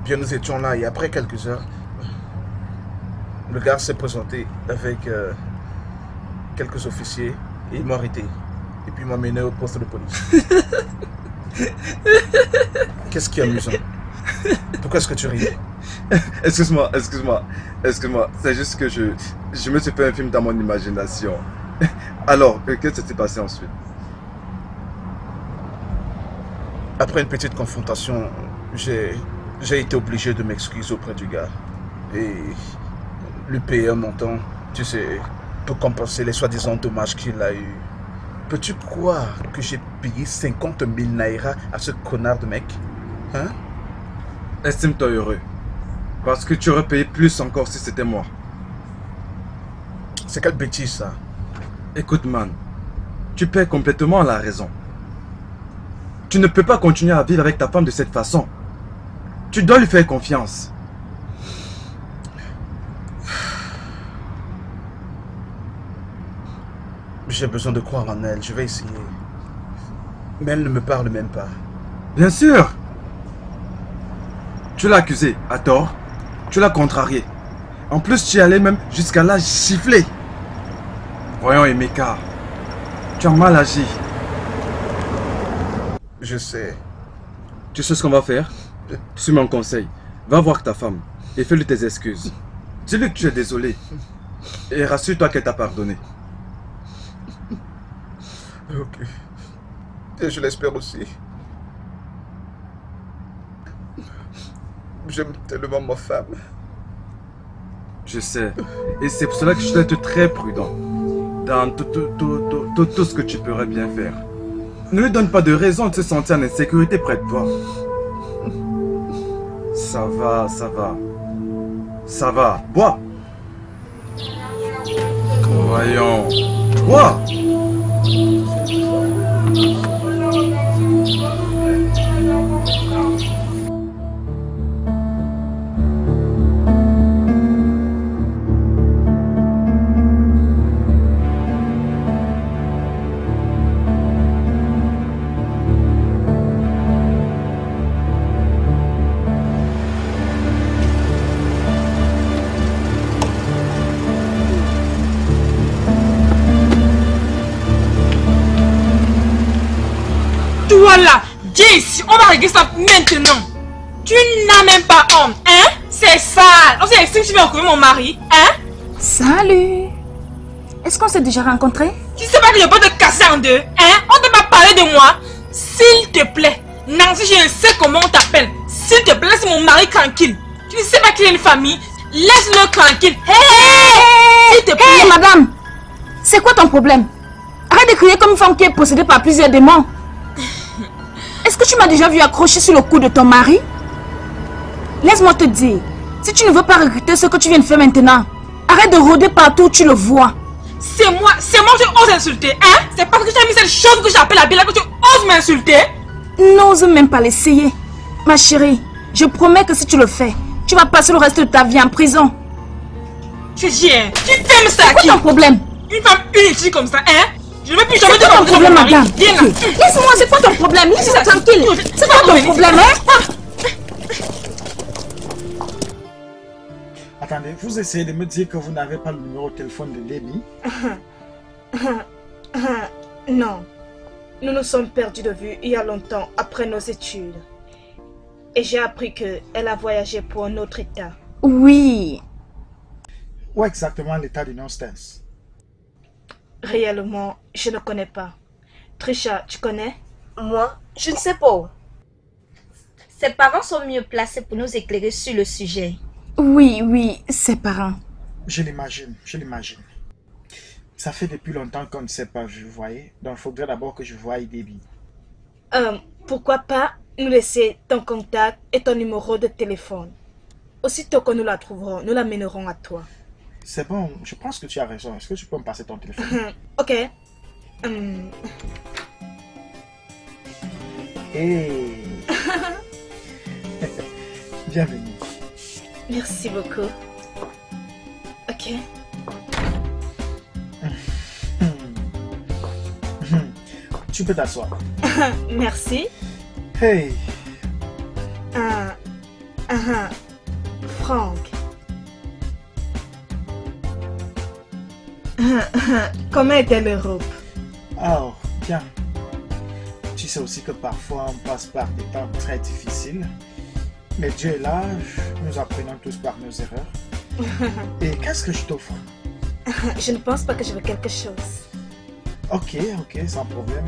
Bien, nous étions là et après quelques heures, le gars s'est présenté avec quelques officiers et ils m'ont arrêté. Et puis ils m'ont amené au poste de police. Qu'est-ce qui est amusant? Pourquoi est-ce que tu ris? Excuse-moi. C'est juste que je me suis fait un film dans mon imagination. Alors, qu'est-ce qui s'est passé ensuite? Après une petite confrontation, j'ai été obligé de m'excuser auprès du gars. Et lui payer un montant, tu sais, pour compenser les soi-disant dommages qu'il a eu. Peux-tu croire que j'ai payé 50 000 naira à ce connard de mec? Hein? Estime-toi heureux. Parce que tu aurais payé plus encore si c'était moi. C'est quelle bêtise ça? Écoute man, tu perds complètement la raison. Tu ne peux pas continuer à vivre avec ta femme de cette façon. Tu dois lui faire confiance. J'ai besoin de croire en elle, je vais essayer. Mais elle ne me parle même pas. Bien sûr! Tu l'as accusée, à tort. Tu l'as contrarié. En plus, tu allais même jusqu'à là siffler. Voyons, Emeka, tu as mal agi. Je sais. Tu sais ce qu'on va faire? Suis mon conseil. Va voir ta femme et fais-lui tes excuses. Dis-lui que tu es désolé. Et rassure-toi qu'elle t'a pardonné. Ok. Et je l'espère aussi. J'aime tellement ma femme. Je sais. Et c'est pour cela que je dois être très prudent dans tout ce que tu pourrais bien faire. Ne lui donne pas de raison de se sentir en insécurité près de toi. Ça va, ça va. Ça va. Bois. Voyons. Bois. On va régler ça maintenant. Tu n'as même pas honte, hein? C'est sale. On s'est que tu vas retrouver mon mari, hein? Salut. Est-ce qu'on s'est déjà rencontrés? Tu sais pas que je peux te casser en deux, hein? On ne peut pas parler de moi. S'il te plaît, Nancy, je ne sais comment on t'appelle. S'il te plaît, laisse mon mari tranquille. Tu ne sais pas qu'il a une famille. Laisse-le tranquille. Hey, s'il te plaît. Hey, madame. C'est quoi ton problème? Arrête de crier comme une femme qui est possédée par plusieurs démons. Est-ce que tu m'as déjà vu accrocher sur le cou de ton mari? Laisse-moi te dire, si tu ne veux pas regretter ce que tu viens de faire maintenant, arrête de rôder partout où tu le vois. C'est moi que tu oses insulter, hein? C'est parce que tu as mis cette chose que j'appelle la belle que tu oses m'insulter? N'ose même pas l'essayer. Ma chérie, je promets que si tu le fais, tu vas passer le reste de ta vie en prison. Tu viens, tu t'aimes ça à qui? C'est quoi ton problème? Une femme inutile comme ça, hein? Je ne veux plus jamais te rendre problème, madame. Laisse-moi, c'est pas ton problème. Laisse-moi tranquille. C'est pas ton problème, hein? Attendez, vous essayez de me dire que vous n'avez pas le numéro de téléphone de Debbie? Non. Nous nous sommes perdus de vue il y a longtemps après nos études. Et j'ai appris qu'elle a voyagé pour un autre état. Oui. Où exactement l'état du non-sens? Réellement, je ne connais pas. Trisha, tu connais? Moi, je ne sais pas. Ses parents sont mieux placés pour nous éclairer sur le sujet. Oui, ses parents. Je l'imagine. Ça fait depuis longtemps qu'on ne s'est pas vu, vous voyez. Donc, il faudrait d'abord que je voie Debbie. Pourquoi pas nous laisser ton contact et ton numéro de téléphone. Aussitôt que nous la trouverons, nous l'amènerons à toi. C'est bon, je pense que tu as raison. Est-ce que tu peux me passer ton téléphone? Ok. Hey. Bienvenue. Merci beaucoup. Ok. Tu peux t'asseoir. Merci. Hey. Franck. Comment était l'Europe? Oh, bien. Tu sais aussi que parfois on passe par des temps très difficiles. Mais Dieu est là, nous apprenons tous par nos erreurs. Et qu'est-ce que je t'offre? Je ne pense pas que je veux quelque chose. Ok, sans problème.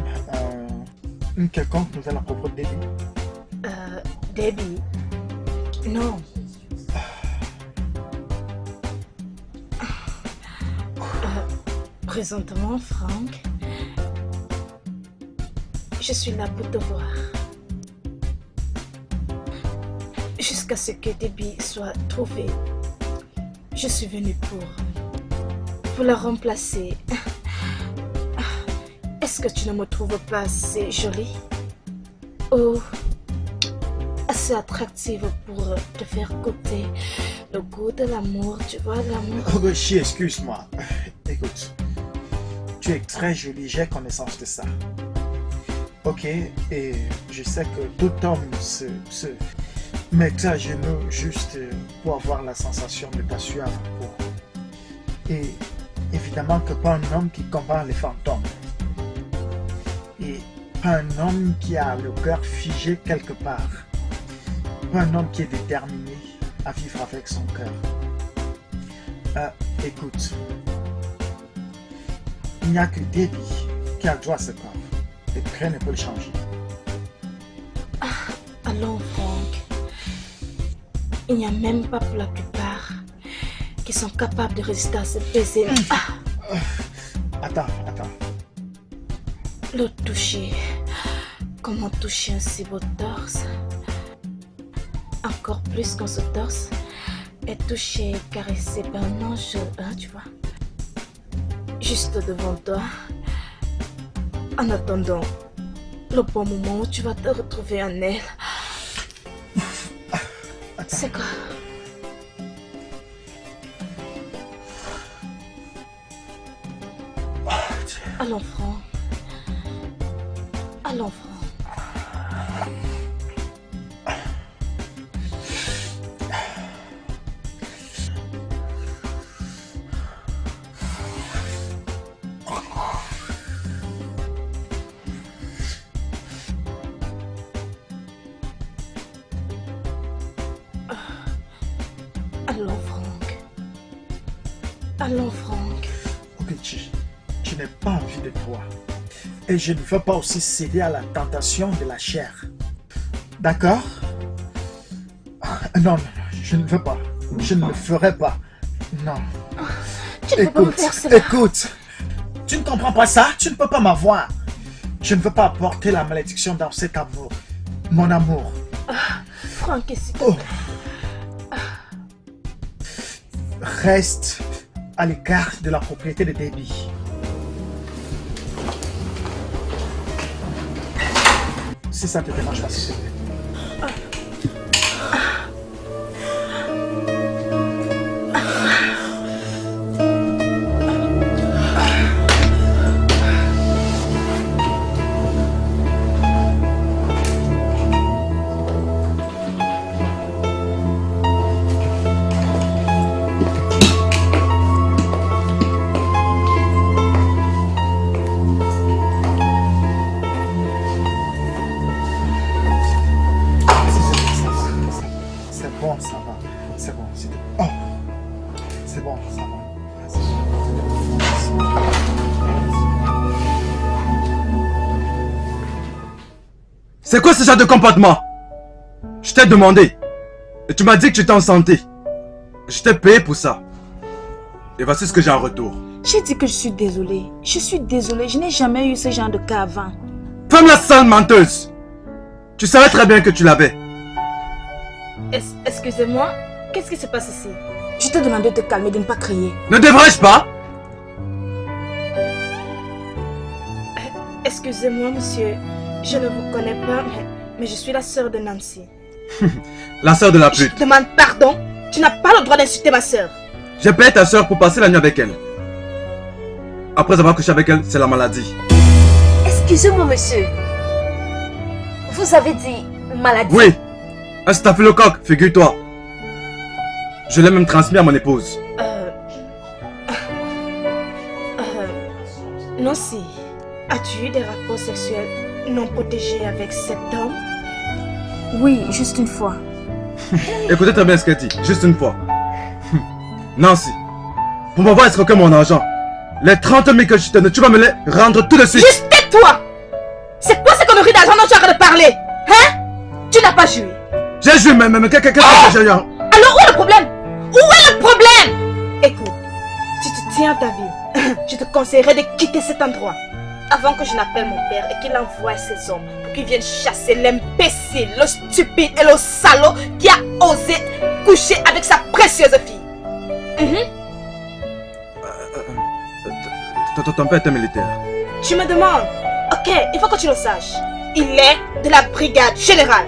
Une quelconque nouvelle à propos de Debbie? Debbie? Non. Présentement, Franck, je suis là pour te voir. Jusqu'à ce que Debbie soit trouvée, je suis venue pour la remplacer. Est-ce que tu ne me trouves pas assez jolie ou assez attractive pour te faire goûter le goût de l'amour, tu vois, l'amour? Oh, chier, excuse-moi. Écoute. Tu es très jolie, j'ai connaissance de ça. Ok, et je sais que tout homme se mettais à genoux juste pour avoir la sensation de pas suivre. Et évidemment que pas un homme qui combat les fantômes. Et pas un homme qui a le cœur figé quelque part. Pas un homme qui est déterminé à vivre avec son cœur. Écoute, il n'y a que Debbie qui a droit à ce corps. Et rien ne peut le changer. Allons, Franck. Il n'y a même pas pour la plupart qui sont capables de résister à ce baiser. Attends. Le toucher. Comment toucher un si beau torse? Encore plus quand ce torse est touché, caressé par un ange, hein, tu vois. Juste devant toi. En attendant le bon moment où tu vas te retrouver en elle. C'est quoi? Allons, Franck. Allons, Franck. Allons, Franck. Ok, je n'ai pas envie de toi. Et je ne veux pas aussi céder à la tentation de la chair. D'accord? Non, je ne veux pas. Je ne le ferai pas. Non. Tu ne peux pas me faire cela. Écoute, tu ne comprends pas ça? Tu ne peux pas m'avoir. Je ne veux pas apporter la malédiction dans cet amour. Mon amour. Franck, s'il te plaît. Reste à l'écart de la propriété de Debbie. Si ça te dérange pas, s'il te plaît. C'est quoi ce genre de comportement? Je t'ai demandé. Et tu m'as dit que tu étais en santé. Je t'ai payé pour ça. Et voici ce que j'ai en retour. J'ai dit que je suis désolée. Je suis désolée. Je n'ai jamais eu ce genre de cas avant. Ferme la salle, menteuse. Tu savais très bien que tu l'avais. Excusez-moi. Qu'est-ce qui se passe ici? Je t'ai demandé de te calmer, de ne pas crier. Ne devrais-je pas? Excusez-moi, monsieur. Je ne vous connais pas, mais je suis la sœur de Nancy. La sœur de la pute. Je te demande pardon. Tu n'as pas le droit d'insulter ma sœur. J'ai payé ta sœur pour passer la nuit avec elle. Après avoir couché avec elle, c'est la maladie. Excusez-moi, monsieur. Vous avez dit maladie? Oui. Un staphylocoque, figure-toi. Je l'ai même transmis à mon épouse. Nancy, as-tu eu des rapports sexuels non protégé avec cet homme? Oui, juste une fois. Écoutez très bien ce qu'elle dit, juste une fois. Nancy, pour m'avoir escroqué mon argent, les 30 000 que je te donne, tu vas me les rendre tout de suite. Juste tais-toi! C'est quoi cette connerie d'argent dont tu arrêtes de parler? Hein? Tu n'as pas joué. J'ai joué, mais qu'est-ce que j'ai eu? Alors où est le problème? Où est le problème? Écoute, si tu tiens ta vie, je te conseillerais de quitter cet endroit. Avant que je n'appelle mon père et qu'il envoie ses hommes pour qu'ils viennent chasser l'imbécile, le stupide et le salaud qui a osé coucher avec sa précieuse fille. Ton père était militaire. Tu me demandes. Ok, il faut que tu le saches. Il est de la brigade générale.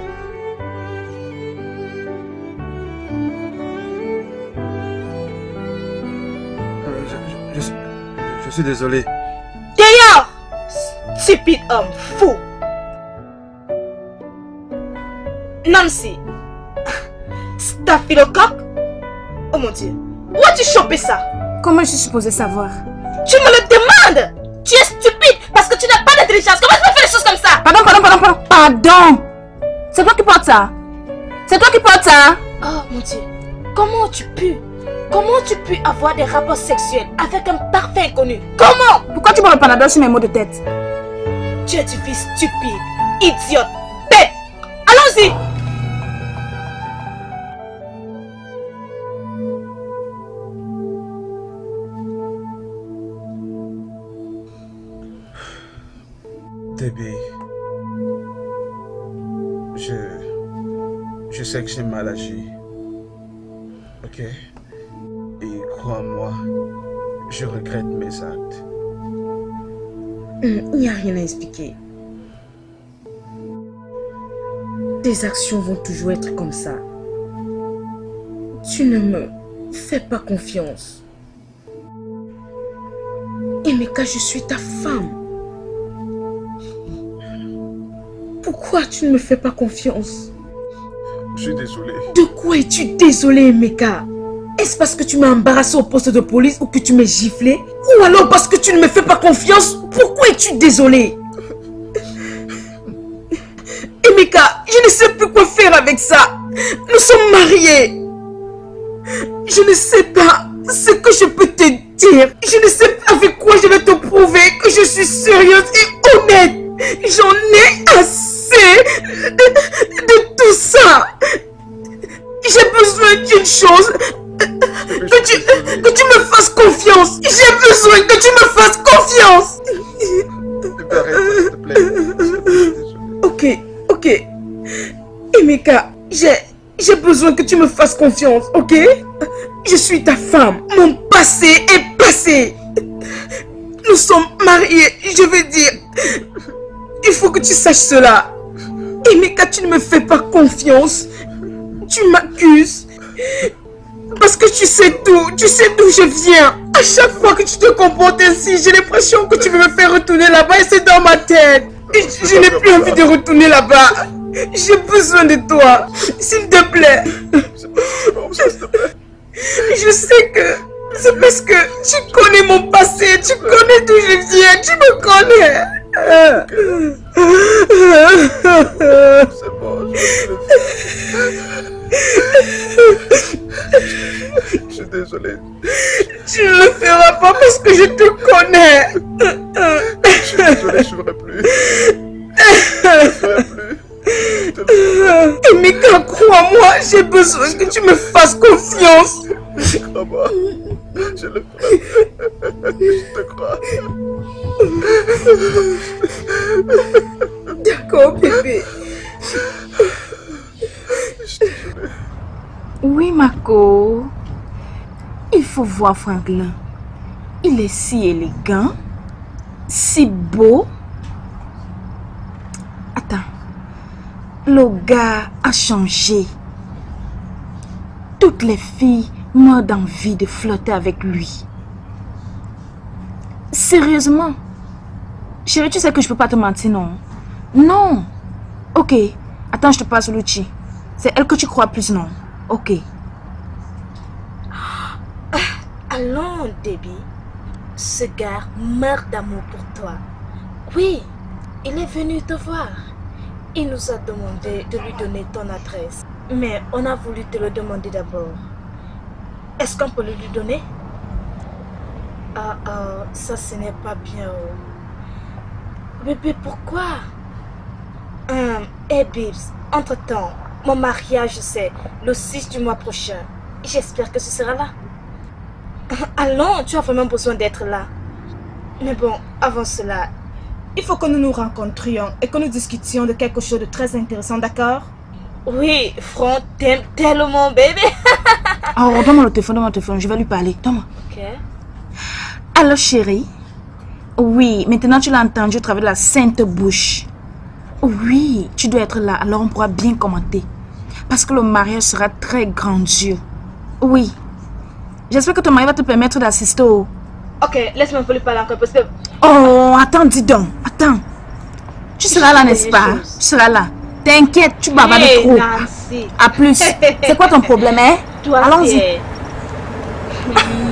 Je suis désolé. D'ailleurs, stupide homme fou. Nancy, staphylocoque? Oh mon Dieu, où as-tu chopé ça? Comment je suis supposée savoir? Tu me le demandes! Tu es stupide parce que tu n'as pas d'intelligence. Comment tu peux faire des choses comme ça? Pardon! C'est toi qui portes ça? Oh mon Dieu, comment tu peux? Comment tu peux avoir des rapports sexuels avec un parfum inconnu? Comment? Pourquoi tu prends le panadol sur mes maux de tête? Tu es une fille stupide, idiote, bête! Allons-y! Debbie, je sais que j'ai mal agi, ok? Et crois-moi, je regrette mes actes. Il n'y a rien à expliquer. Tes actions vont toujours être comme ça. Tu ne me fais pas confiance. Emeka, je suis ta femme. Pourquoi tu ne me fais pas confiance? Je suis désolée. De quoi es-tu désolée, Emeka? Est-ce parce que tu m'as embarrassée au poste de police ou que tu m'as giflée? Ou alors parce que tu ne me fais pas confiance? Pourquoi es-tu désolée? Emeka, je ne sais plus quoi faire avec ça. Nous sommes mariés. Je ne sais pas ce que je peux te dire. Je ne sais pas avec quoi je vais te prouver que je suis sérieuse et honnête. J'en ai assez de tout ça. J'ai besoin d'une chose. Que tu me fasses confiance. J'ai besoin que tu me fasses confiance. S'il te plaît. Ok. Emeka, j'ai besoin que tu me fasses confiance, ok? Je suis ta femme. Mon passé est passé. Nous sommes mariés, je veux dire. Il faut que tu saches cela. Emeka, tu ne me fais pas confiance. Tu m'accuses. Parce que tu sais d'où je viens. À chaque fois que tu te comportes ainsi, j'ai l'impression que tu veux me faire retourner là-bas et c'est dans ma tête. Et je n'ai plus envie de retourner là-bas. J'ai besoin de toi. S'il te plaît. Je sais que c'est parce que tu connais mon passé, tu connais d'où je viens, tu me connais. C'est bon, je suis désolé. Tu ne le feras pas parce que je te connais. Je suis désolé, je ne ferai plus. Emeka, crois-moi, j'ai besoin que tu me fasses confiance. Crois-moi, je le ferai. Je te crois. D'accord, bébé. Oui, Marco. Il faut voir Franklin. Il est si élégant, si beau. Attends. Le gars a changé. Toutes les filles meurent d'envie de flotter avec lui. Sérieusement. Chérie, tu sais que je peux pas te mentir, non? Non. Ok. Attends, je te passe Oluchi. C'est elle que tu crois plus, non? Ok. Allons, Debbie. Ce gars meurt d'amour pour toi. Oui, il est venu te voir. Il nous a demandé de lui donner ton adresse. Mais on a voulu te le demander d'abord. Est-ce qu'on peut le lui donner? Ah, ça ce n'est pas bien. Bébé, pourquoi? Hey, Bibbs, entre-temps, mon mariage, c'est le 6 du mois prochain. J'espère que ce sera là. Allons, tu as vraiment besoin d'être là. Mais bon, avant cela, il faut que nous nous rencontrions et que nous discutions de quelque chose de très intéressant, d'accord? Oui, Franck, t'aimes tellement, bébé. Oh, donne-moi le téléphone, je vais lui parler. Donne-moi. Ok. Allô, chérie? Oui, maintenant tu l'as entendu au travers de la sainte bouche. Oui, tu dois être là, alors on pourra bien commenter. Parce que le mariage sera très grandiose. Oui. J'espère que ton mari va te permettre d'assister au... Ok, laisse-moi lui parler encore parce que... Oh, attends, dis donc. Attends. Tu seras là, n'est-ce pas? Tu seras là. T'inquiète, tu babades trop. Nancy. À plus. C'est quoi ton problème, hein? Allons-y.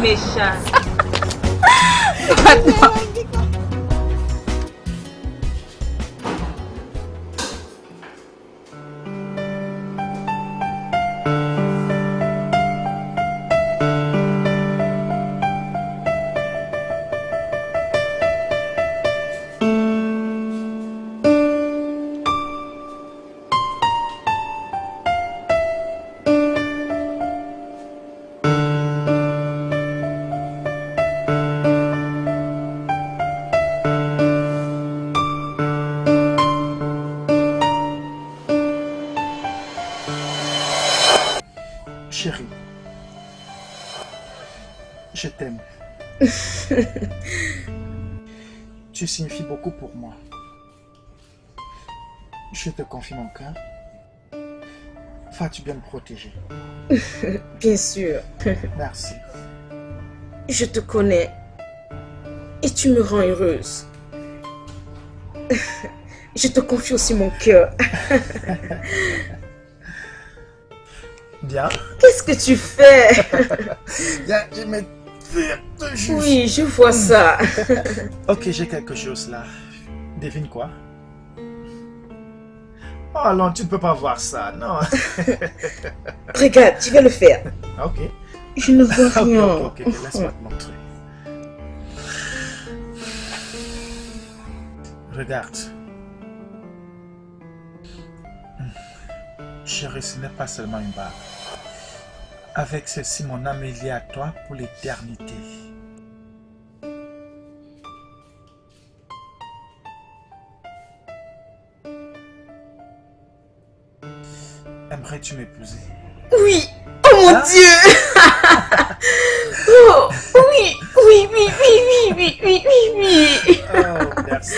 Méchant. Tu signifies beaucoup pour moi. Je te confie mon cœur. Vas-tu bien me protéger? Bien sûr. Merci. Je te connais. Et tu me rends heureuse. Je te confie aussi mon cœur. Bien. Qu'est-ce que tu fais? Bien, je me... Oui, je vois ça. Ok, j'ai quelque chose là. Devine quoi? Oh non, tu ne peux pas voir ça, non. Regarde, tu vas le faire. Ok. Je ne vois rien. Ok, laisse-moi te montrer. Regarde. Chérie, ce n'est pas seulement une barre. Avec ceci, mon âme est liée à toi pour l'éternité. Aimerais-tu m'épouser? Oui! Oh mon Dieu! Oh, oui! Oh, merci.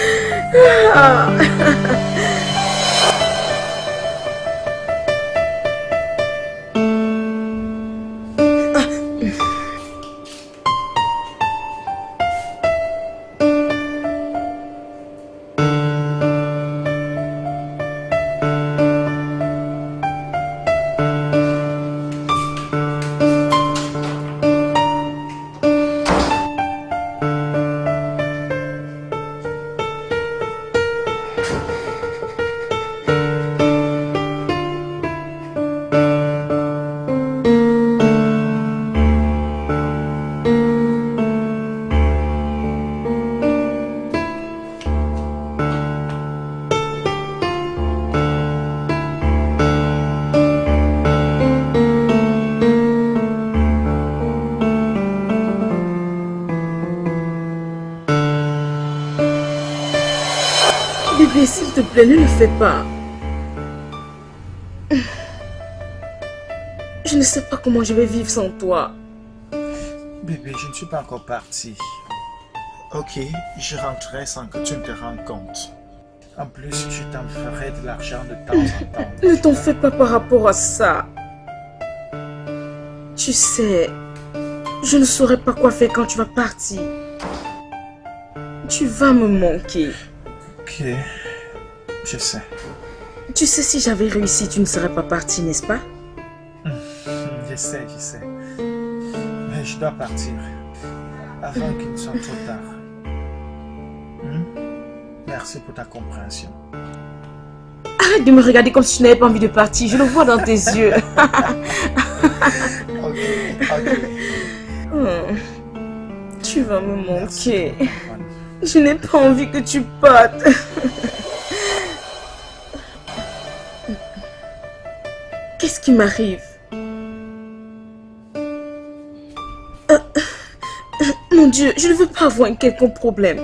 S'il te plaît, ne le fais pas. Je ne sais pas comment je vais vivre sans toi. Bébé, je ne suis pas encore partie. Ok, je rentrerai sans que tu ne te rendes compte. En plus, je t'en ferai de l'argent de temps en temps. Ne t'en fais pas par rapport à ça. Tu sais, je ne saurais pas quoi faire quand tu vas partir. Tu vas me manquer. Ok. Je sais. Tu sais, si j'avais réussi, tu ne serais pas partie, n'est-ce pas? Je sais. Mais je dois partir avant qu'il ne soit trop tard. Merci pour ta compréhension. Arrête de me regarder comme si tu n'avais pas envie de partir. Je le vois dans tes yeux. Ok. Tu vas me manquer. Je n'ai pas envie que tu partes. Qu'est-ce qui m'arrive? Mon Dieu, je ne veux pas avoir un quelconque problème.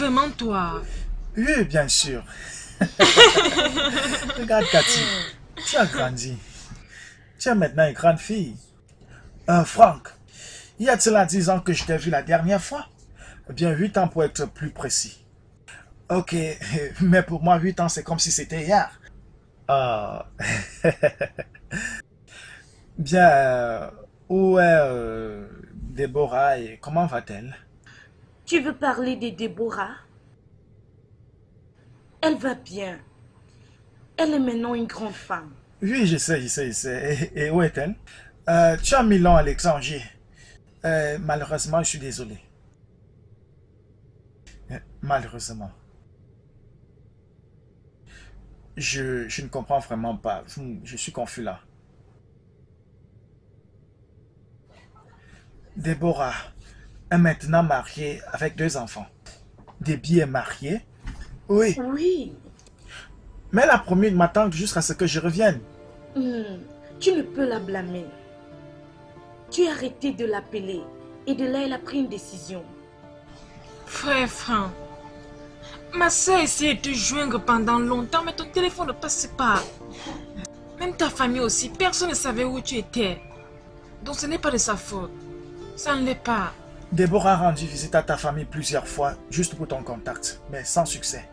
vraiment toi? Oui, bien sûr. Regarde, Cathy, tu as grandi. Tu es maintenant une grande fille. Franck, il y a-t-il 10 ans que je t'ai vu la dernière fois? Eh bien, 8 ans pour être plus précis. Ok, mais pour moi, 8 ans, c'est comme si c'était hier. Bien, où est Déborah et comment va-t-elle? Tu veux parler de Déborah? Elle va bien. Elle est maintenant une grande femme. Oui, je sais. Et où est-elle? Tu as mis long à l'étranger. Malheureusement, je suis désolé. Malheureusement. Je ne comprends vraiment pas. Je suis confus là. Déborah est maintenant mariée avec 2 enfants. Debbie est mariée. Oui. Oui. Mais elle a promis de m'attendre jusqu'à ce que je revienne. Tu ne peux la blâmer. Tu as arrêté de l'appeler et de là, elle a pris une décision. Frère Franck, ma soeur essayait de te joindre pendant longtemps, mais ton téléphone ne passait pas. Même ta famille aussi, personne ne savait où tu étais. Donc ce n'est pas de sa faute. Ça ne l'est pas. Déborah a rendu visite à ta famille plusieurs fois, juste pour ton contact, mais sans succès.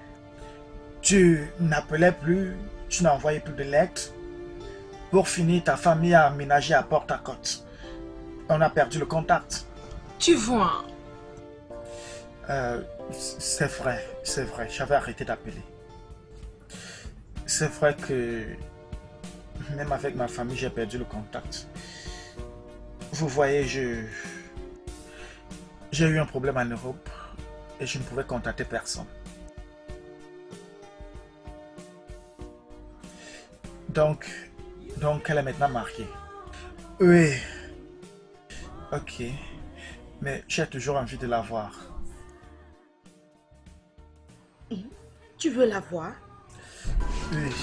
Tu n'appelais plus, tu n'envoyais plus de lettres. Pour finir, ta famille a aménagé à Porte-à-Côte. On a perdu le contact. Tu vois. C'est vrai. J'avais arrêté d'appeler. C'est vrai que même avec ma famille, j'ai perdu le contact. Vous voyez, j'ai eu un problème en Europe et je ne pouvais contacter personne. Donc elle est maintenant mariée. Oui. Ok. Mais j'ai toujours envie de la voir. Tu veux la voir? Oui.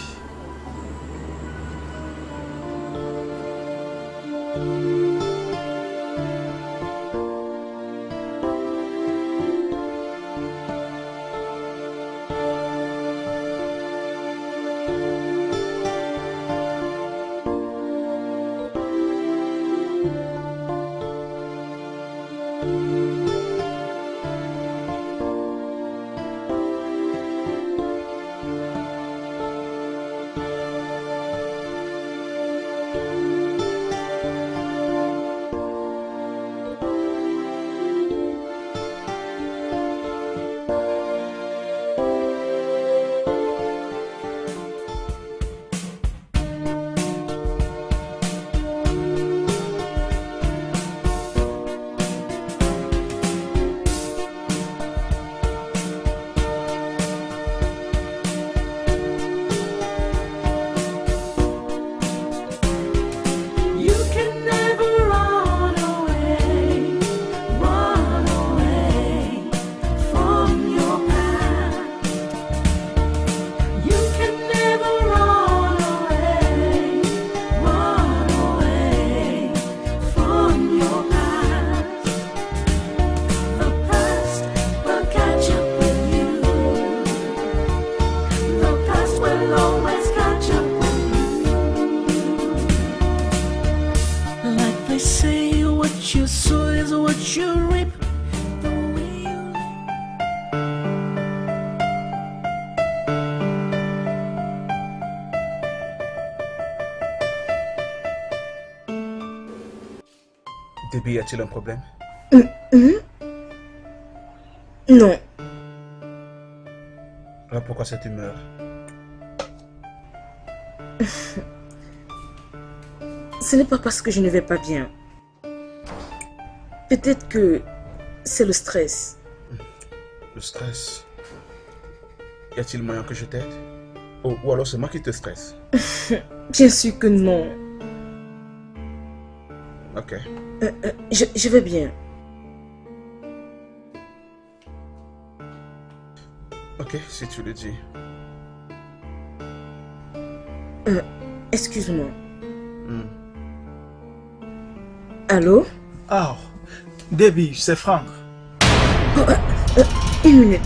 Y a-t-il un problème? Non. Alors pourquoi cette humeur? Ce n'est pas parce que je ne vais pas bien. Peut-être que c'est le stress. Le stress? Y a-t-il moyen que je t'aide? Ou alors c'est moi qui te stresse? Bien sûr que non. Ok. Je vais bien. Ok, si tu le dis. Excuse-moi. Allô? Oh, Debbie, c'est Franck. Une minute.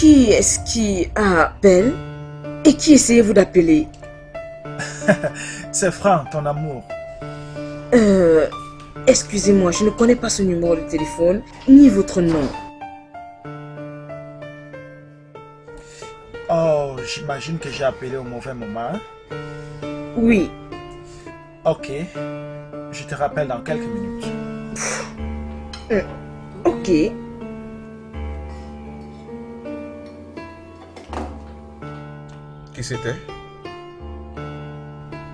Qui est-ce qui appelle? Et qui essayez-vous d'appeler? C'est Franck, ton amour. Excusez-moi, je ne connais pas ce numéro de téléphone, ni votre nom. Oh, j'imagine que j'ai appelé au mauvais moment. Oui. Ok. Je te rappelle dans quelques minutes. Ok. Qui c'était?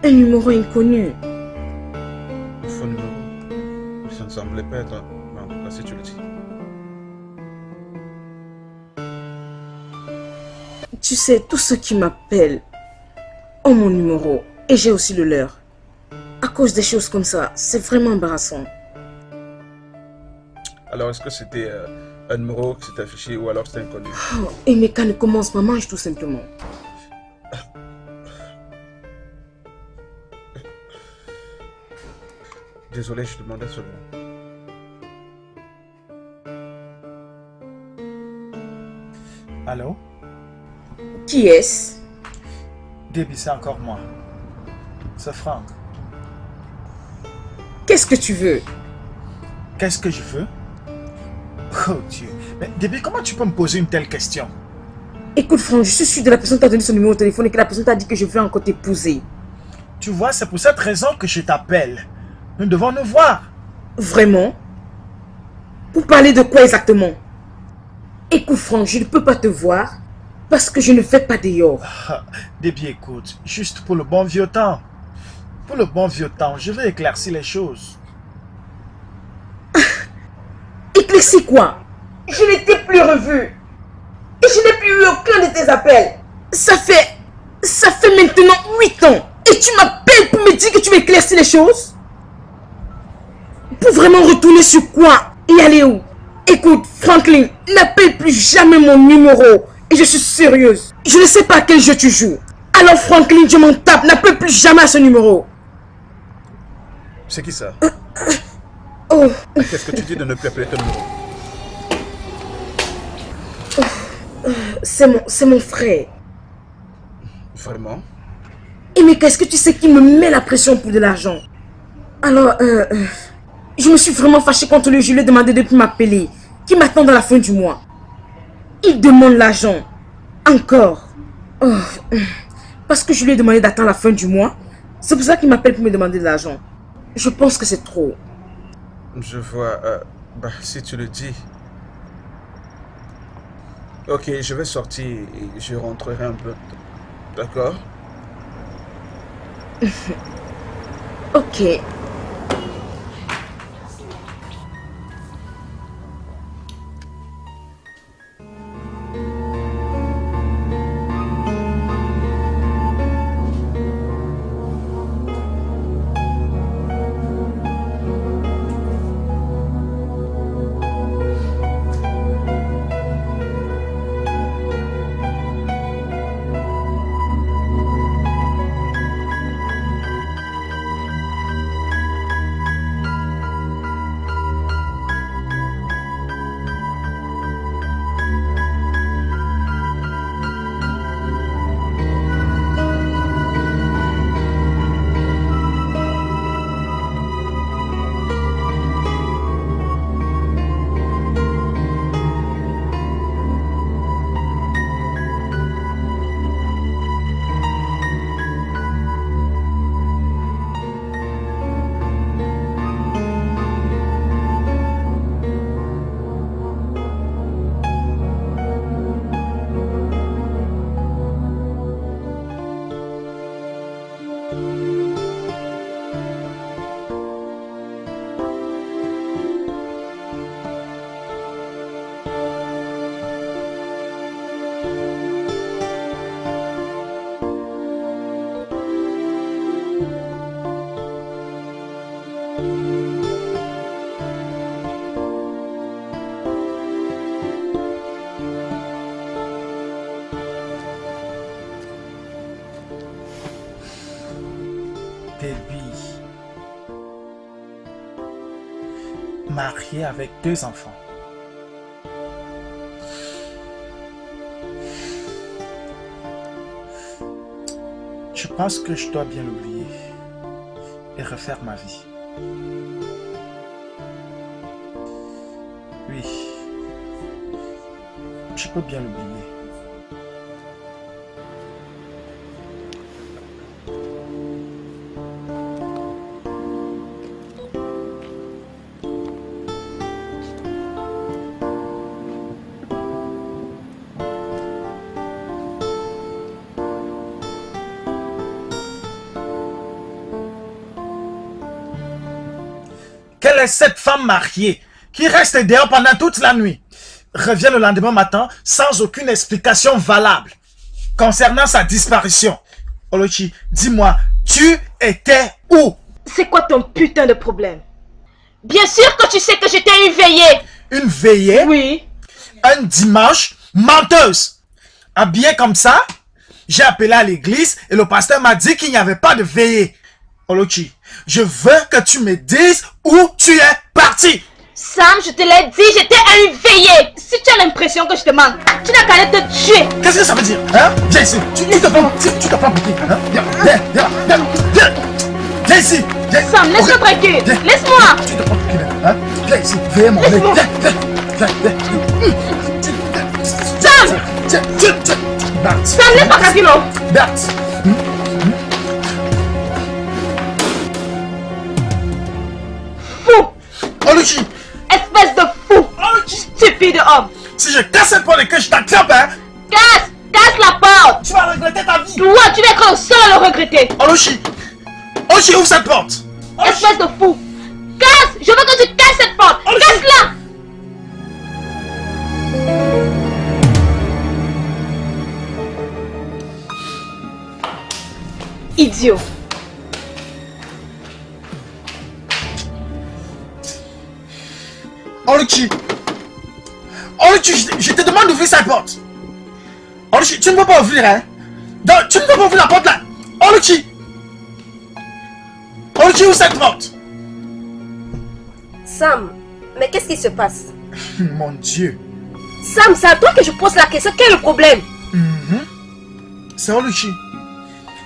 Un numéro inconnu. Faux numéro. Ça ne semblait pas être... Mais en tout cas, si tu le dis. Tu sais, tous ceux qui m'appellent ont mon numéro. Et j'ai aussi le leur. À cause des choses comme ça, c'est vraiment embarrassant. Alors, est-ce que c'était un numéro qui s'est affiché ou alors c'était inconnu? Oh, Emeka ne commence pas, mange tout simplement. Désolé, je demandais seulement. Allô? Qui est-ce? Debbie, c'est encore moi. C'est Franck. Qu'est-ce que tu veux? Qu'est-ce que je veux? Oh Dieu. Mais Debbie, comment tu peux me poser une telle question? Écoute Franck, je suis sûr de la personne qui t'a donné son numéro de téléphone et que la personne t'a dit que je veux encore t'épouser. Tu vois, c'est pour cette raison que je t'appelle. Nous devons nous voir. Vraiment? Pour parler de quoi exactement? Écoute Franck, je ne peux pas te voir parce que je ne fais pas dehors. Debbie, écoute, juste pour le bon vieux temps. Pour le bon vieux temps, je vais éclaircir les choses. Éclaircir quoi? Je ne t'ai plus revu. Et je n'ai plus eu aucun de tes appels. Ça fait maintenant 8 ans. Et tu m'appelles pour me dire que tu veux éclaircir les choses? Pour vraiment retourner sur quoi et aller où? Écoute, Franklin, n'appelle plus jamais mon numéro. Et je suis sérieuse. Je ne sais pas à quel jeu tu joues. Alors Franklin, je m'en tape. N'appelle plus jamais à ce numéro. C'est qui ça? Oh. Qu'est-ce que tu dis de ne plus appeler ton numéro? C'est mon frère. Vraiment? Et mais qu'est-ce que tu sais qui me met la pression pour de l'argent? Alors, je me suis vraiment fâchée contre lui. Je lui ai demandé de ne plus m'appeler. Qui m'attend à la fin du mois. Il demande l'argent. Encore. Oh. Parce que je lui ai demandé d'attendre la fin du mois. C'est pour ça qu'il m'appelle pour me demander de l'argent. Je pense que c'est trop. Je vois. Bah, si tu le dis. Ok, je vais sortir et je rentrerai un peu. D'accord? Ok. Marié avec 2 enfants. Je pense que je dois bien l'oublier et refaire ma vie. Oui, je peux bien l'oublier. Quelle est cette femme mariée qui reste dehors pendant toute la nuit, revient le lendemain matin sans aucune explication valable concernant sa disparition? Oluchi, dis-moi, tu étais où? C'est quoi ton putain de problème? Bien sûr que tu sais que j'étais une veillée. Une veillée? Oui. Un dimanche, menteuse. Habillée comme ça, j'ai appelé à l'église et le pasteur m'a dit qu'il n'y avait pas de veillée. Oluchi, je veux que tu me dises où tu es parti. Sam, je te l'ai dit, j'étais à une veillée. Si tu as l'impression que je te manque, tu n'as qu'à aller te tuer. Qu'est-ce que ça veut dire, hein? Viens ici, tu t'as pas bouqué, hein? Viens ici, Sam, laisse-moi tranquille, laisse-moi. Tu t'as pas bouqué, hein? Viens ici, veillez mon nez. Sam, Sam, laisse-moi tranquille, Bert. Oluchi, espèce de fou, Oluchi, stupide homme. Si je casse cette porte et que je t'attrape, hein? Casse la porte. Tu vas regretter ta vie. Toi, tu n'es qu'au seul à le regretter. Oluchi, Oluchi, ouvre cette porte. Oluchi. Espèce de fou. Casse, je veux que tu casses cette porte. Casse-la. Idiot. Oluchi, Oluchi, je te demande d'ouvrir sa porte. Oluchi, tu ne peux pas ouvrir, hein? Donc, tu ne peux pas ouvrir la porte là. Oluchi, Oluchi, ouvre cette porte. Sam, mais qu'est-ce qui se passe? Mon Dieu. Sam, c'est à toi que je pose la question. Quel est le problème? C'est Oluchi.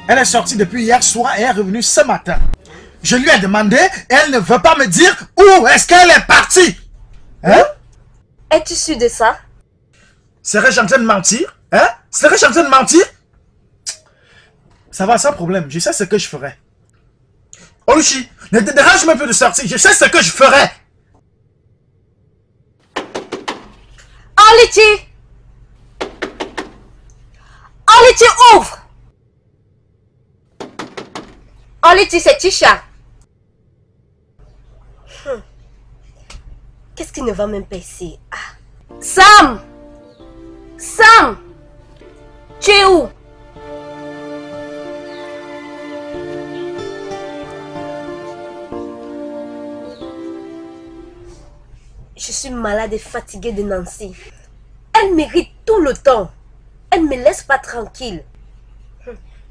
Elle est sortie depuis hier soir et est revenue ce matin. Je lui ai demandé et elle ne veut pas me dire où est-ce qu'elle est partie. Hein? Es-tu sûr de ça? Serais-je en train de mentir? Hein? Serais-je en train de mentir? Ça va, sans problème. Je sais ce que je ferai. Oluchi, ne te dérange même plus de sortir. Je sais ce que je ferai. Oluchi! Oluchi, ouvre! Oluchi, c'est Trisha. Qu'est-ce qui ne va même pas ici? Ah. Sam! Sam! Tu es où? Je suis malade et fatiguée de Nancy. Elle m'irrite tout le temps. Elle ne me laisse pas tranquille.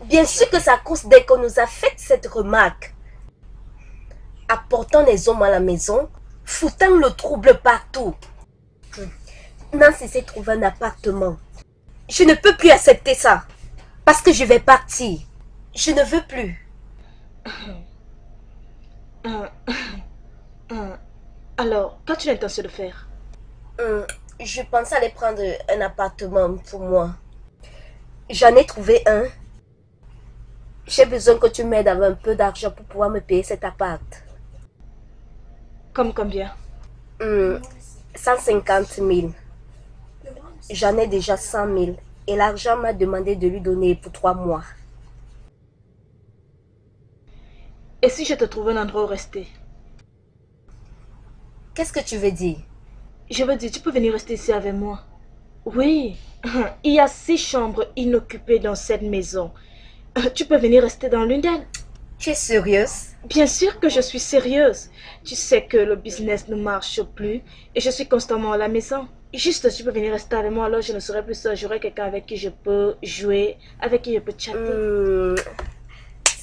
Bien sûr que c'est à cause dès qu'on nous a fait cette remarque. Apportant les hommes à la maison, foutant le trouble partout. Nancy s'est trouvé un appartement. Je ne peux plus accepter ça. Parce que je vais partir. Je ne veux plus. Alors, qu'as-tu l'intention de faire? Je pensais aller prendre un appartement pour moi. J'en ai trouvé un. J'ai besoin que tu m'aides avec un peu d'argent pour pouvoir me payer cet appart. Comme combien? 150 000. J'en ai déjà 100 000. Et l'argent m'a demandé de lui donner pour 3 mois. Et si je te trouve un endroit où rester? Qu'est-ce que tu veux dire? Je veux dire, tu peux venir rester ici avec moi. Oui, il y a 6 chambres inoccupées dans cette maison. Tu peux venir rester dans l'une d'elles. Tu es sérieuse? Bien sûr que je suis sérieuse. Tu sais que le business ne marche plus et je suis constamment à la maison. Juste, tu peux venir rester avec moi, alors je ne serai plus seule. J'aurai quelqu'un avec qui je peux jouer, avec qui je peux chatter.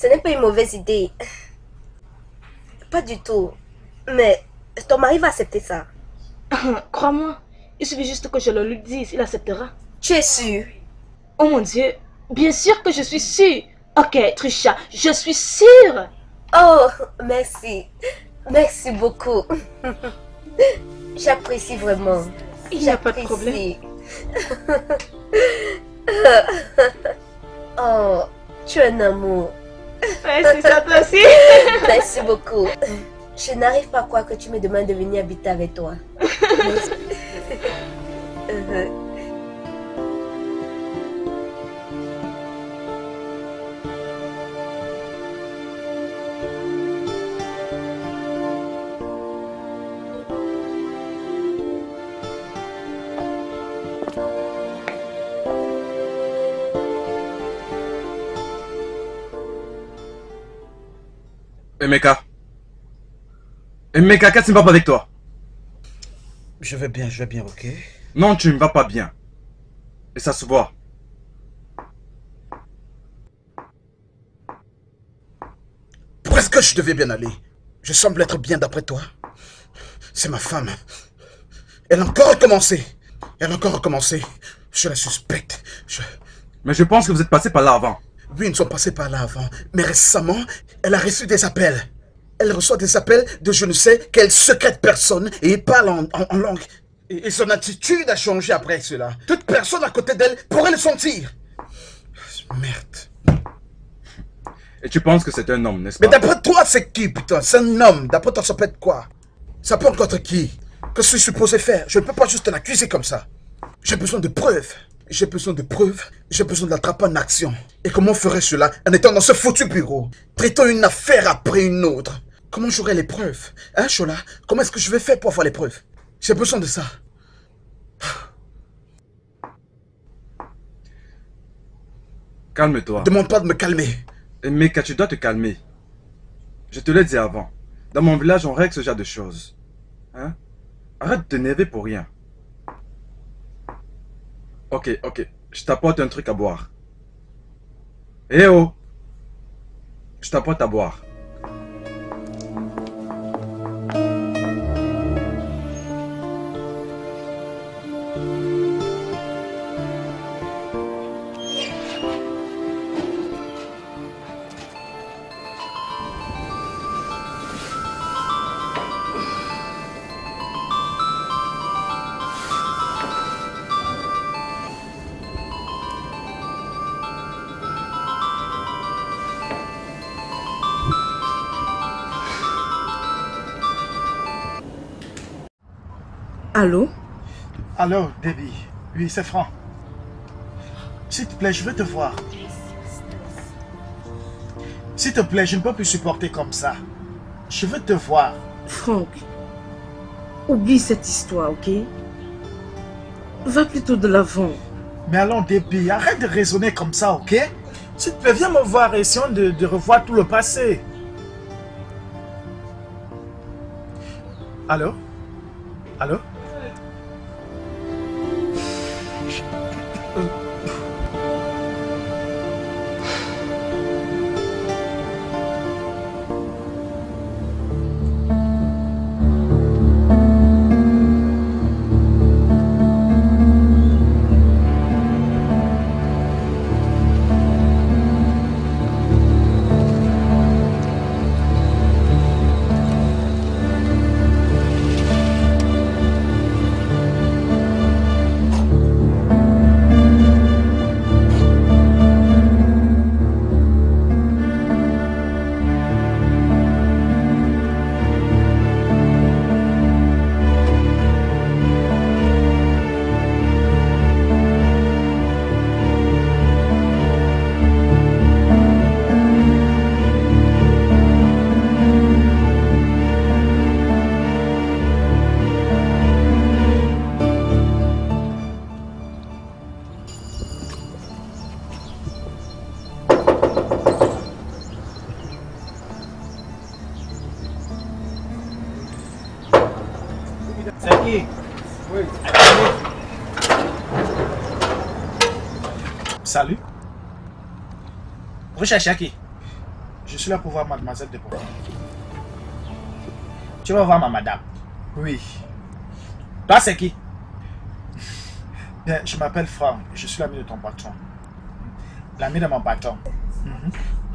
Ce n'est pas une mauvaise idée. Pas du tout. Mais ton mari va accepter ça. Crois-moi, il suffit juste que je le lui dise, il acceptera. Tu es sûre? Oh mon Dieu, bien sûr que je suis sûre. Ok, Trisha, je suis sûre. Oh, merci. Merci beaucoup. J'apprécie vraiment. Il n'y a pas de problème. Oh, tu es un amour. Merci, ça toi aussi. Merci beaucoup. Je n'arrive pas à croire que tu me demandes de venir habiter avec toi. Emeka. Emeka, qu'est-ce qui ne va pas avec toi? Je vais bien, ok? Non, tu ne vas pas bien. Et ça se voit. Pourquoi est-ce que je devais bien aller? Je semble être bien d'après toi. C'est ma femme. Elle a encore recommencé. Je la suspecte. Mais je pense que vous êtes passé par là avant. Oui, nous sommes passés par là avant. Mais récemment, elle a reçu des appels. Elle reçoit des appels de je ne sais quelle secrète personne et parle en langue. Et son attitude a changé après cela. Toute personne à côté d'elle pourrait le sentir. Merde. Et tu penses que c'est un homme, n'est-ce pas? Mais d'après toi, c'est qui, putain? C'est un homme. D'après toi, ça peut être quoi? Ça peut être contre qui? Qu'est-ce que je suis supposé faire? Je ne peux pas juste l'accuser comme ça. J'ai besoin de preuves. J'ai besoin de l'attraper en action. Et comment ferais-je cela en étant dans ce foutu bureau, traitant une affaire après une autre? Comment j'aurai les preuves? Hein, Chola? Comment est-ce que je vais faire pour avoir les preuves? J'ai besoin de ça. Calme-toi. Demande pas de me calmer. Mais quand tu dois te calmer. Je te l'ai dit avant. Dans mon village, on règle ce genre de choses. Hein? Arrête de t'énerver pour rien. Ok, je t'apporte un truc à boire. Eh oh! Je t'apporte à boire. Allô? Allô, Debbie. Oui, c'est Franck. S'il te plaît, je veux te voir. S'il te plaît, je ne peux plus supporter comme ça. Je veux te voir. Franck, oublie cette histoire, ok? Va plutôt de l'avant. Mais allons, Debbie, arrête de raisonner comme ça, ok? S'il te plaît, viens me voir et essayons de revoir tout le passé. Allô? Allô? Salut. Vous cherchez à qui? Je suis là pour voir mademoiselle de Béré. Tu vas voir ma madame? Oui. Toi, c'est qui? Bien, je m'appelle Franck. Je suis l'ami de ton patron. L'ami de mon patron.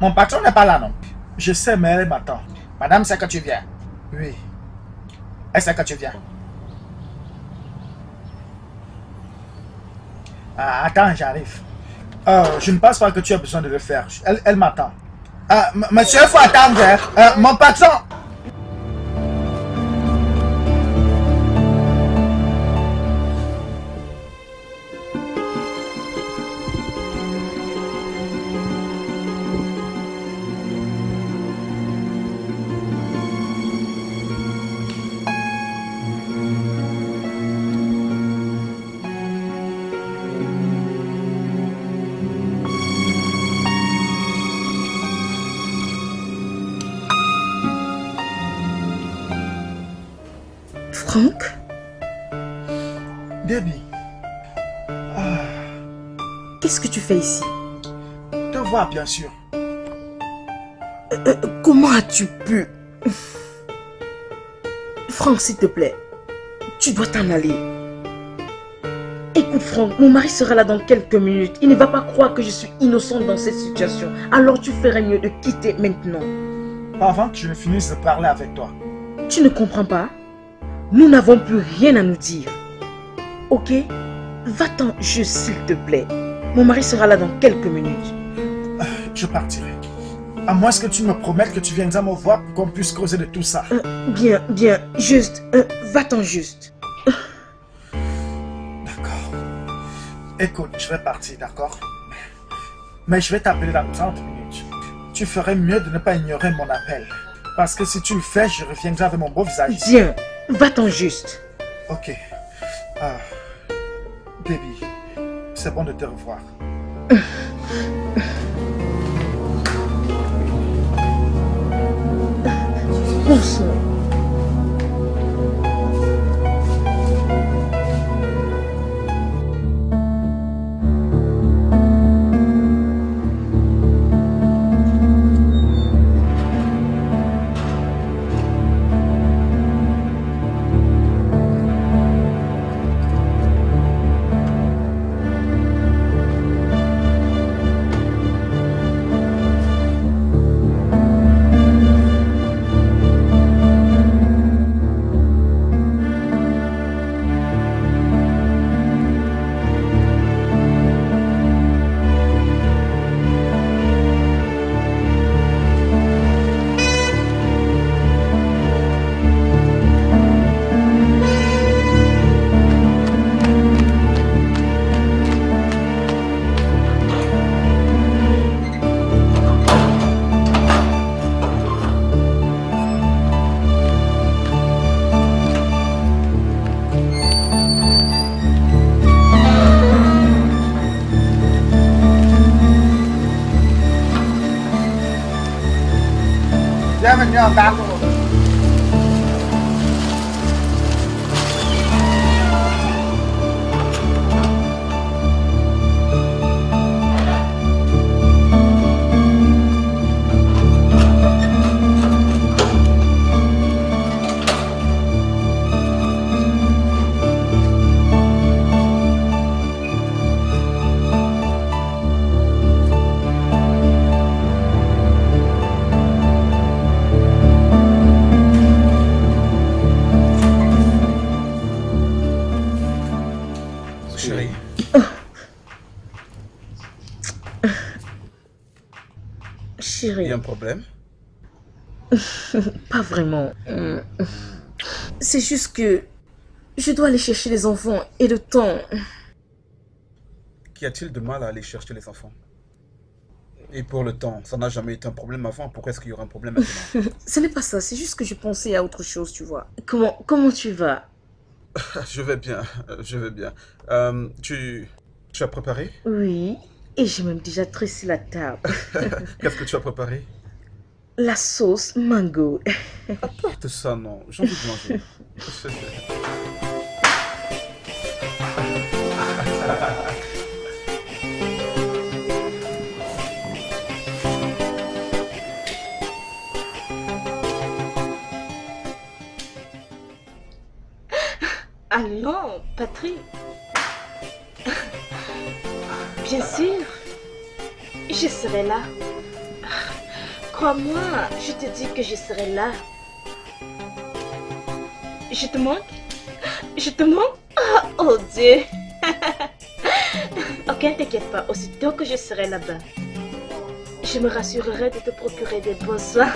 Mon patron n'est pas là non. Je sais, mais elle m'attend. Madame sait que tu viens. Oui. Elle sait que tu viens. Ah, attends, j'arrive. Je ne pense pas que tu as besoin de le faire. Elle m'attend. Monsieur, il faut attendre. Mon patron... Franck? Debbie. Ah. Qu'est-ce que tu fais ici? Te voir, bien sûr. Comment as-tu pu? Franck, s'il te plaît, tu dois t'en aller. Écoute, Franck, mon mari sera là dans quelques minutes. Il ne va pas croire que je suis innocente dans cette situation. Alors tu ferais mieux de quitter maintenant. Avant que je ne finisse de parler avec toi. Tu ne comprends pas? Nous n'avons plus rien à nous dire. Ok? Va-t'en juste, s'il te plaît. Mon mari sera là dans quelques minutes. Je partirai. À moins que tu me promettes que tu viendras me voir pour qu'on puisse causer de tout ça. Bien, juste. Va-t'en juste. D'accord. Écoute, je vais partir, d'accord? Mais je vais t'appeler dans 30 minutes. Tu ferais mieux de ne pas ignorer mon appel. Parce que si tu le fais, je reviendrai avec mon beau visage. Bien. Va-t'en juste. Ok. Baby, c'est bon de te revoir. Bonsoir. Back. Il y a un problème? Pas vraiment. C'est juste que je dois aller chercher les enfants et le temps. Qu'y a-t-il de mal à aller chercher les enfants? Et pour le temps, ça n'a jamais été un problème avant. Pourquoi est-ce qu'il y aura un problème maintenant? Ce n'est pas ça, c'est juste que je pensais à autre chose, tu vois. Comment tu vas? Je vais bien, je vais bien. Tu as préparé? Oui. Et j'ai même déjà tressé la table. Qu'est-ce que tu as préparé? La sauce mango. Apporte ça, non. J'ai envie de manger. Allons, Patrick. Bien sûr. je serai là. Crois-moi, je te dis que je serai là. Je te manque? Je te manque? Oh, oh Dieu! Ok, ne t'inquiète pas, aussitôt que je serai là-bas, je me rassurerai de te procurer des bons soins.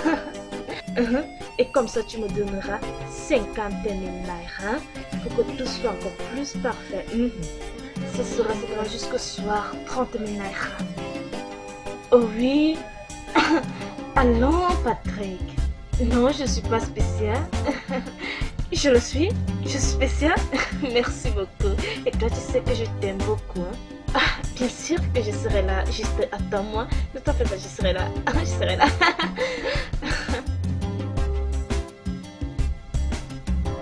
Et comme ça, tu me donneras 50 000 naira, hein, pour que tout soit encore plus parfait. Ça sera jusqu'au soir, 30 000 naira. Oh oui. Allons, Patrick. Non, je ne suis pas spécial. Je le suis. Je suis spécial. Merci beaucoup. Et toi, tu sais que je t'aime beaucoup. Hein? Ah, bien sûr que je serai là. Juste attends-moi. Ne t'en fais pas, je serai là. Ah, je serai là.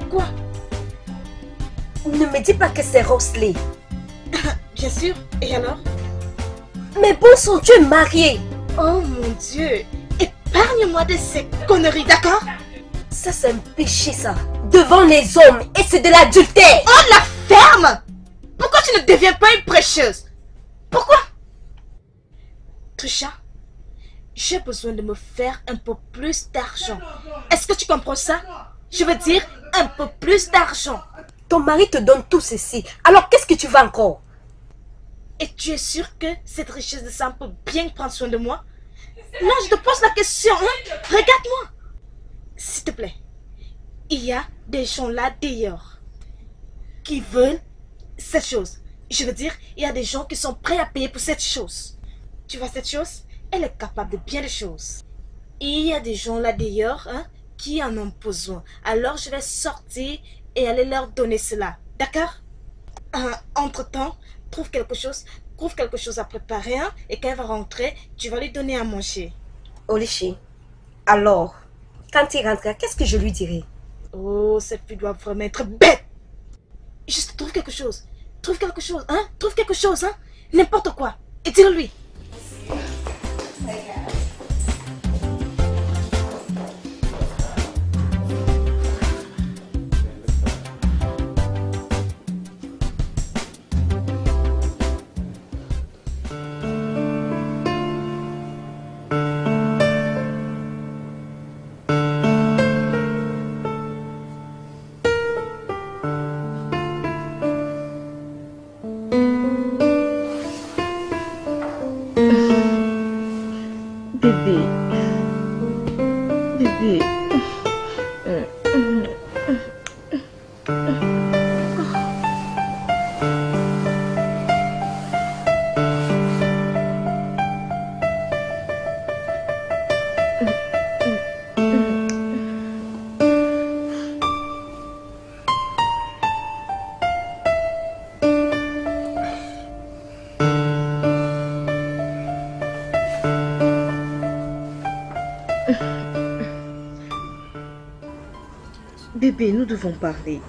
Quoi? Ne me dis pas que c'est Rosalie. Bien sûr. Et alors? Mais bon sang, tu es mariée. Oh mon Dieu. Épargne-moi de ces conneries, d'accord? Ça, c'est un péché, ça. Devant les hommes, et c'est de l'adultère. Oh, la ferme! Pourquoi tu ne deviens pas une prêcheuse? Pourquoi? Trisha, j'ai besoin de me faire un peu plus d'argent. Est-ce que tu comprends ça? Je veux dire, un peu plus d'argent. Ton mari te donne tout ceci. Alors, qu'est-ce que tu veux encore? Et tu es sûre que cette richesse de sang peut bien prendre soin de moi? Non, je te pose la question, hein? Regarde-moi. S'il te plaît, il y a des gens là dehors qui veulent cette chose. Je veux dire, il y a des gens qui sont prêts à payer pour cette chose. Tu vois cette chose? Elle est capable de bien des choses. Il y a des gens là dehors, hein, qui en ont besoin. Alors je vais sortir et aller leur donner cela. D'accord? Entre-temps, trouve quelque chose à préparer, hein, et quand elle va rentrer, tu vas lui donner à manger. Oluchi, alors, quand il rentrera, qu'est-ce que je lui dirai? Oh, cette fille doit vraiment être bête! Juste trouve quelque chose, hein? Trouve quelque chose, hein? N'importe quoi, et dis-le-lui! Bébé, nous devons parler.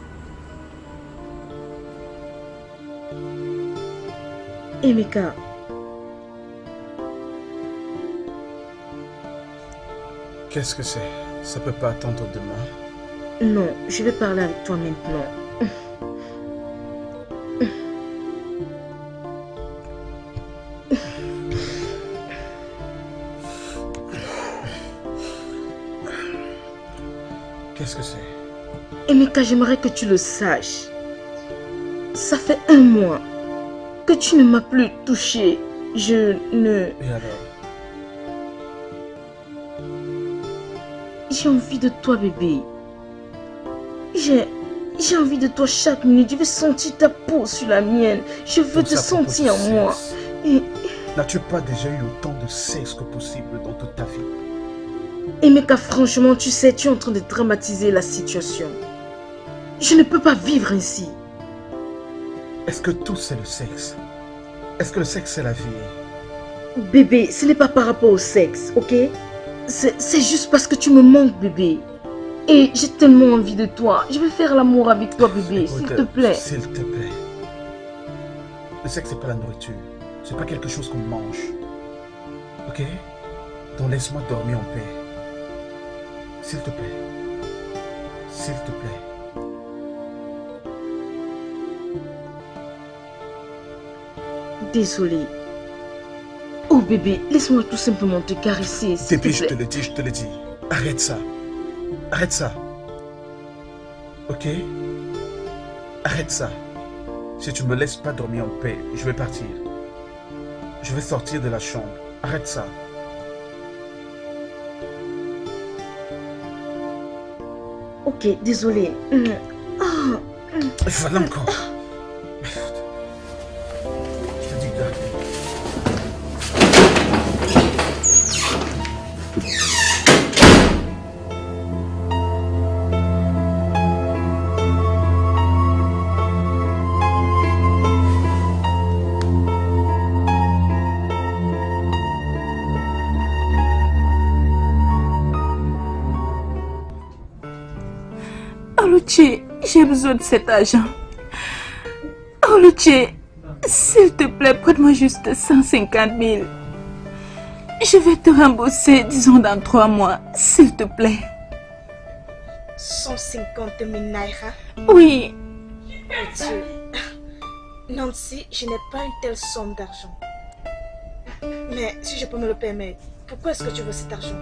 Emeka. Qu'est-ce que c'est? Ça peut pas attendre demain? Non, je vais parler avec toi maintenant. Qu'est-ce que c'est? Emeka, j'aimerais que tu le saches. Ça fait 1 mois que tu ne m'as plus touchée. Je ne... Et alors? J'ai envie de toi, bébé. J'ai envie de toi chaque minute. Je veux sentir ta peau sur la mienne. Je veux te sentir en moi. Et... N'as-tu pas déjà eu autant de sexe que possible dans toute ta vie? Emeka, franchement, tu sais, tu es en train de dramatiser la situation. Je ne peux pas vivre ainsi. Est-ce que tout c'est le sexe? Est-ce que le sexe c'est la vie? Bébé, ce n'est pas par rapport au sexe, ok? C'est juste parce que tu me manques, bébé. Et j'ai tellement envie de toi. Je vais faire l'amour avec toi, bébé, s'il te plaît. S'il te plaît. Le sexe, c'est pas la nourriture. C'est pas quelque chose qu'on mange. Ok? Donc laisse-moi dormir en paix. S'il te plaît. S'il te plaît. Désolée. Oh bébé, laisse-moi tout simplement te caresser. Bébé, je te le dis. Arrête ça. Ok? Arrête ça. Si tu me laisses pas dormir en paix, je vais partir. Je vais sortir de la chambre. Arrête ça. Ok, désolé. Voilà encore. Je te dis garde. J'ai besoin de cet argent. Oluchi, s'il te plaît, prête-moi juste 150 000. Je vais te rembourser, disons, dans 3 mois, s'il te plaît. 150 000 naira? Oui. Dieu. Nancy, je n'ai pas une telle somme d'argent. Mais si je peux me le permettre, pourquoi est-ce que tu veux cet argent?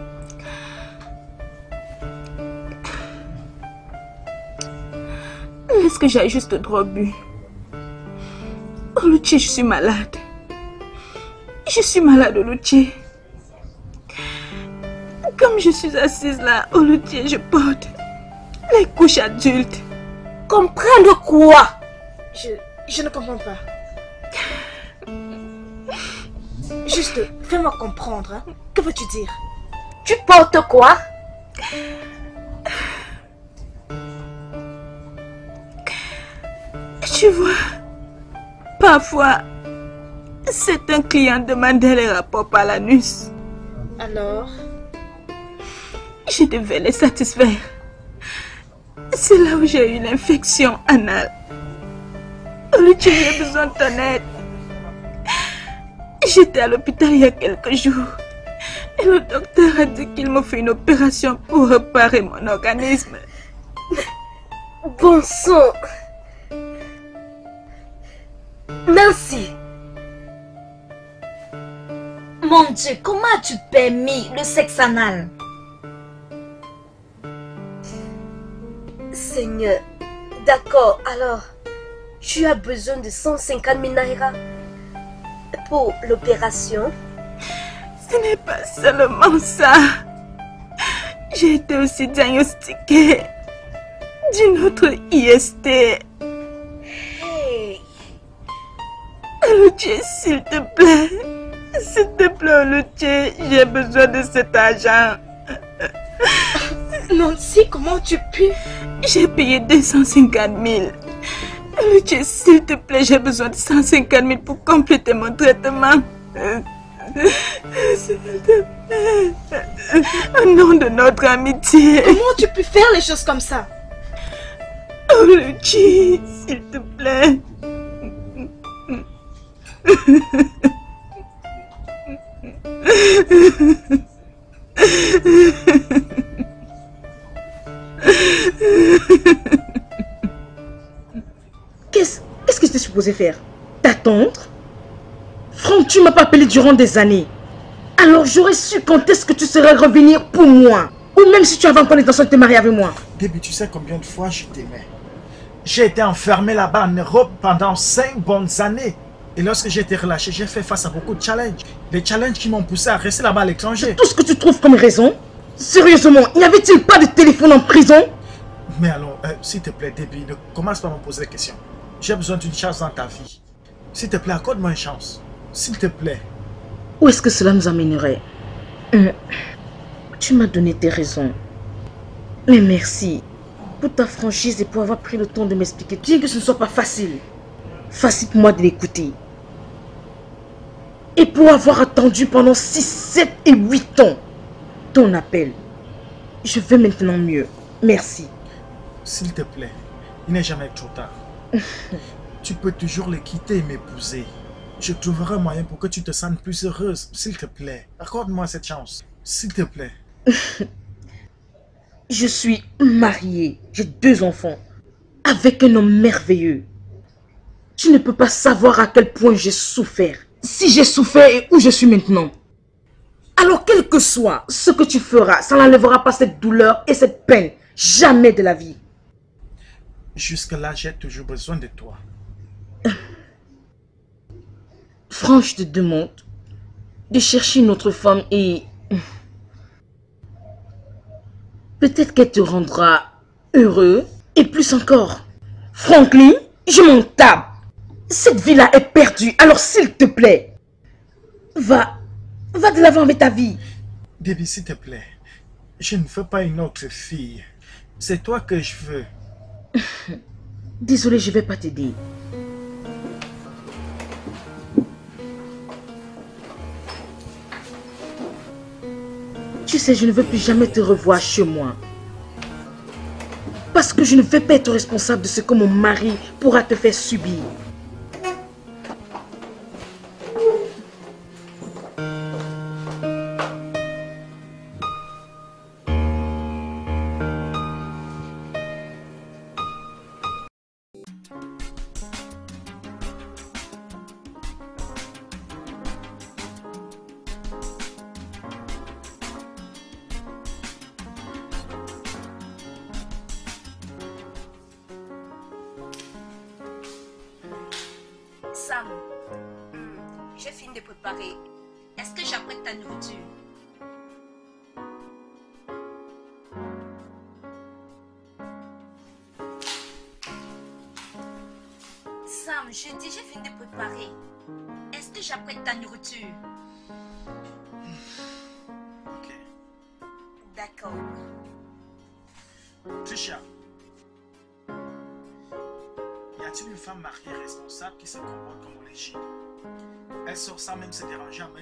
Est-ce que j'ai juste droit au but? Oluchi, je suis malade. Je suis malade, Oluchi. Comme je suis assise là, Oluchi, je porte les couches adultes. Comprendre quoi? Je ne comprends pas. Juste, fais-moi comprendre. Hein? Que veux-tu dire? Tu portes quoi? Tu vois, parfois, certains clients demandaient les rapports par l'anus. Alors? Je devais les satisfaire. C'est là où j'ai eu l'infection anale. Oluchi, j'ai besoin de ton aide. J'étais à l'hôpital il y a quelques jours. Et le docteur a dit qu'il m'a fait une opération pour réparer mon organisme. Bon sang! Nancy! Mon Dieu, comment as-tu permis le sexe anal? Seigneur, d'accord, alors, tu as besoin de 150 000 naira pour l'opération? Ce n'est pas seulement ça. J'ai été aussi diagnostiquée d'une autre IST. Oluchi, s'il te plaît, Oluchi, j'ai besoin de cet argent. Nancy, comment tu peux? J'ai payé 250 000. Oluchi, s'il te plaît, j'ai besoin de 150 000 pour compléter mon traitement. S'il te plaît, au nom de notre amitié. Comment tu peux faire les choses comme ça? Oluchi, s'il te plaît. Qu'est-ce que j'étais supposée faire? T'attendre? Franck, tu m'as pas appelé durant des années. Alors j'aurais su quand est-ce que tu serais revenu pour moi. Ou même si tu avais encore l'intention de te marier avec moi. Debbie, tu sais combien de fois je t'aimais. J'ai été enfermée là-bas en Europe pendant 5 bonnes années. Et lorsque j'ai été relâchée, j'ai fait face à beaucoup de challenges. Des challenges qui m'ont poussé à rester là-bas à l'étranger. Tout ce que tu trouves comme raison? Sérieusement, n'y avait-il pas de téléphone en prison? Mais alors, s'il te plaît, Debbie, ne commence pas à me poser des questions. J'ai besoin d'une chance dans ta vie. S'il te plaît, accorde-moi une chance. S'il te plaît. Où est-ce que cela nous amènerait? Tu m'as donné tes raisons. Mais merci pour ta franchise et pour avoir pris le temps de m'expliquer. Tu dis que ce ne soit pas facile. Facile pour moi de l'écouter. Et pour avoir attendu pendant 6, 7 et 8 ans ton appel. Je vais maintenant mieux. Merci. S'il te plaît, il n'est jamais trop tard. Tu peux toujours les quitter et m'épouser. Je trouverai un moyen pour que tu te sentes plus heureuse. S'il te plaît, accorde-moi cette chance. S'il te plaît. Je suis mariée, j'ai 2 enfants, avec un homme merveilleux. Tu ne peux pas savoir à quel point j'ai souffert. si j'ai souffert et où je suis maintenant. Alors quel que soit ce que tu feras, ça n'enlèvera pas cette douleur et cette peine. Jamais de la vie. Jusque-là, j'ai toujours besoin de toi. Franchement, je te demande de chercher une autre femme et... peut-être qu'elle te rendra heureux et plus encore. Franklin, je m'en tape. Cette vie-là est perdue, alors s'il te plaît, va de l'avant avec ta vie. Debbie, s'il te plaît, je ne veux pas une autre fille. C'est toi que je veux. Désolée, je ne vais pas t'aider. Tu sais, je ne veux plus jamais te revoir chez moi. Parce que je ne vais pas être responsable de ce que mon mari pourra te faire subir.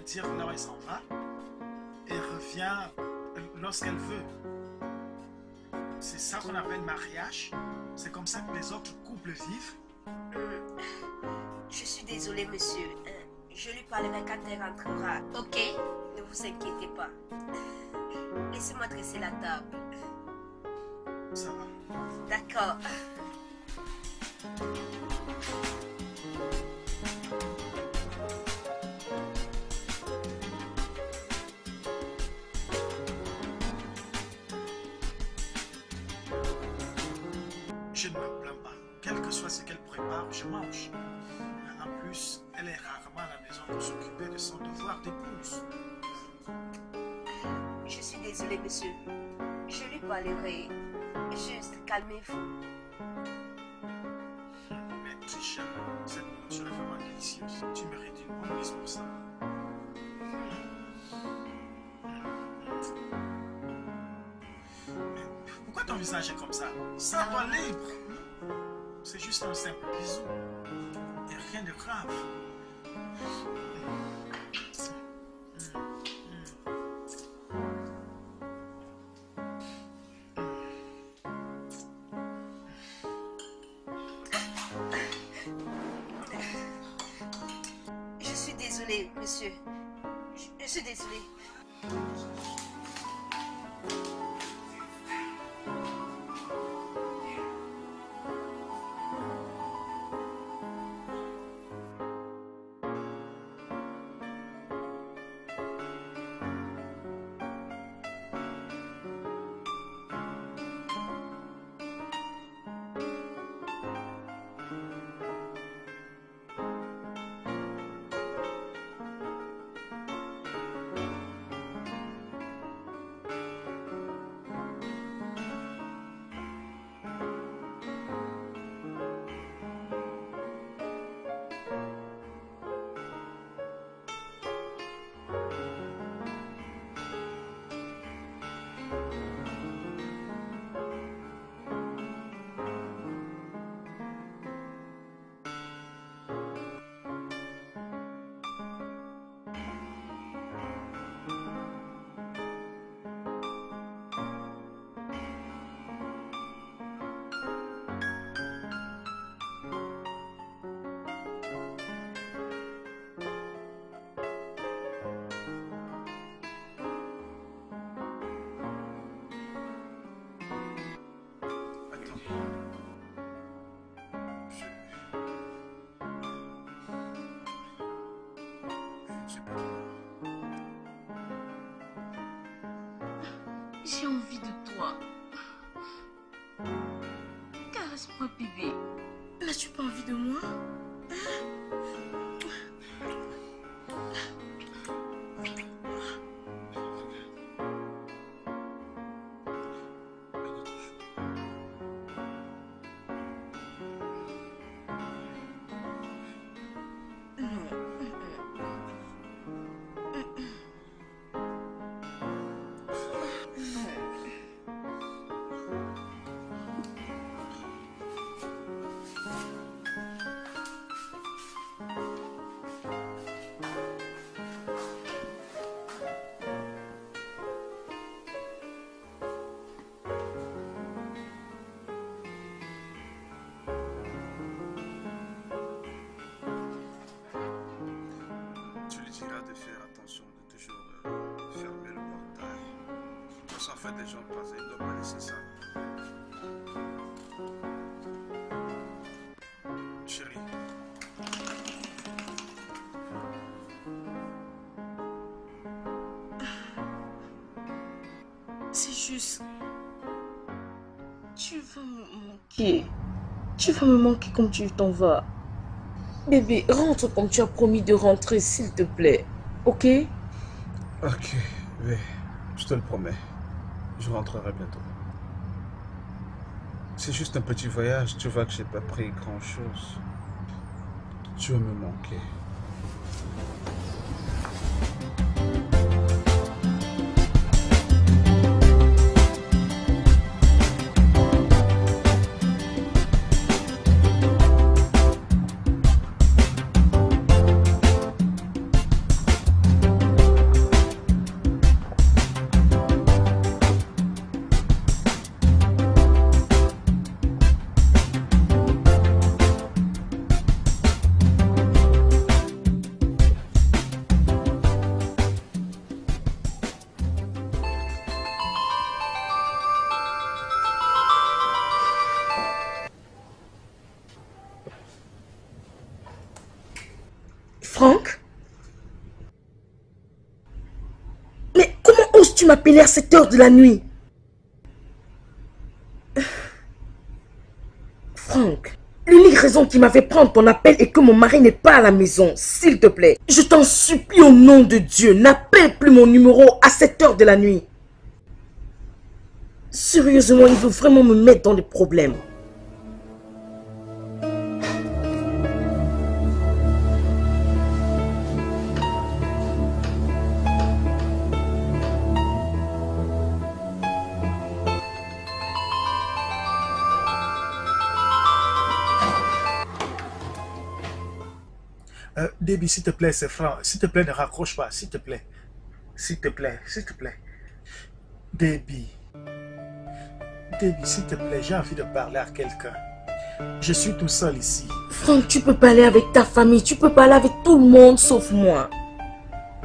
Dire là où elle s'en va et revient lorsqu'elle veut. C'est ça qu'on appelle mariage. C'est comme ça que les autres couples vivent. Je suis désolée, monsieur. Je lui parlerai quand elle rentrera. Ok? Ne vous inquiétez pas. Laissez-moi dresser la table. Ça va. D'accord. Je ne me plains pas. Quel que soit ce qu'elle prépare, je mange. En plus, elle est rarement à la maison pour s'occuper de son devoir d'épouse. Je suis désolée, monsieur. Je lui parlerai. Juste, calmez-vous. Mais Trisha, cette nourriture est vraiment délicieuse. Tu mérites une bonne mise pour ça. Pourquoi ton visage est comme ça? Ça va libre. C'est juste un simple bisou. Et rien de grave. Je suis désolée, monsieur. Je suis désolée. J'ai envie de toi. Caresse-moi, bébé. N'as-tu pas envie de moi? Des gens passés, ils doivent pas laisser ça. Chérie. C'est juste... Tu vas me manquer. Tu vas me manquer comme tu t'en vas. Bébé, rentre comme tu as promis de rentrer, s'il te plaît. Ok? Ok, oui. Je te le promets. Je rentrerai bientôt. C'est juste un petit voyage. Tu vois que j'ai pas pris grand chose. Tu vas me manquer. M'appeler à 7 heures de la nuit. Franck, l'unique raison qui m'a fait prendre ton appel est que mon mari n'est pas à la maison. S'il te plaît, je t'en supplie au nom de Dieu, n'appelle plus mon numéro à 7 heures de la nuit. Sérieusement, il veut vraiment me mettre dans des problèmes. Debbie, s'il te plaît, c'est franc. S'il te plaît, ne raccroche pas. S'il te plaît. S'il te plaît. S'il te plaît. Debbie. Debbie, s'il te plaît, j'ai envie de parler à quelqu'un. Je suis tout seul ici. Franck, tu peux parler avec ta famille. Tu peux parler avec tout le monde sauf moi.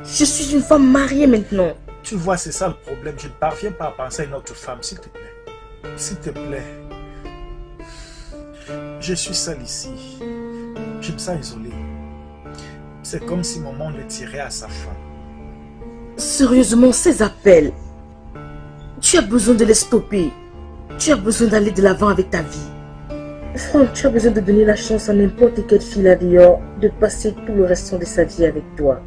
Je suis une femme mariée maintenant. Tu vois, c'est ça le problème. Je ne parviens pas à penser à une autre femme. S'il te plaît. S'il te plaît. Je suis seul ici. Je me sens isolé. C'est comme si maman le tirait à sa fin. Sérieusement, ces appels, tu as besoin de les stopper. Tu as besoin d'aller de l'avant avec ta vie. Franck, tu as besoin de donner la chance à n'importe quelle fille là dehors de passer tout le restant de sa vie avec toi.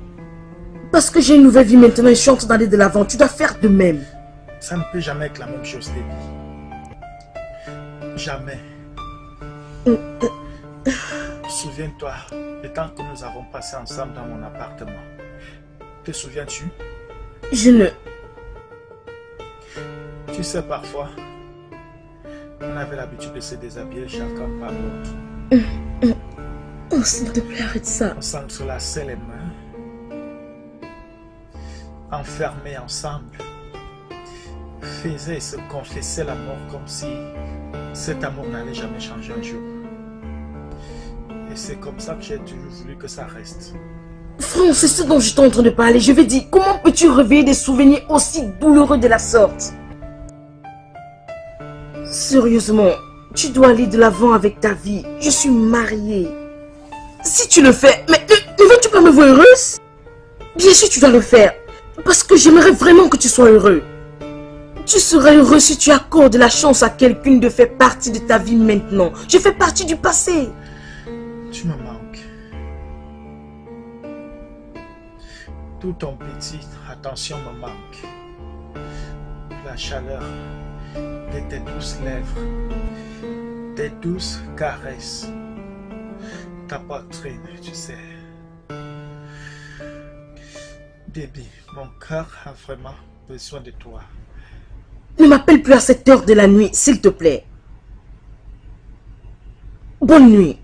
Parce que j'ai une nouvelle vie maintenant et je suis en train d'aller de l'avant. Tu dois faire de même. Ça ne peut jamais être la même chose, Debbie. Jamais. Souviens-toi le temps que nous avons passé ensemble dans mon appartement. Te souviens-tu? Je ne... Tu sais, parfois, on avait l'habitude de se déshabiller chacun par l'autre. Oh, s'il te plaît, arrête ça. On s'entrelaçait les mains, enfermés ensemble, faisait et se confessait l'amour comme si cet amour n'allait jamais changer un jour. C'est comme ça que j'ai toujours voulu que ça reste. Franck, c'est ce dont j'étais en train de parler. Je vais dire, comment peux-tu réveiller des souvenirs aussi douloureux de la sorte? Sérieusement, tu dois aller de l'avant avec ta vie. Je suis mariée. Si tu le fais, mais ne veux-tu pas me voir heureuse? Bien sûr, tu dois le faire. Parce que j'aimerais vraiment que tu sois heureux. Tu seras heureux si tu accordes la chance à quelqu'un de faire partie de ta vie maintenant. Je fais partie du passé. Tu me manques. Tout ton petit attention me manque. La chaleur de tes douces lèvres, tes douces caresses, ta poitrine, tu sais. Debbie, mon cœur a vraiment besoin de toi. Ne m'appelle plus à cette heure de la nuit, s'il te plaît. Bonne nuit.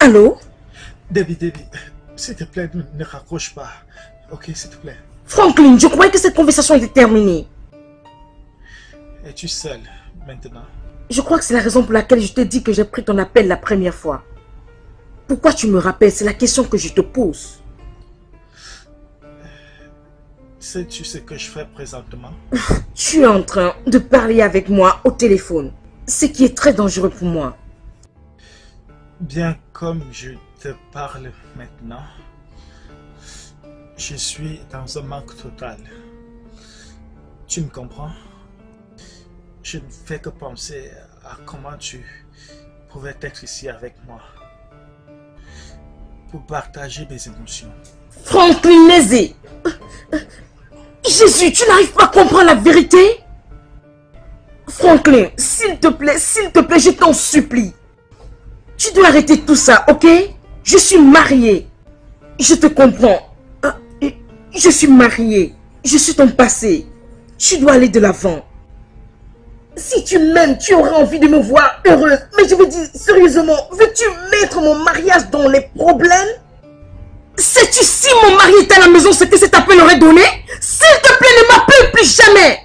Allô? Debbie, s'il te plaît, ne raccroche pas. Ok, s'il te plaît. Franklin, je croyais que cette conversation était terminée. Es-tu seule maintenant? Je crois que c'est la raison pour laquelle je t'ai dit que j'ai pris ton appel la première fois. Pourquoi tu me rappelles? C'est la question que je te pose. Sais-tu ce que je fais présentement? Tu es en train de parler avec moi au téléphone, ce qui est très dangereux pour moi. Bien comme je te parle maintenant, je suis dans un manque total. Tu me comprends? Je ne fais que penser à comment tu pouvais être ici avec moi pour partager mes émotions. Franklin, Jésus, tu n'arrives pas à comprendre la vérité? Franklin, s'il te plaît, je t'en supplie. Tu dois arrêter tout ça, ok? Je suis mariée. Je te comprends. Je suis mariée. Je suis ton passé. Tu dois aller de l'avant. Si tu m'aimes, tu auras envie de me voir heureuse. Mais je veux dire, sérieusement, veux-tu mettre mon mariage dans les problèmes? Sais-tu si mon mari était à la maison, ce que cet appel aurait donné? S'il te plaît, ne m'appelle plus jamais!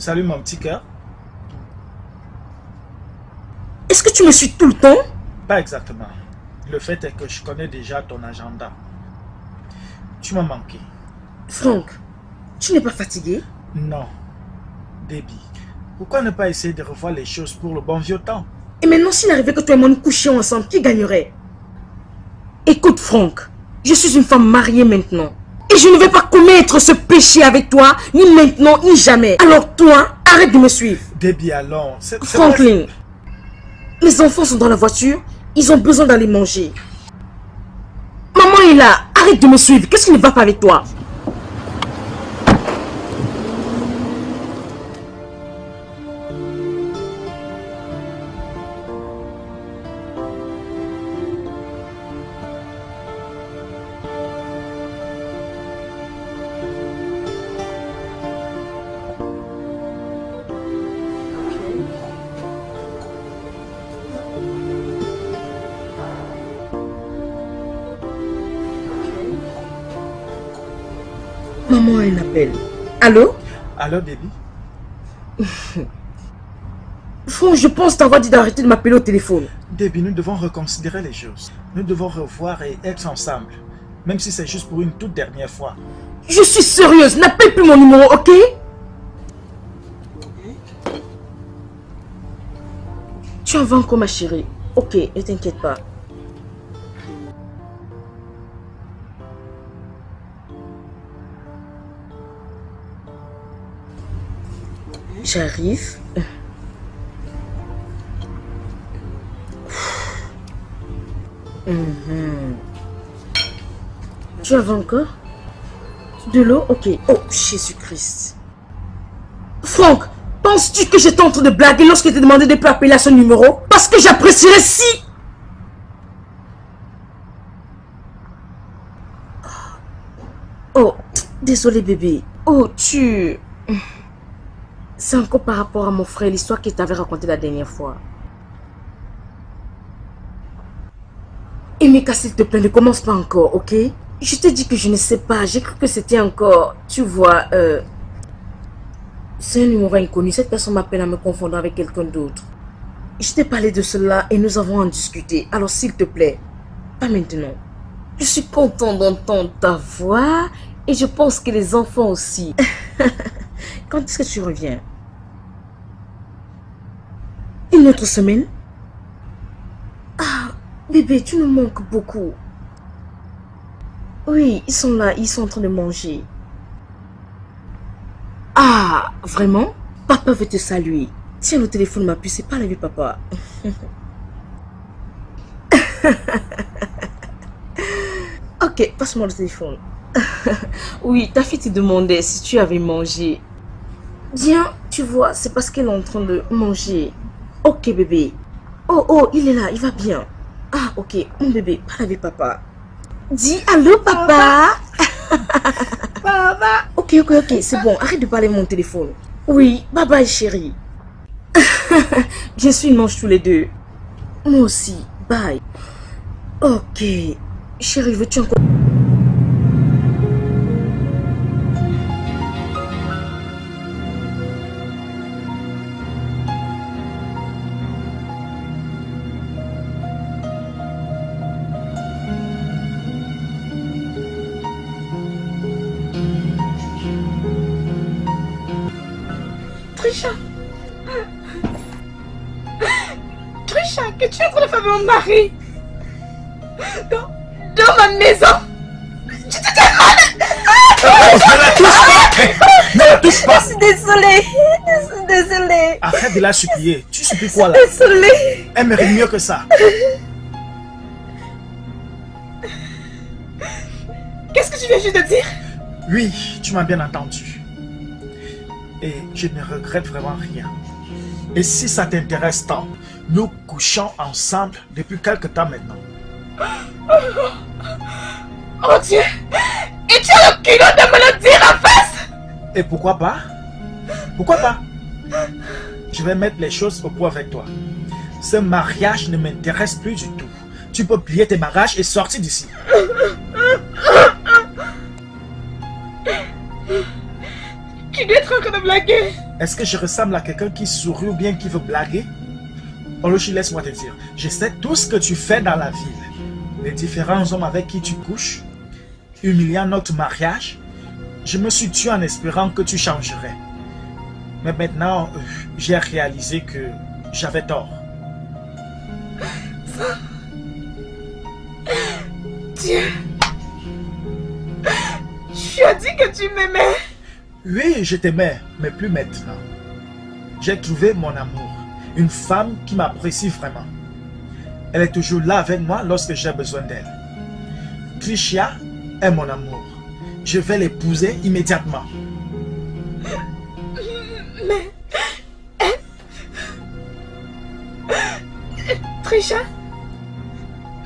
Salut mon petit cœur. Est-ce que tu me suis tout le temps? Pas exactement. Le fait est que je connais déjà ton agenda. Tu m'as manqué. Franck, tu n'es pas fatigué? Non. Debbie, pourquoi ne pas essayer de revoir les choses pour le bon vieux temps? Et maintenant, s'il arrivait que toi et moi nous couchions ensemble, qui gagnerait? Écoute Franck, je suis une femme mariée maintenant. Et je ne vais pas commettre ce péché avec toi, ni maintenant, ni jamais. Alors toi, arrête de me suivre. Debbie, allons. Franklin, mes enfants sont dans la voiture, ils ont besoin d'aller manger. Maman est là, arrête de me suivre, qu'est-ce qui ne va pas avec toi? Allô? Allô, Debbie? Franck, je pense t'avoir dit d'arrêter de m'appeler au téléphone. Debbie, nous devons reconsidérer les choses. Nous devons revoir et être ensemble. Même si c'est juste pour une toute dernière fois. Je suis sérieuse, n'appelle plus mon numéro, ok? Tu en vas encore ma chérie. Ok, ne t'inquiète pas. J'arrive. Tu avais encore de l'eau? Ok. Oh, Jésus-Christ. Franck, penses-tu que j'étais en train de blaguer lorsque je t'ai demandé de ne pas appeler à son numéro? Parce que j'apprécierais si... Oh, désolé bébé. Oh, tu... C'est encore par rapport à mon frère, l'histoire qu'il t'avait racontée la dernière fois. Emeka, s'il te plaît, ne commence pas encore, ok? Je t'ai dit que je ne sais pas, j'ai cru que c'était encore, tu vois, c'est un numéro inconnu, cette personne m'appelle à me confondre avec quelqu'un d'autre. Je t'ai parlé de cela et nous avons en discuté, alors s'il te plaît, pas maintenant. Je suis contente d'entendre ta voix et je pense que les enfants aussi. Quand est-ce que tu reviens? Une autre semaine? Ah, bébé, tu nous manques beaucoup. Oui, ils sont là, ils sont en train de manger. Ah, vraiment? Papa veut te saluer. Tiens, le téléphone m'a puce, parle avec papa. Ok, passe-moi le téléphone. Oui, ta fille te demandait si tu avais mangé. Bien, tu vois, c'est parce qu'elle est en train de manger. Ok, bébé. Oh, oh, il est là, il va bien. Ah, ok, mon bébé, parle avec papa. Dis allô, papa. Papa. Papa. Ok, ok, ok, c'est bon, arrête de parler mon téléphone. Oui, bye bye, chérie. Bien sûr, ils mangent tous les deux. Moi aussi, bye. Ok, chérie, veux-tu encore... Mon mari dans ma maison. Tu te ne touche pas. Je suis désolée. Arrête de la supplier. Tu supplies quoi là? Désolée. Elle mérite mieux que ça. Qu'est-ce que tu viens juste de dire? Oui, tu m'as bien entendu. Et je ne regrette vraiment rien. Et si ça t'intéresse tant, nous couchons ensemble depuis quelque temps maintenant. Oh Dieu! Et tu as le culot de me le dire en face? Et pourquoi pas? Pourquoi pas? Je vais mettre les choses au point avec toi. Ce mariage ne m'intéresse plus du tout. Tu peux plier tes mariages et sortir d'ici. Tu dois être en train de blaguer. Est-ce que je ressemble à quelqu'un qui sourit ou bien qui veut blaguer? Oluchi, laisse-moi te dire, je sais tout ce que tu fais dans la ville. Les différents hommes avec qui tu couches, humiliant notre mariage, je me suis tué en espérant que tu changerais. Mais maintenant, j'ai réalisé que j'avais tort. Dieu, tu as dit que tu m'aimais. Oui, je t'aimais, mais plus maintenant. J'ai trouvé mon amour. Une femme qui m'apprécie vraiment. Elle est toujours là avec moi lorsque j'ai besoin d'elle. Trisha est mon amour. Je vais l'épouser immédiatement. Mais... Trisha?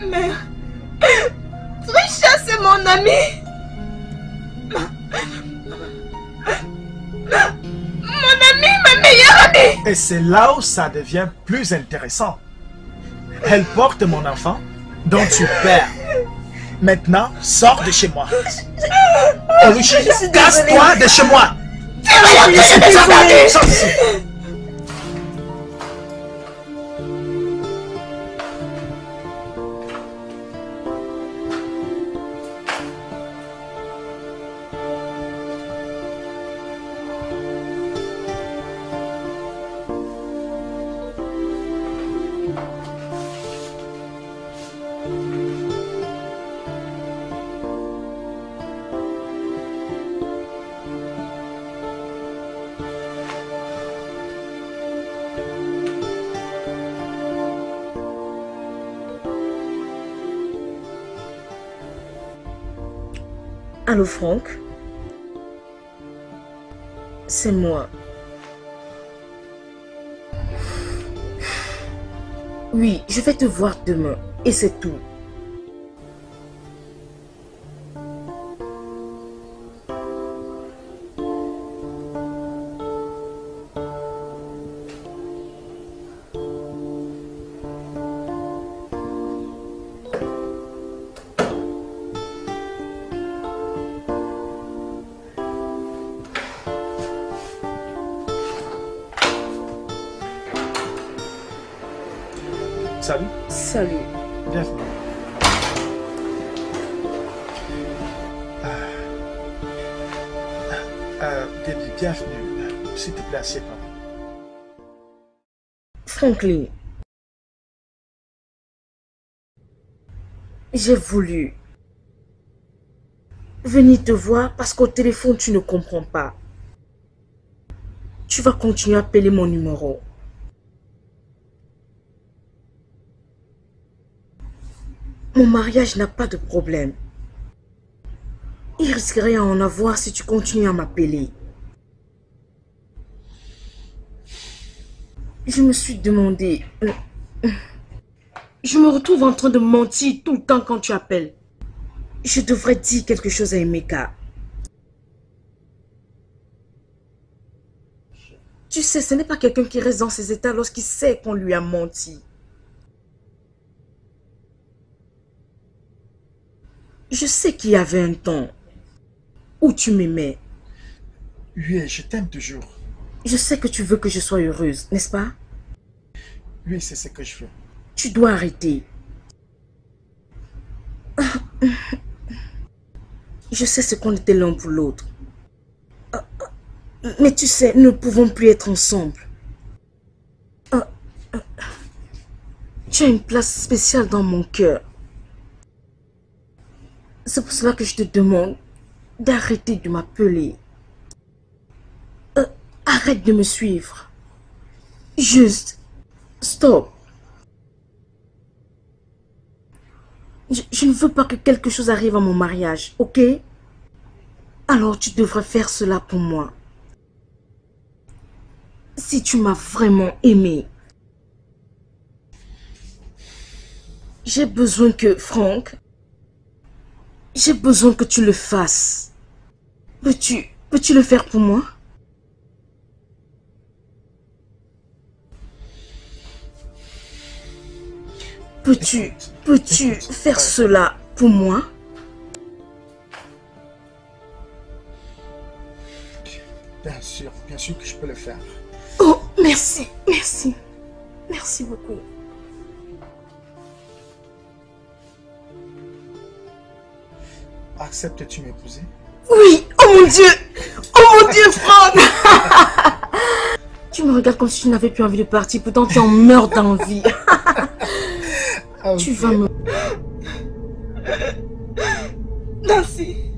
Mais... Trisha, c'est mon amie! Et c'est là où ça devient plus intéressant. Elle porte mon enfant, dont tu perds. Maintenant, sors de chez moi. Oluchi, casse-toi de chez moi. Sors d'ici. Allô, Franck? C'est moi. Oui, je vais te voir demain, et c'est tout. Franklin, j'ai voulu venir te voir parce qu'au téléphone tu ne comprends pas. Tu vas continuer à appeler mon numéro. Mon mariage n'a pas de problème. Il risquerait à en avoir si tu continues à m'appeler. Je me suis demandé... Je me retrouve en train de mentir tout le temps quand tu appelles. Je devrais dire quelque chose à Emeka. Tu sais, ce n'est pas quelqu'un qui reste dans ses états lorsqu'il sait qu'on lui a menti. Je sais qu'il y avait un temps où tu m'aimais. Oui, je t'aime toujours. Je sais que tu veux que je sois heureuse, n'est-ce pas? Oui, c'est ce que je veux. Tu dois arrêter. Je sais ce qu'on était l'un pour l'autre. Mais tu sais, nous ne pouvons plus être ensemble. Tu as une place spéciale dans mon cœur. C'est pour cela que je te demande d'arrêter de m'appeler. Arrête de me suivre. Juste, stop. Je ne veux pas que quelque chose arrive à mon mariage, ok? Alors tu devrais faire cela pour moi. Si tu m'as vraiment aimé. J'ai besoin que, Franck, j'ai besoin que tu le fasses. Peux-tu le faire pour moi? Peux-tu faire cela pour moi? Bien sûr que je peux le faire. Oh, merci, merci. Merci beaucoup. Acceptes-tu m'épouser? Oui, oh mon Dieu, Franck. Tu me regardes comme si tu n'avais plus envie de partir, pourtant tu en meurs d'envie. Ah, okay. Tu vas me... Nancy,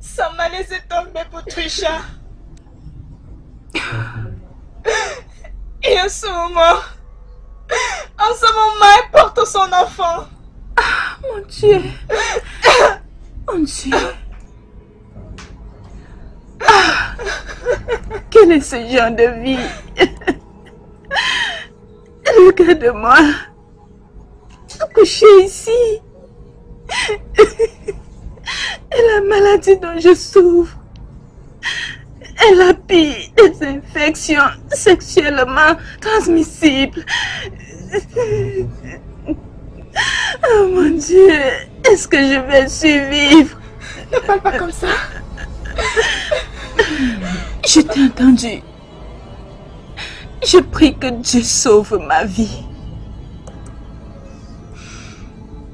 ça m'a laissé tomber pour Trisha. Et en ce moment, elle porte son enfant. Ah, mon Dieu. Mon Dieu. Ah, quel est ce genre de vie? Regarde-moi, couchée ici. Et la maladie dont je souffre. Elle a pris des infections sexuellement transmissibles. Oh mon Dieu, est-ce que je vais survivre? Ne parle pas comme ça. Je t'ai entendu. Je prie que Dieu sauve ma vie.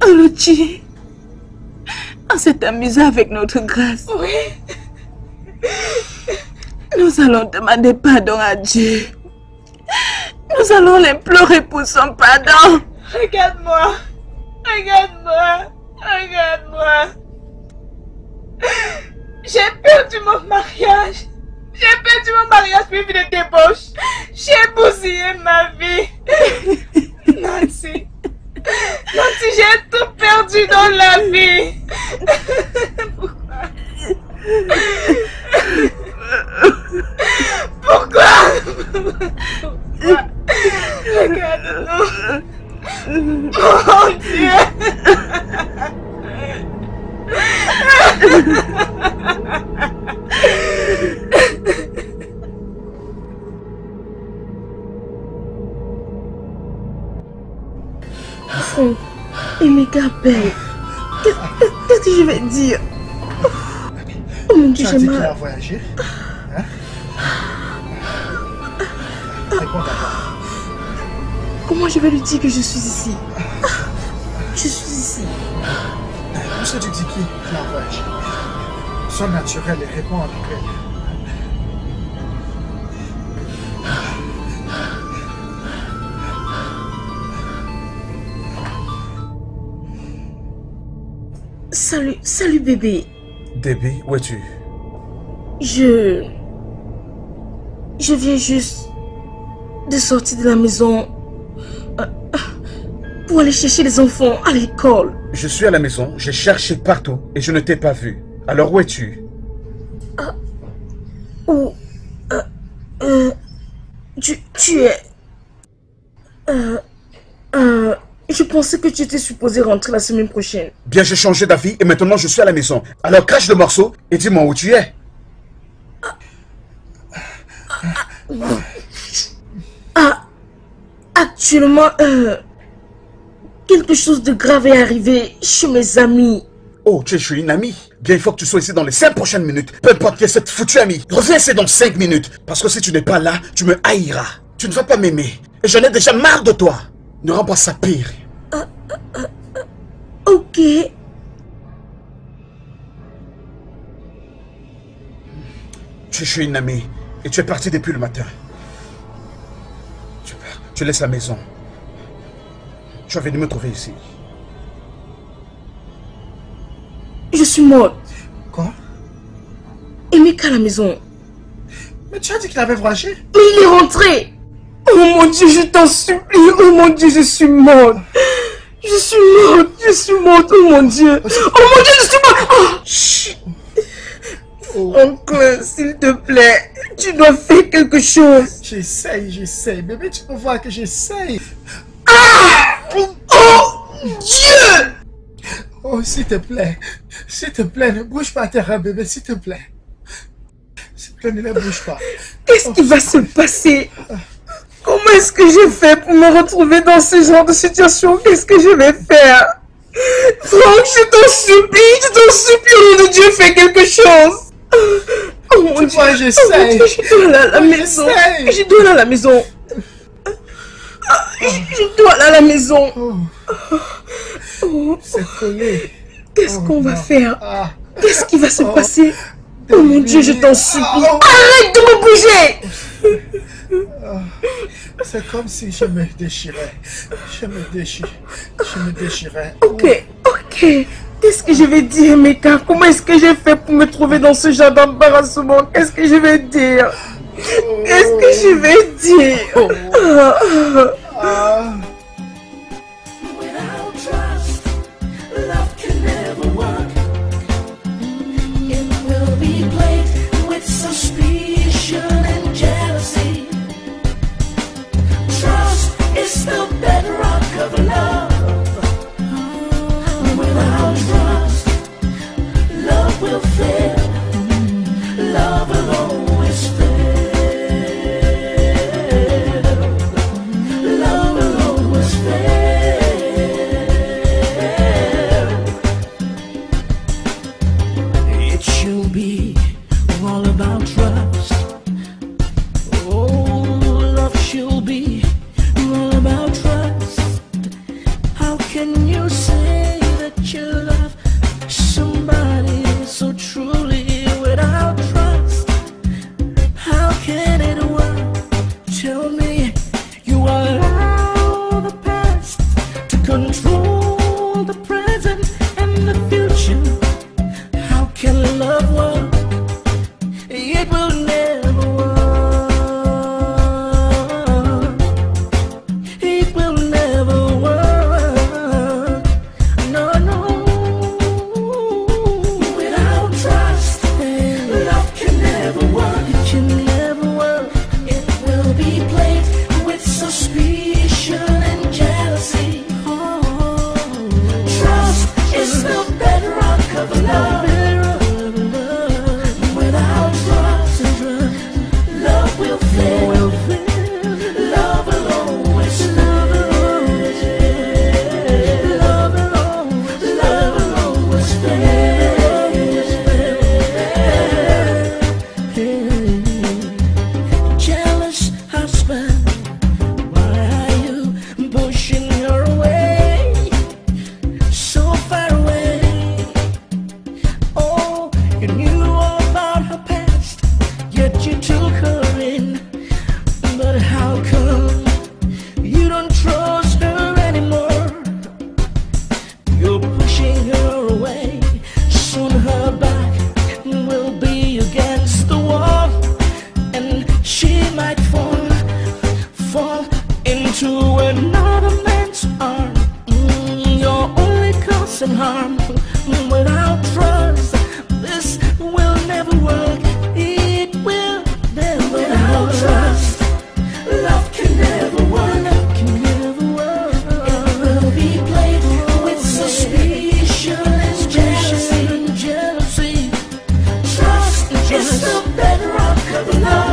Oluchi, on s'est amusé avec notre grâce. Oui. Nous allons demander pardon à Dieu. Nous allons l'implorer pour son pardon. Regarde-moi. Regarde-moi. Regarde-moi. J'ai perdu mon mariage. J'ai perdu mon mariage suivi de débauche. J'ai bousillé ma vie. Nancy, j'ai tout perdu dans la vie. Mon Dieu! Oh, Emeka, belle. Qu'est-ce que je vais dire? Oh mon Dieu, j'ai mal. Tu as dit qu'il a voyagé? Hein? Comment je vais lui dire que je suis ici? Je suis ici. Monsieur tu dis qui la voyage. Sois naturel et réponds avec elle. Salut, salut bébé. Debbie, où es-tu? Je viens juste de sortir de la maison pour aller chercher les enfants à l'école. Je suis à la maison, j'ai cherché partout et je ne t'ai pas vu. Alors où es-tu? Tu es... je pensais que tu étais supposé rentrer la semaine prochaine. Bien, j'ai changé d'avis et maintenant je suis à la maison. Alors cache le morceau et dis-moi où tu es. Actuellement, quelque chose de grave est arrivé chez mes amis. Oh, tu es chez une amie? Bien, il faut que tu sois ici dans les 5 prochaines minutes. Peu importe qui est cette foutue amie. Reviens ici dans 5 minutes. Parce que si tu n'es pas là, tu me haïras. Tu ne vas pas m'aimer. Et j'en ai déjà marre de toi. Ne rends pas ça pire. Ok. Tu es chez une amie. Et tu es parti depuis le matin. Tu laisses la maison. Tu as venu me trouver ici. Je suis morte. Quoi? Emeka à la maison. Mais tu as dit qu'il avait voyagé. Mais il est rentré. Oh mon Dieu, je t'en supplie. Oh mon Dieu, je suis morte. Je suis morte. Je suis morte. Oh mon Dieu. Oh mon Dieu, je suis morte. Oh, chut. Oh. Oncle, s'il te plaît, tu dois faire quelque chose. J'essaye. Bébé, tu peux voir que j'essaye. Ah! Oh, Dieu! Oh, s'il te plaît. S'il te plaît, ne bouge pas à terre, bébé, s'il te plaît. S'il te plaît, ne la bouge pas. Qu'est-ce qui va se passer? Comment est-ce que je fais pour me retrouver dans ce genre de situation? Qu'est-ce que je vais faire? Franck, je t'en supplie, au nom de Dieu, fais quelque chose. Oh mon Dieu, j'essaie. Je dois aller à la maison. Je dois aller à la maison. Je dois aller à la maison. C'est collé. Qu'est-ce qu'on va faire? Qu'est-ce qui va se passer? Oh mon Dieu, je t'en supplie. Arrête de me bouger. C'est comme si je me déchirais. Je me déchirais. Ok. Qu'est-ce que je vais dire, Emeka? Comment est-ce que j'ai fait pour me trouver dans ce genre d'embarrassement? Qu'est-ce que je vais dire? Suspicion and jealousy. and harmful. Without trust, this will never work. It will never work. Without trust, love can never work. Love can never work. It will be played with suspicion and jealousy. Trust is the bedrock of love.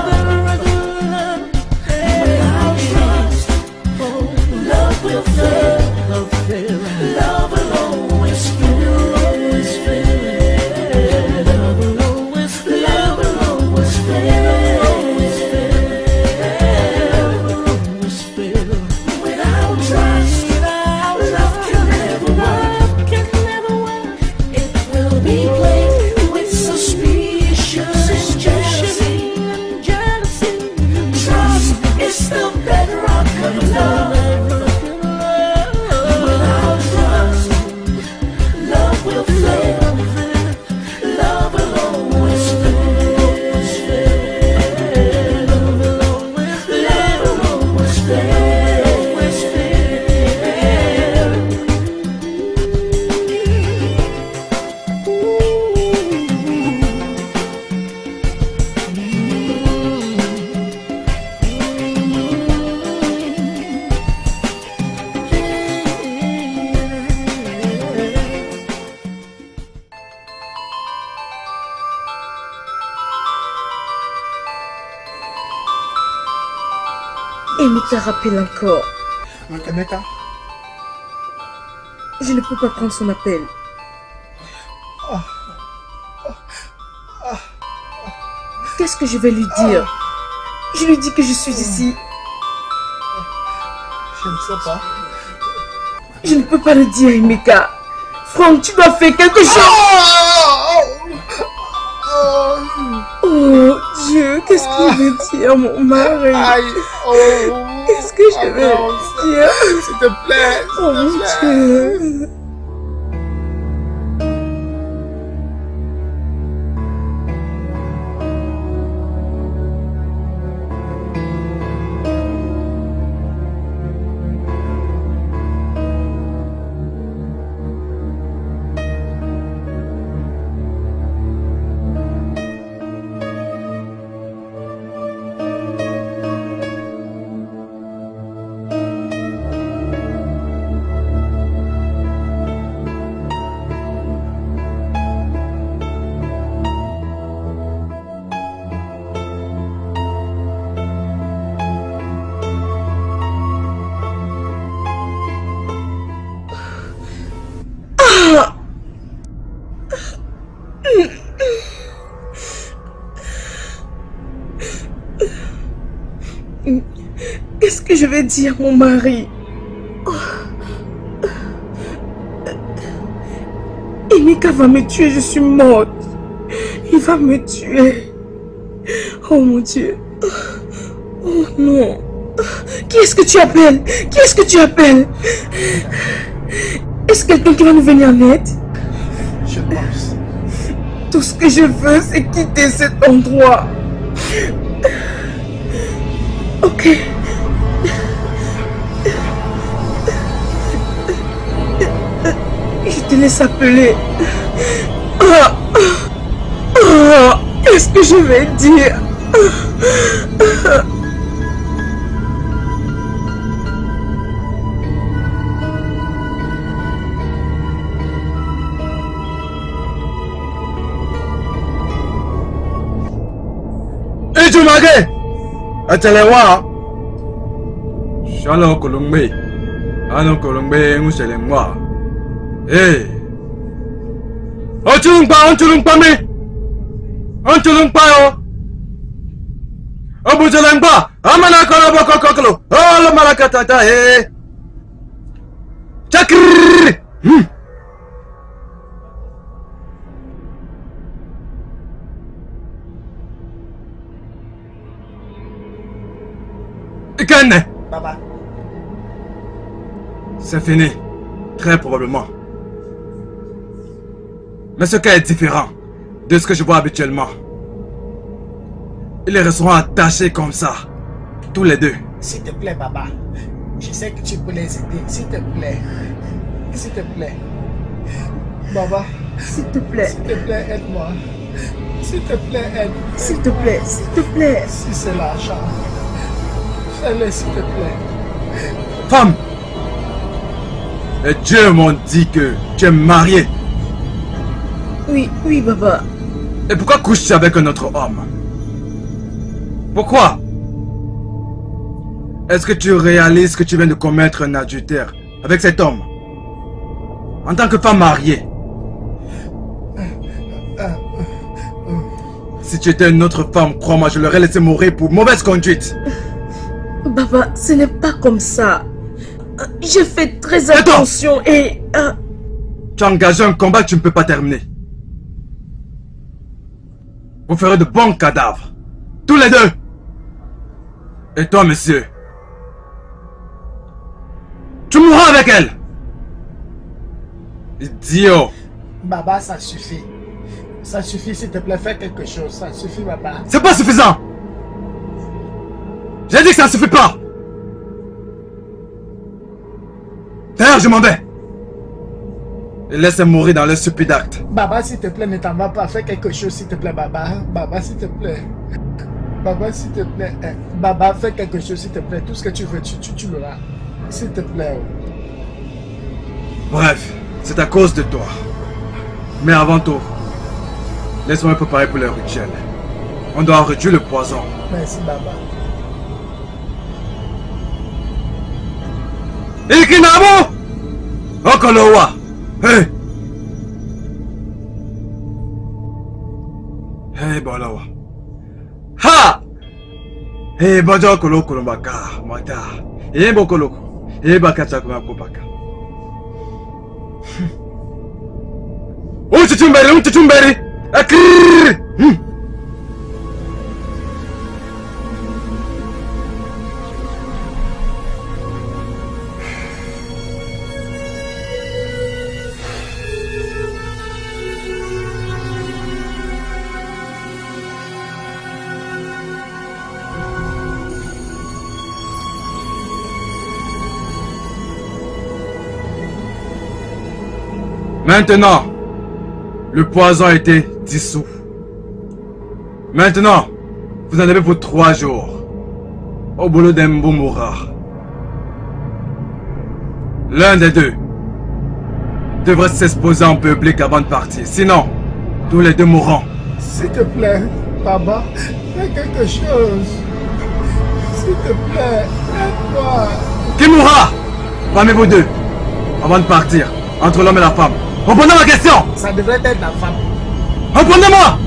Je te rappelle encore. Emeka. Je ne peux pas prendre son appel. Qu'est-ce que je vais lui dire? Je lui dis que je suis ici. Je ne sais pas. Je ne peux pas le dire, Emeka. Franck, tu dois faire quelque chose. Oh Dieu, qu'est-ce qu'il veut dire, mon mari? Aïe. Oh. Qu'est-ce que je vais dire? S'il te plaît. Oh mon Dieu. Je vais dire mon mari. Emeka va me tuer, je suis morte. Il va me tuer. Oh mon Dieu. Oh non. Qui est-ce que tu appelles? Qui est-ce que tu appelles? Est-ce quelqu'un qui va nous venir en aide? Je pense. Tout ce que je veux, c'est quitter cet endroit. Ok. Je te laisse appeler. Qu'est-ce que je vais dire? Et tu m'as dit? Attends-les-moi. Shalom Colombie. Allons Colombie, nous c'est les moi. Hey, on te l'envoie. On bouge l'envoie. Amana kolabo kokoklo. Oh le malakatata. Hey, chakr. Ikane. Papa. C'est fini, très probablement. Mais ce cas est différent de ce que je vois habituellement. Ils resteront attachés comme ça, tous les deux. S'il te plaît, papa. Je sais que tu peux les aider. S'il te plaît. S'il te plaît. Baba, s'il te plaît. S'il te plaît, aide-moi. S'il te plaît, aide. S'il te plaît, s'il te plaît. Si c'est l'argent, fais-le, s'il te plaît. Femme! Et Dieu m'ont dit que tu es mariée. Oui, oui, Baba. Et pourquoi couches-tu avec un autre homme? Pourquoi? Est-ce que tu réalises que tu viens de commettre un adultère avec cet homme? En tant que femme mariée. Si tu étais une autre femme, crois-moi, je l'aurais laissé mourir pour mauvaise conduite. Baba, ce n'est pas comme ça. J'ai fait très attention et... Tu as engagé un combat que tu ne peux pas terminer. Vous ferez de bons cadavres. Tous les deux. Et toi, monsieur, tu mourras avec elle. Idiot. Baba, ça suffit. Ça suffit, s'il te plaît, fais quelque chose. Ça suffit, Baba. C'est pas suffisant. J'ai dit que ça ne suffit pas. D'ailleurs, je m'en vais. Et laisse-les mourir dans leur stupide acte. Baba, s'il te plaît, ne t'en va pas. Fais quelque chose, s'il te plaît, Baba. Baba, s'il te plaît. Baba, s'il te plaît. Baba, fais quelque chose, s'il te plaît. Tout ce que tu veux, tu l'auras. S'il te plaît. Bref, c'est à cause de toi. Mais avant tout, laisse-moi me préparer pour le rituel. On doit réduire le poison. Merci, Baba. Ikinabo! Okolowa! Hey! Hey, Balawa! Ha! Hey, Baja Koloko Maka, Mata! Hey, Bokoloko! Hey, Bakachakuma Kopaka! Uchumberi! Uchumberi! Akir! Maintenant, le poison a été dissous. Maintenant, vous en avez pour 3 jours. Au boulot d'un mourra. L'un des deux devrait s'exposer en public avant de partir. Sinon, tous les deux mourront. S'il te plaît, Baba, fais quelque chose. S'il te plaît, aide-moi. Qui mourra parmi vous deux avant de partir, entre l'homme et la femme? Reprenez ma question! Ça devrait être la femme. Reprenez-moi!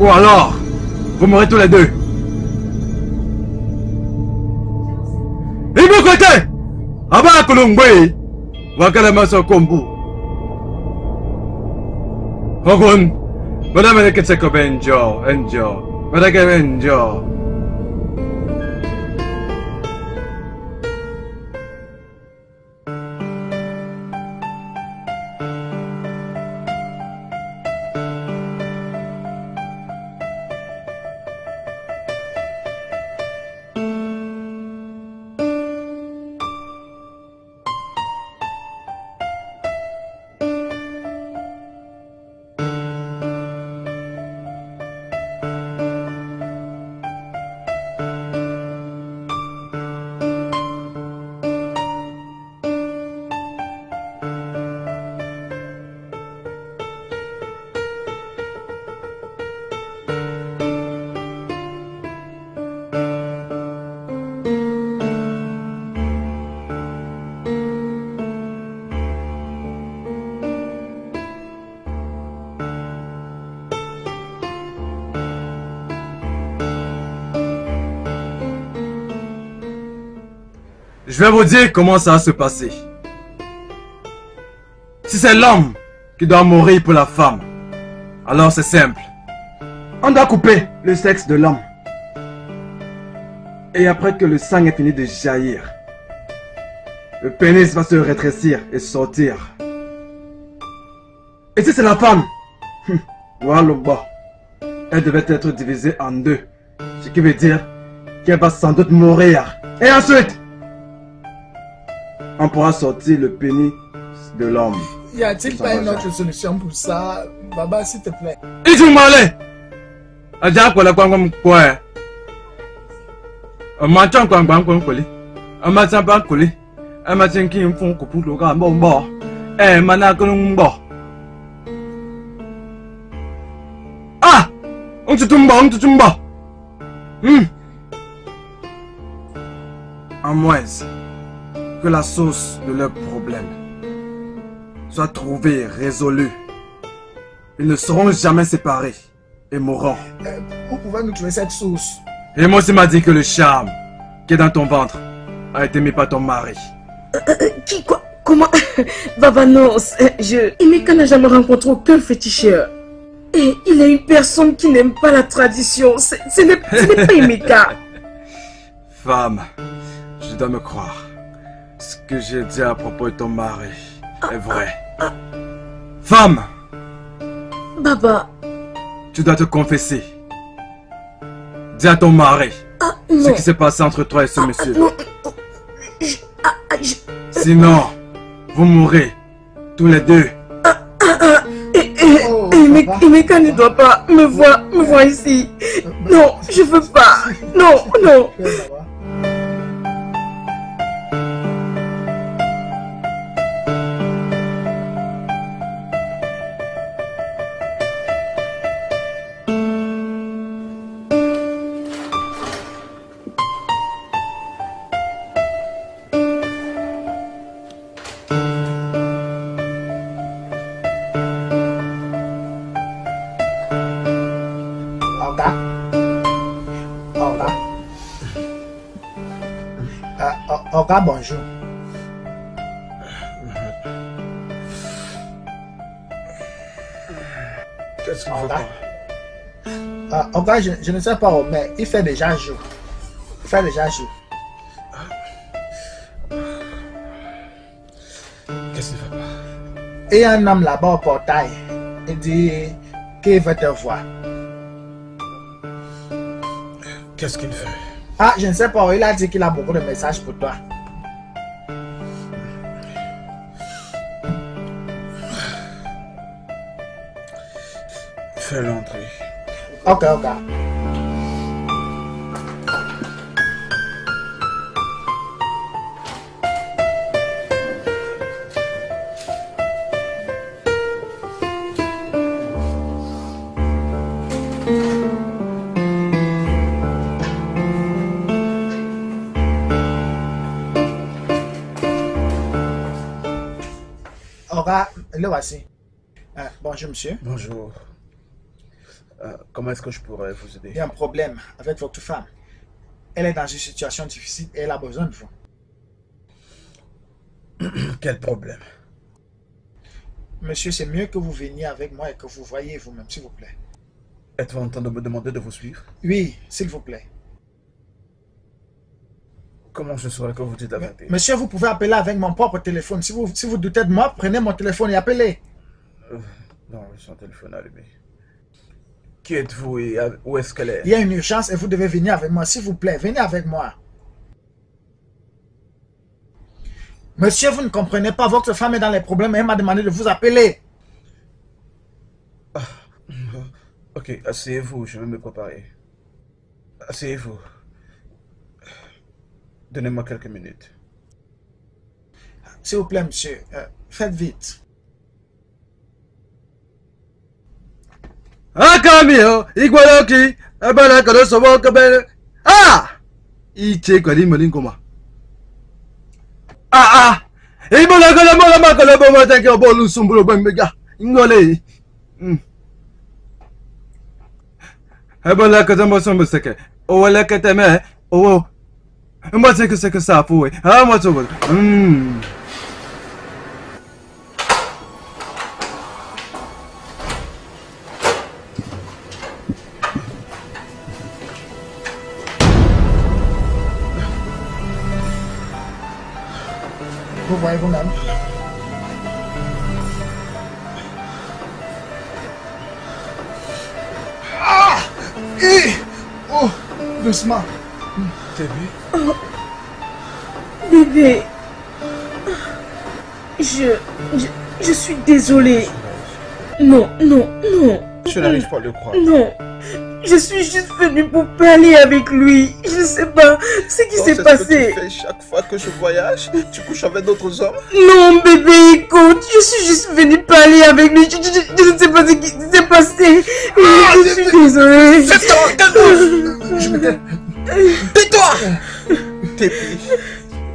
Ou alors, vous mourrez tous les deux. Et vous côté! Aba Kolongwe! Wakalama Sokombu! Hogun! Madame Neketseko Benjo! Enjo! Madame Benjo! Je vais vous dire comment ça va se passer. Si c'est l'homme qui doit mourir pour la femme, alors c'est simple. On doit couper le sexe de l'homme. Et après que le sang est fini de jaillir, le pénis va se rétrécir et sortir. Et si c'est la femme, elle devait être divisée en deux. Ce qui veut dire qu'elle va sans doute mourir. Et ensuite, on pourra sortir le pénis de l'homme. Y a-t-il pas une autre solution pour ça, Baba, s'il te plaît? Et tu m'allais? Adja, quoi, la quoi, quoi? Un matin, quoi, collé. Un matin, pas collé. Un matin, qui me font couper le gars, bon, bon. Eh, manacolon, bon. Ah! On te tombe, on te tombe. À moins que la source de leurs problèmes soit trouvée, résolue, ils ne seront jamais séparés et mourront. Où pouvons-nous trouver cette source? Et moi, c'est m'a dit que le charme qui est dans ton ventre a été mis par ton mari. Qui? Quoi? Comment? Babanos, Emeka n'a jamais rencontré aucun féticheur. Et il est une personne qui n'aime pas la tradition. Ce n'est pas Emeka. Femme, je dois me croire. Ce que j'ai dit à propos de ton mari est vrai. Femme! Baba! Tu dois te confesser. Dis à ton mari ce qui s'est passé entre toi et ce monsieur. Sinon, vous mourrez tous les deux. Emeka ne doit pas me voir ici. Non, je veux pas. Non, non. Ah, bonjour. Qu'est-ce qu'on va faire? Oga, je ne sais pas, mais il fait déjà jour. Il fait déjà jour. Qu'est-ce qu'il fait pas? Il y a un homme là-bas au portail. Il dit qu'il veut te voir. Qu'est-ce qu'il fait? Ah, je ne sais pas, il a dit qu'il a beaucoup de messages pour toi. Fais l'entrée. Ok. Le voici. Bonjour, monsieur. Bonjour. Comment est-ce que je pourrais vous aider? Il y a un problème avec votre femme. Elle est dans une situation difficile et elle a besoin de vous. Quel problème? Monsieur, c'est mieux que vous veniez avec moi et que vous voyez vous-même, s'il vous plaît. Êtes-vous en train de me demander de vous suivre? Oui, s'il vous plaît. Comment je saurais que vous dites la vérité? Monsieur, vous pouvez appeler avec mon propre téléphone. Si vous doutez de moi, prenez mon téléphone et appelez. Non, son téléphone allumé. Qui êtes-vous et où est-ce qu'elle est? Il y a une urgence et vous devez venir avec moi. S'il vous plaît, venez avec moi. Monsieur, vous ne comprenez pas. Votre femme est dans les problèmes et elle m'a demandé de vous appeler. Ok, asseyez-vous. Je vais me préparer. Asseyez-vous. Donnez-moi quelques minutes. S'il vous plaît, monsieur, faites vite. Ah, Camille, Igualoki, ah! Ah! Ah! Moi, c'est que ça, pour ah, moi, tu vois. Vous voyez vous-même. Ah! Et oh! Doucement. Bébé. Oh, bébé. Je suis désolée. Non, non, non. Je n'arrive pas à le croire. Non. Je suis juste venue pour parler avec lui. Je ne sais pas ce qui s'est passé. Que tu fais chaque fois que je voyage, tu couches avec d'autres hommes? Non, bébé, écoute. Je suis juste venue parler avec lui. Je ne sais pas ce qui s'est passé. Ah, je suis désolée. Tais-toi. Tais-toi. Debbie,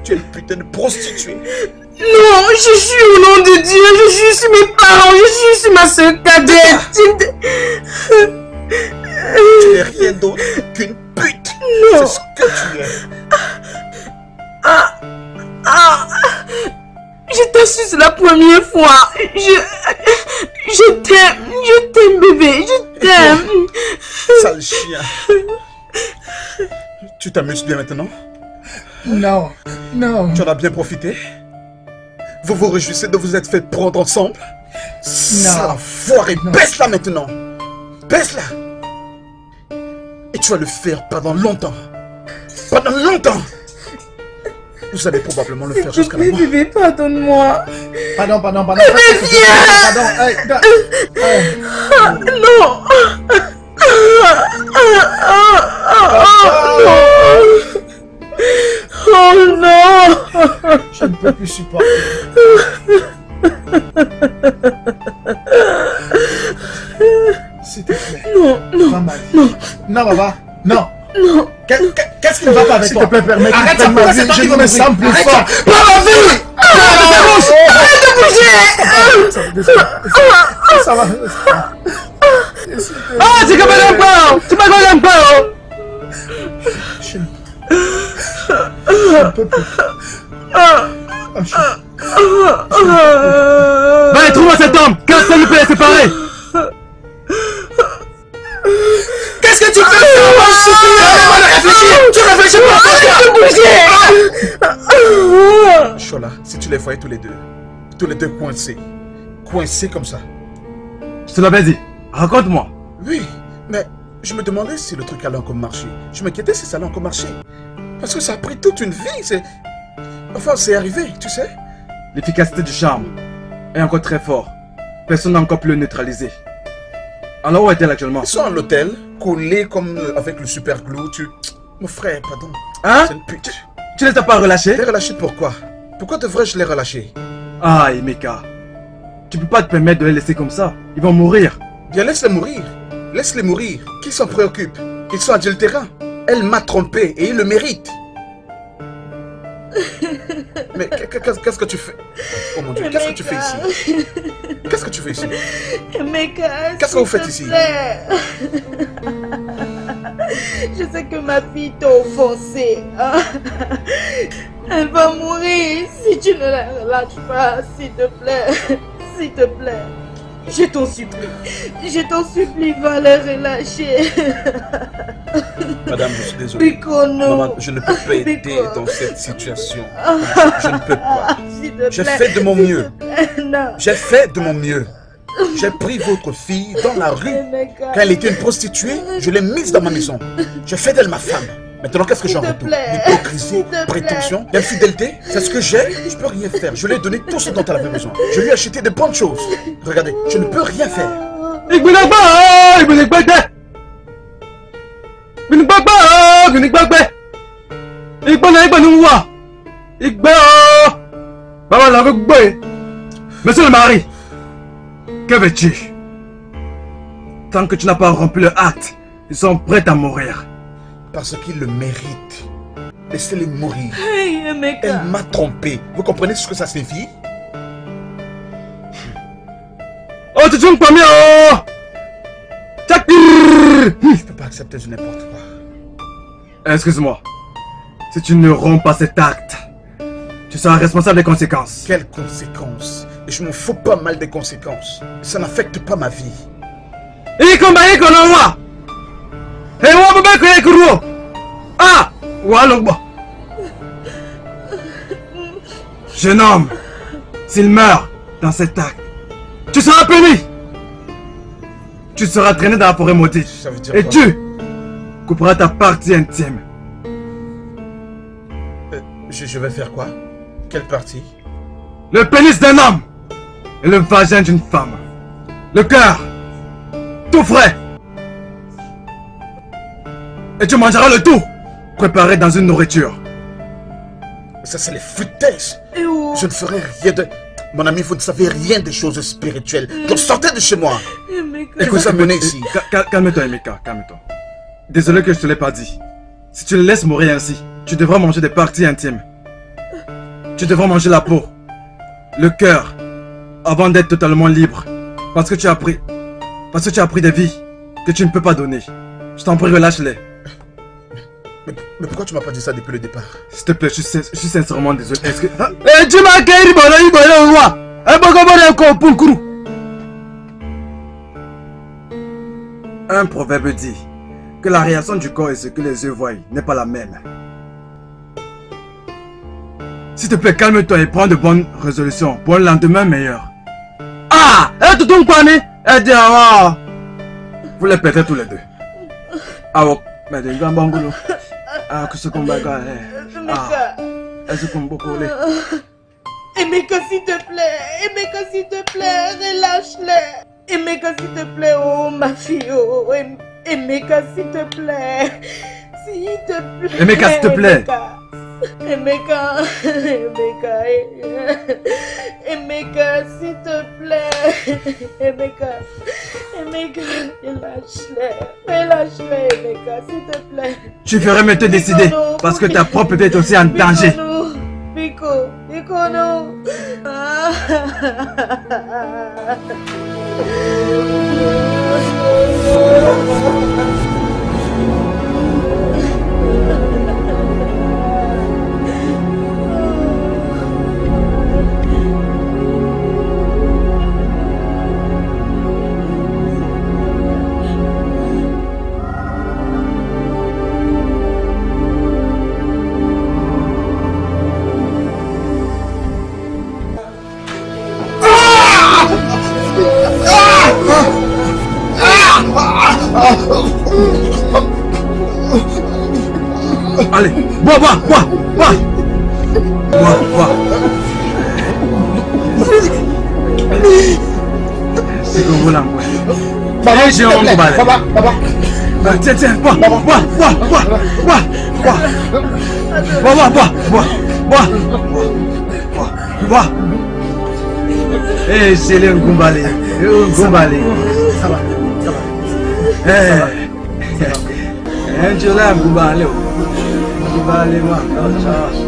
tu es une putain de prostituée. Non, je suis au nom de Dieu. Je suis sur mes parents. Je suis sur ma soeur cadette. Tu n'es rien d'autre qu'une pute. C'est ce que tu es. Je t'assure, c'est la première fois. Je t'aime. Je t'aime, bébé. Je t'aime. Sale chien. Tu t'amuses bien maintenant? Non. Non. Tu en as bien profité? Vous vous réjouissez de vous être fait prendre ensemble? Non. Foiré, baisse-la maintenant. Baisse-la. Et tu vas le faire pendant longtemps. Pendant longtemps. Vous allez probablement le faire jusqu'à la mort. Bébé, pardonne-moi. Pardon. Pardon. Non. Oh non. Je ne peux plus supporter. S'il te plaît. Non, papa. Non. Qu'est-ce qui ne va pas avec toi? S'il te plaît, permets-moi. Arrête ça, je me sens plus fort. Pas ma vie. Arrête de bouger. Ça va. Ah, c'est comme un enfant. C'est pas comme un enfant. Je ne peux plus. Allez, trouve-moi cet homme. Qu'est-ce que nous peut les séparer? Qu'est-ce que tu fais? Tu réfléchis pas. Chola, si tu les voyais tous les deux coincés comme ça. Je te l'avais dit. Raconte-moi. Oui, mais je me demandais si le truc allait encore marcher. Je m'inquiétais si ça allait encore marcher. Parce que ça a pris toute une vie. Enfin, c'est arrivé, tu sais. L'efficacité du charme est encore très forte. Personne n'a encore pu le neutraliser. Alors où est-elle actuellement? Ils sont à l'hôtel, collés comme avec le super glue. Mon frère, pardon. Hein? C'est une pute. Tu ne les as pas relâchés? Les relâchés pourquoi? Pourquoi devrais-je les relâcher? Ah, Emeka. Tu peux pas te permettre de les laisser comme ça. Ils vont mourir. Bien, laisse-les mourir. Laisse-les mourir. Qui s'en préoccupe? Ils sont adultérants. Elle m'a trompé et il le mérite. Mais qu'est-ce que tu fais? Oh mon Dieu, qu'est-ce que tu fais ici? Qu'est-ce que tu fais ici? Qu'est-ce que vous faites ici? Je sais que ma fille t'a offensée. Elle va mourir si tu ne la relâches pas, s'il te plaît. S'il te plaît. Je t'en supplie. Va la relâcher. Madame, je suis désolée. Maman, je ne peux pas aider dans cette situation. Je ne peux pas. J'ai fait de mon mieux. J'ai pris votre fille dans la rue. Quand elle était une prostituée, je l'ai mise dans ma maison. J'ai fait d'elle ma femme. Maintenant, qu'est-ce que j'en retourne? Hypocrisie, prétention, infidélité, c'est ce que j'ai, je peux rien faire. Je lui ai donné tout ce dont elle avait besoin. Je lui ai acheté de bonnes choses. Regardez, je ne peux rien faire. Monsieur le mari, que veux-tu? Tant que tu n'as pas rompu le acte, ils sont prêts à mourir. Parce qu'ils le méritent. Laissez-les mourir. Hey, elle m'a trompé. Vous comprenez ce que ça signifie? Oh, tu joues pas mieux. Je peux pas accepter du n'importe quoi. Excuse-moi. Si tu ne romps pas cet acte, tu seras responsable des conséquences. Quelles conséquences? Et je m'en fous pas mal des conséquences. Ça n'affecte pas ma vie. Et moi, je vais te faire jeune homme, s'il meurt dans cet acte, tu seras puni. Tu seras traîné dans la forêt maudite. Et tu couperas ta partie intime. Je vais faire quoi? Quelle partie? Le pénis d'un homme et le vagin d'une femme. Le cœur, tout frais. Et tu mangeras le tout, préparé dans une nourriture. Ça, c'est les futaises. Je ne ferai rien de... Mon ami, vous ne savez rien des choses spirituelles. Donc sortez de chez moi. Et vous amenez ici. Calme-toi, Emeka, calme-toi. Désolé que je te l'ai pas dit. Si tu le laisses mourir ainsi, tu devras manger des parties intimes. Tu devras manger la peau, le cœur, avant d'être totalement libre. Parce que tu as pris... Parce que tu as pris des vies que tu ne peux pas donner. Je t'en prie, relâche-les. Mais pourquoi tu m'as pas dit ça depuis le départ? S'il te plaît, je suis sincèrement désolé. Un proverbe dit que la réaction du corps et ce que les yeux voient n'est pas la même. S'il te plaît, calme-toi et prends de bonnes résolutions pour un lendemain meilleur. Ah! Vous les perdez tous les deux. Ah, mais de grand bangolo. Ah, que ce combat Emeka. Emeka, s'il te plaît. Emeka, s'il te plaît. Relâche-les. Emeka, s'il te plaît. Oh, ma fille. Oh, Emeka, s'il te plaît. S'il te plaît. Emeka, s'il te plaît. Emeka. Emeka. Emeka, s'il te plaît. Emeka. Emeka, relâche-les. Relâche-les, Emeka, s'il te plaît. Tu ferais mieux te décider, parce que ta propre vie est aussi en danger. Pico, non. Allez, bois. C'est comme vous là, maman, j'ai un combat. Tiens, bois. Eh, c'est le gombalé. Ça va. Angela, Mbale, moi,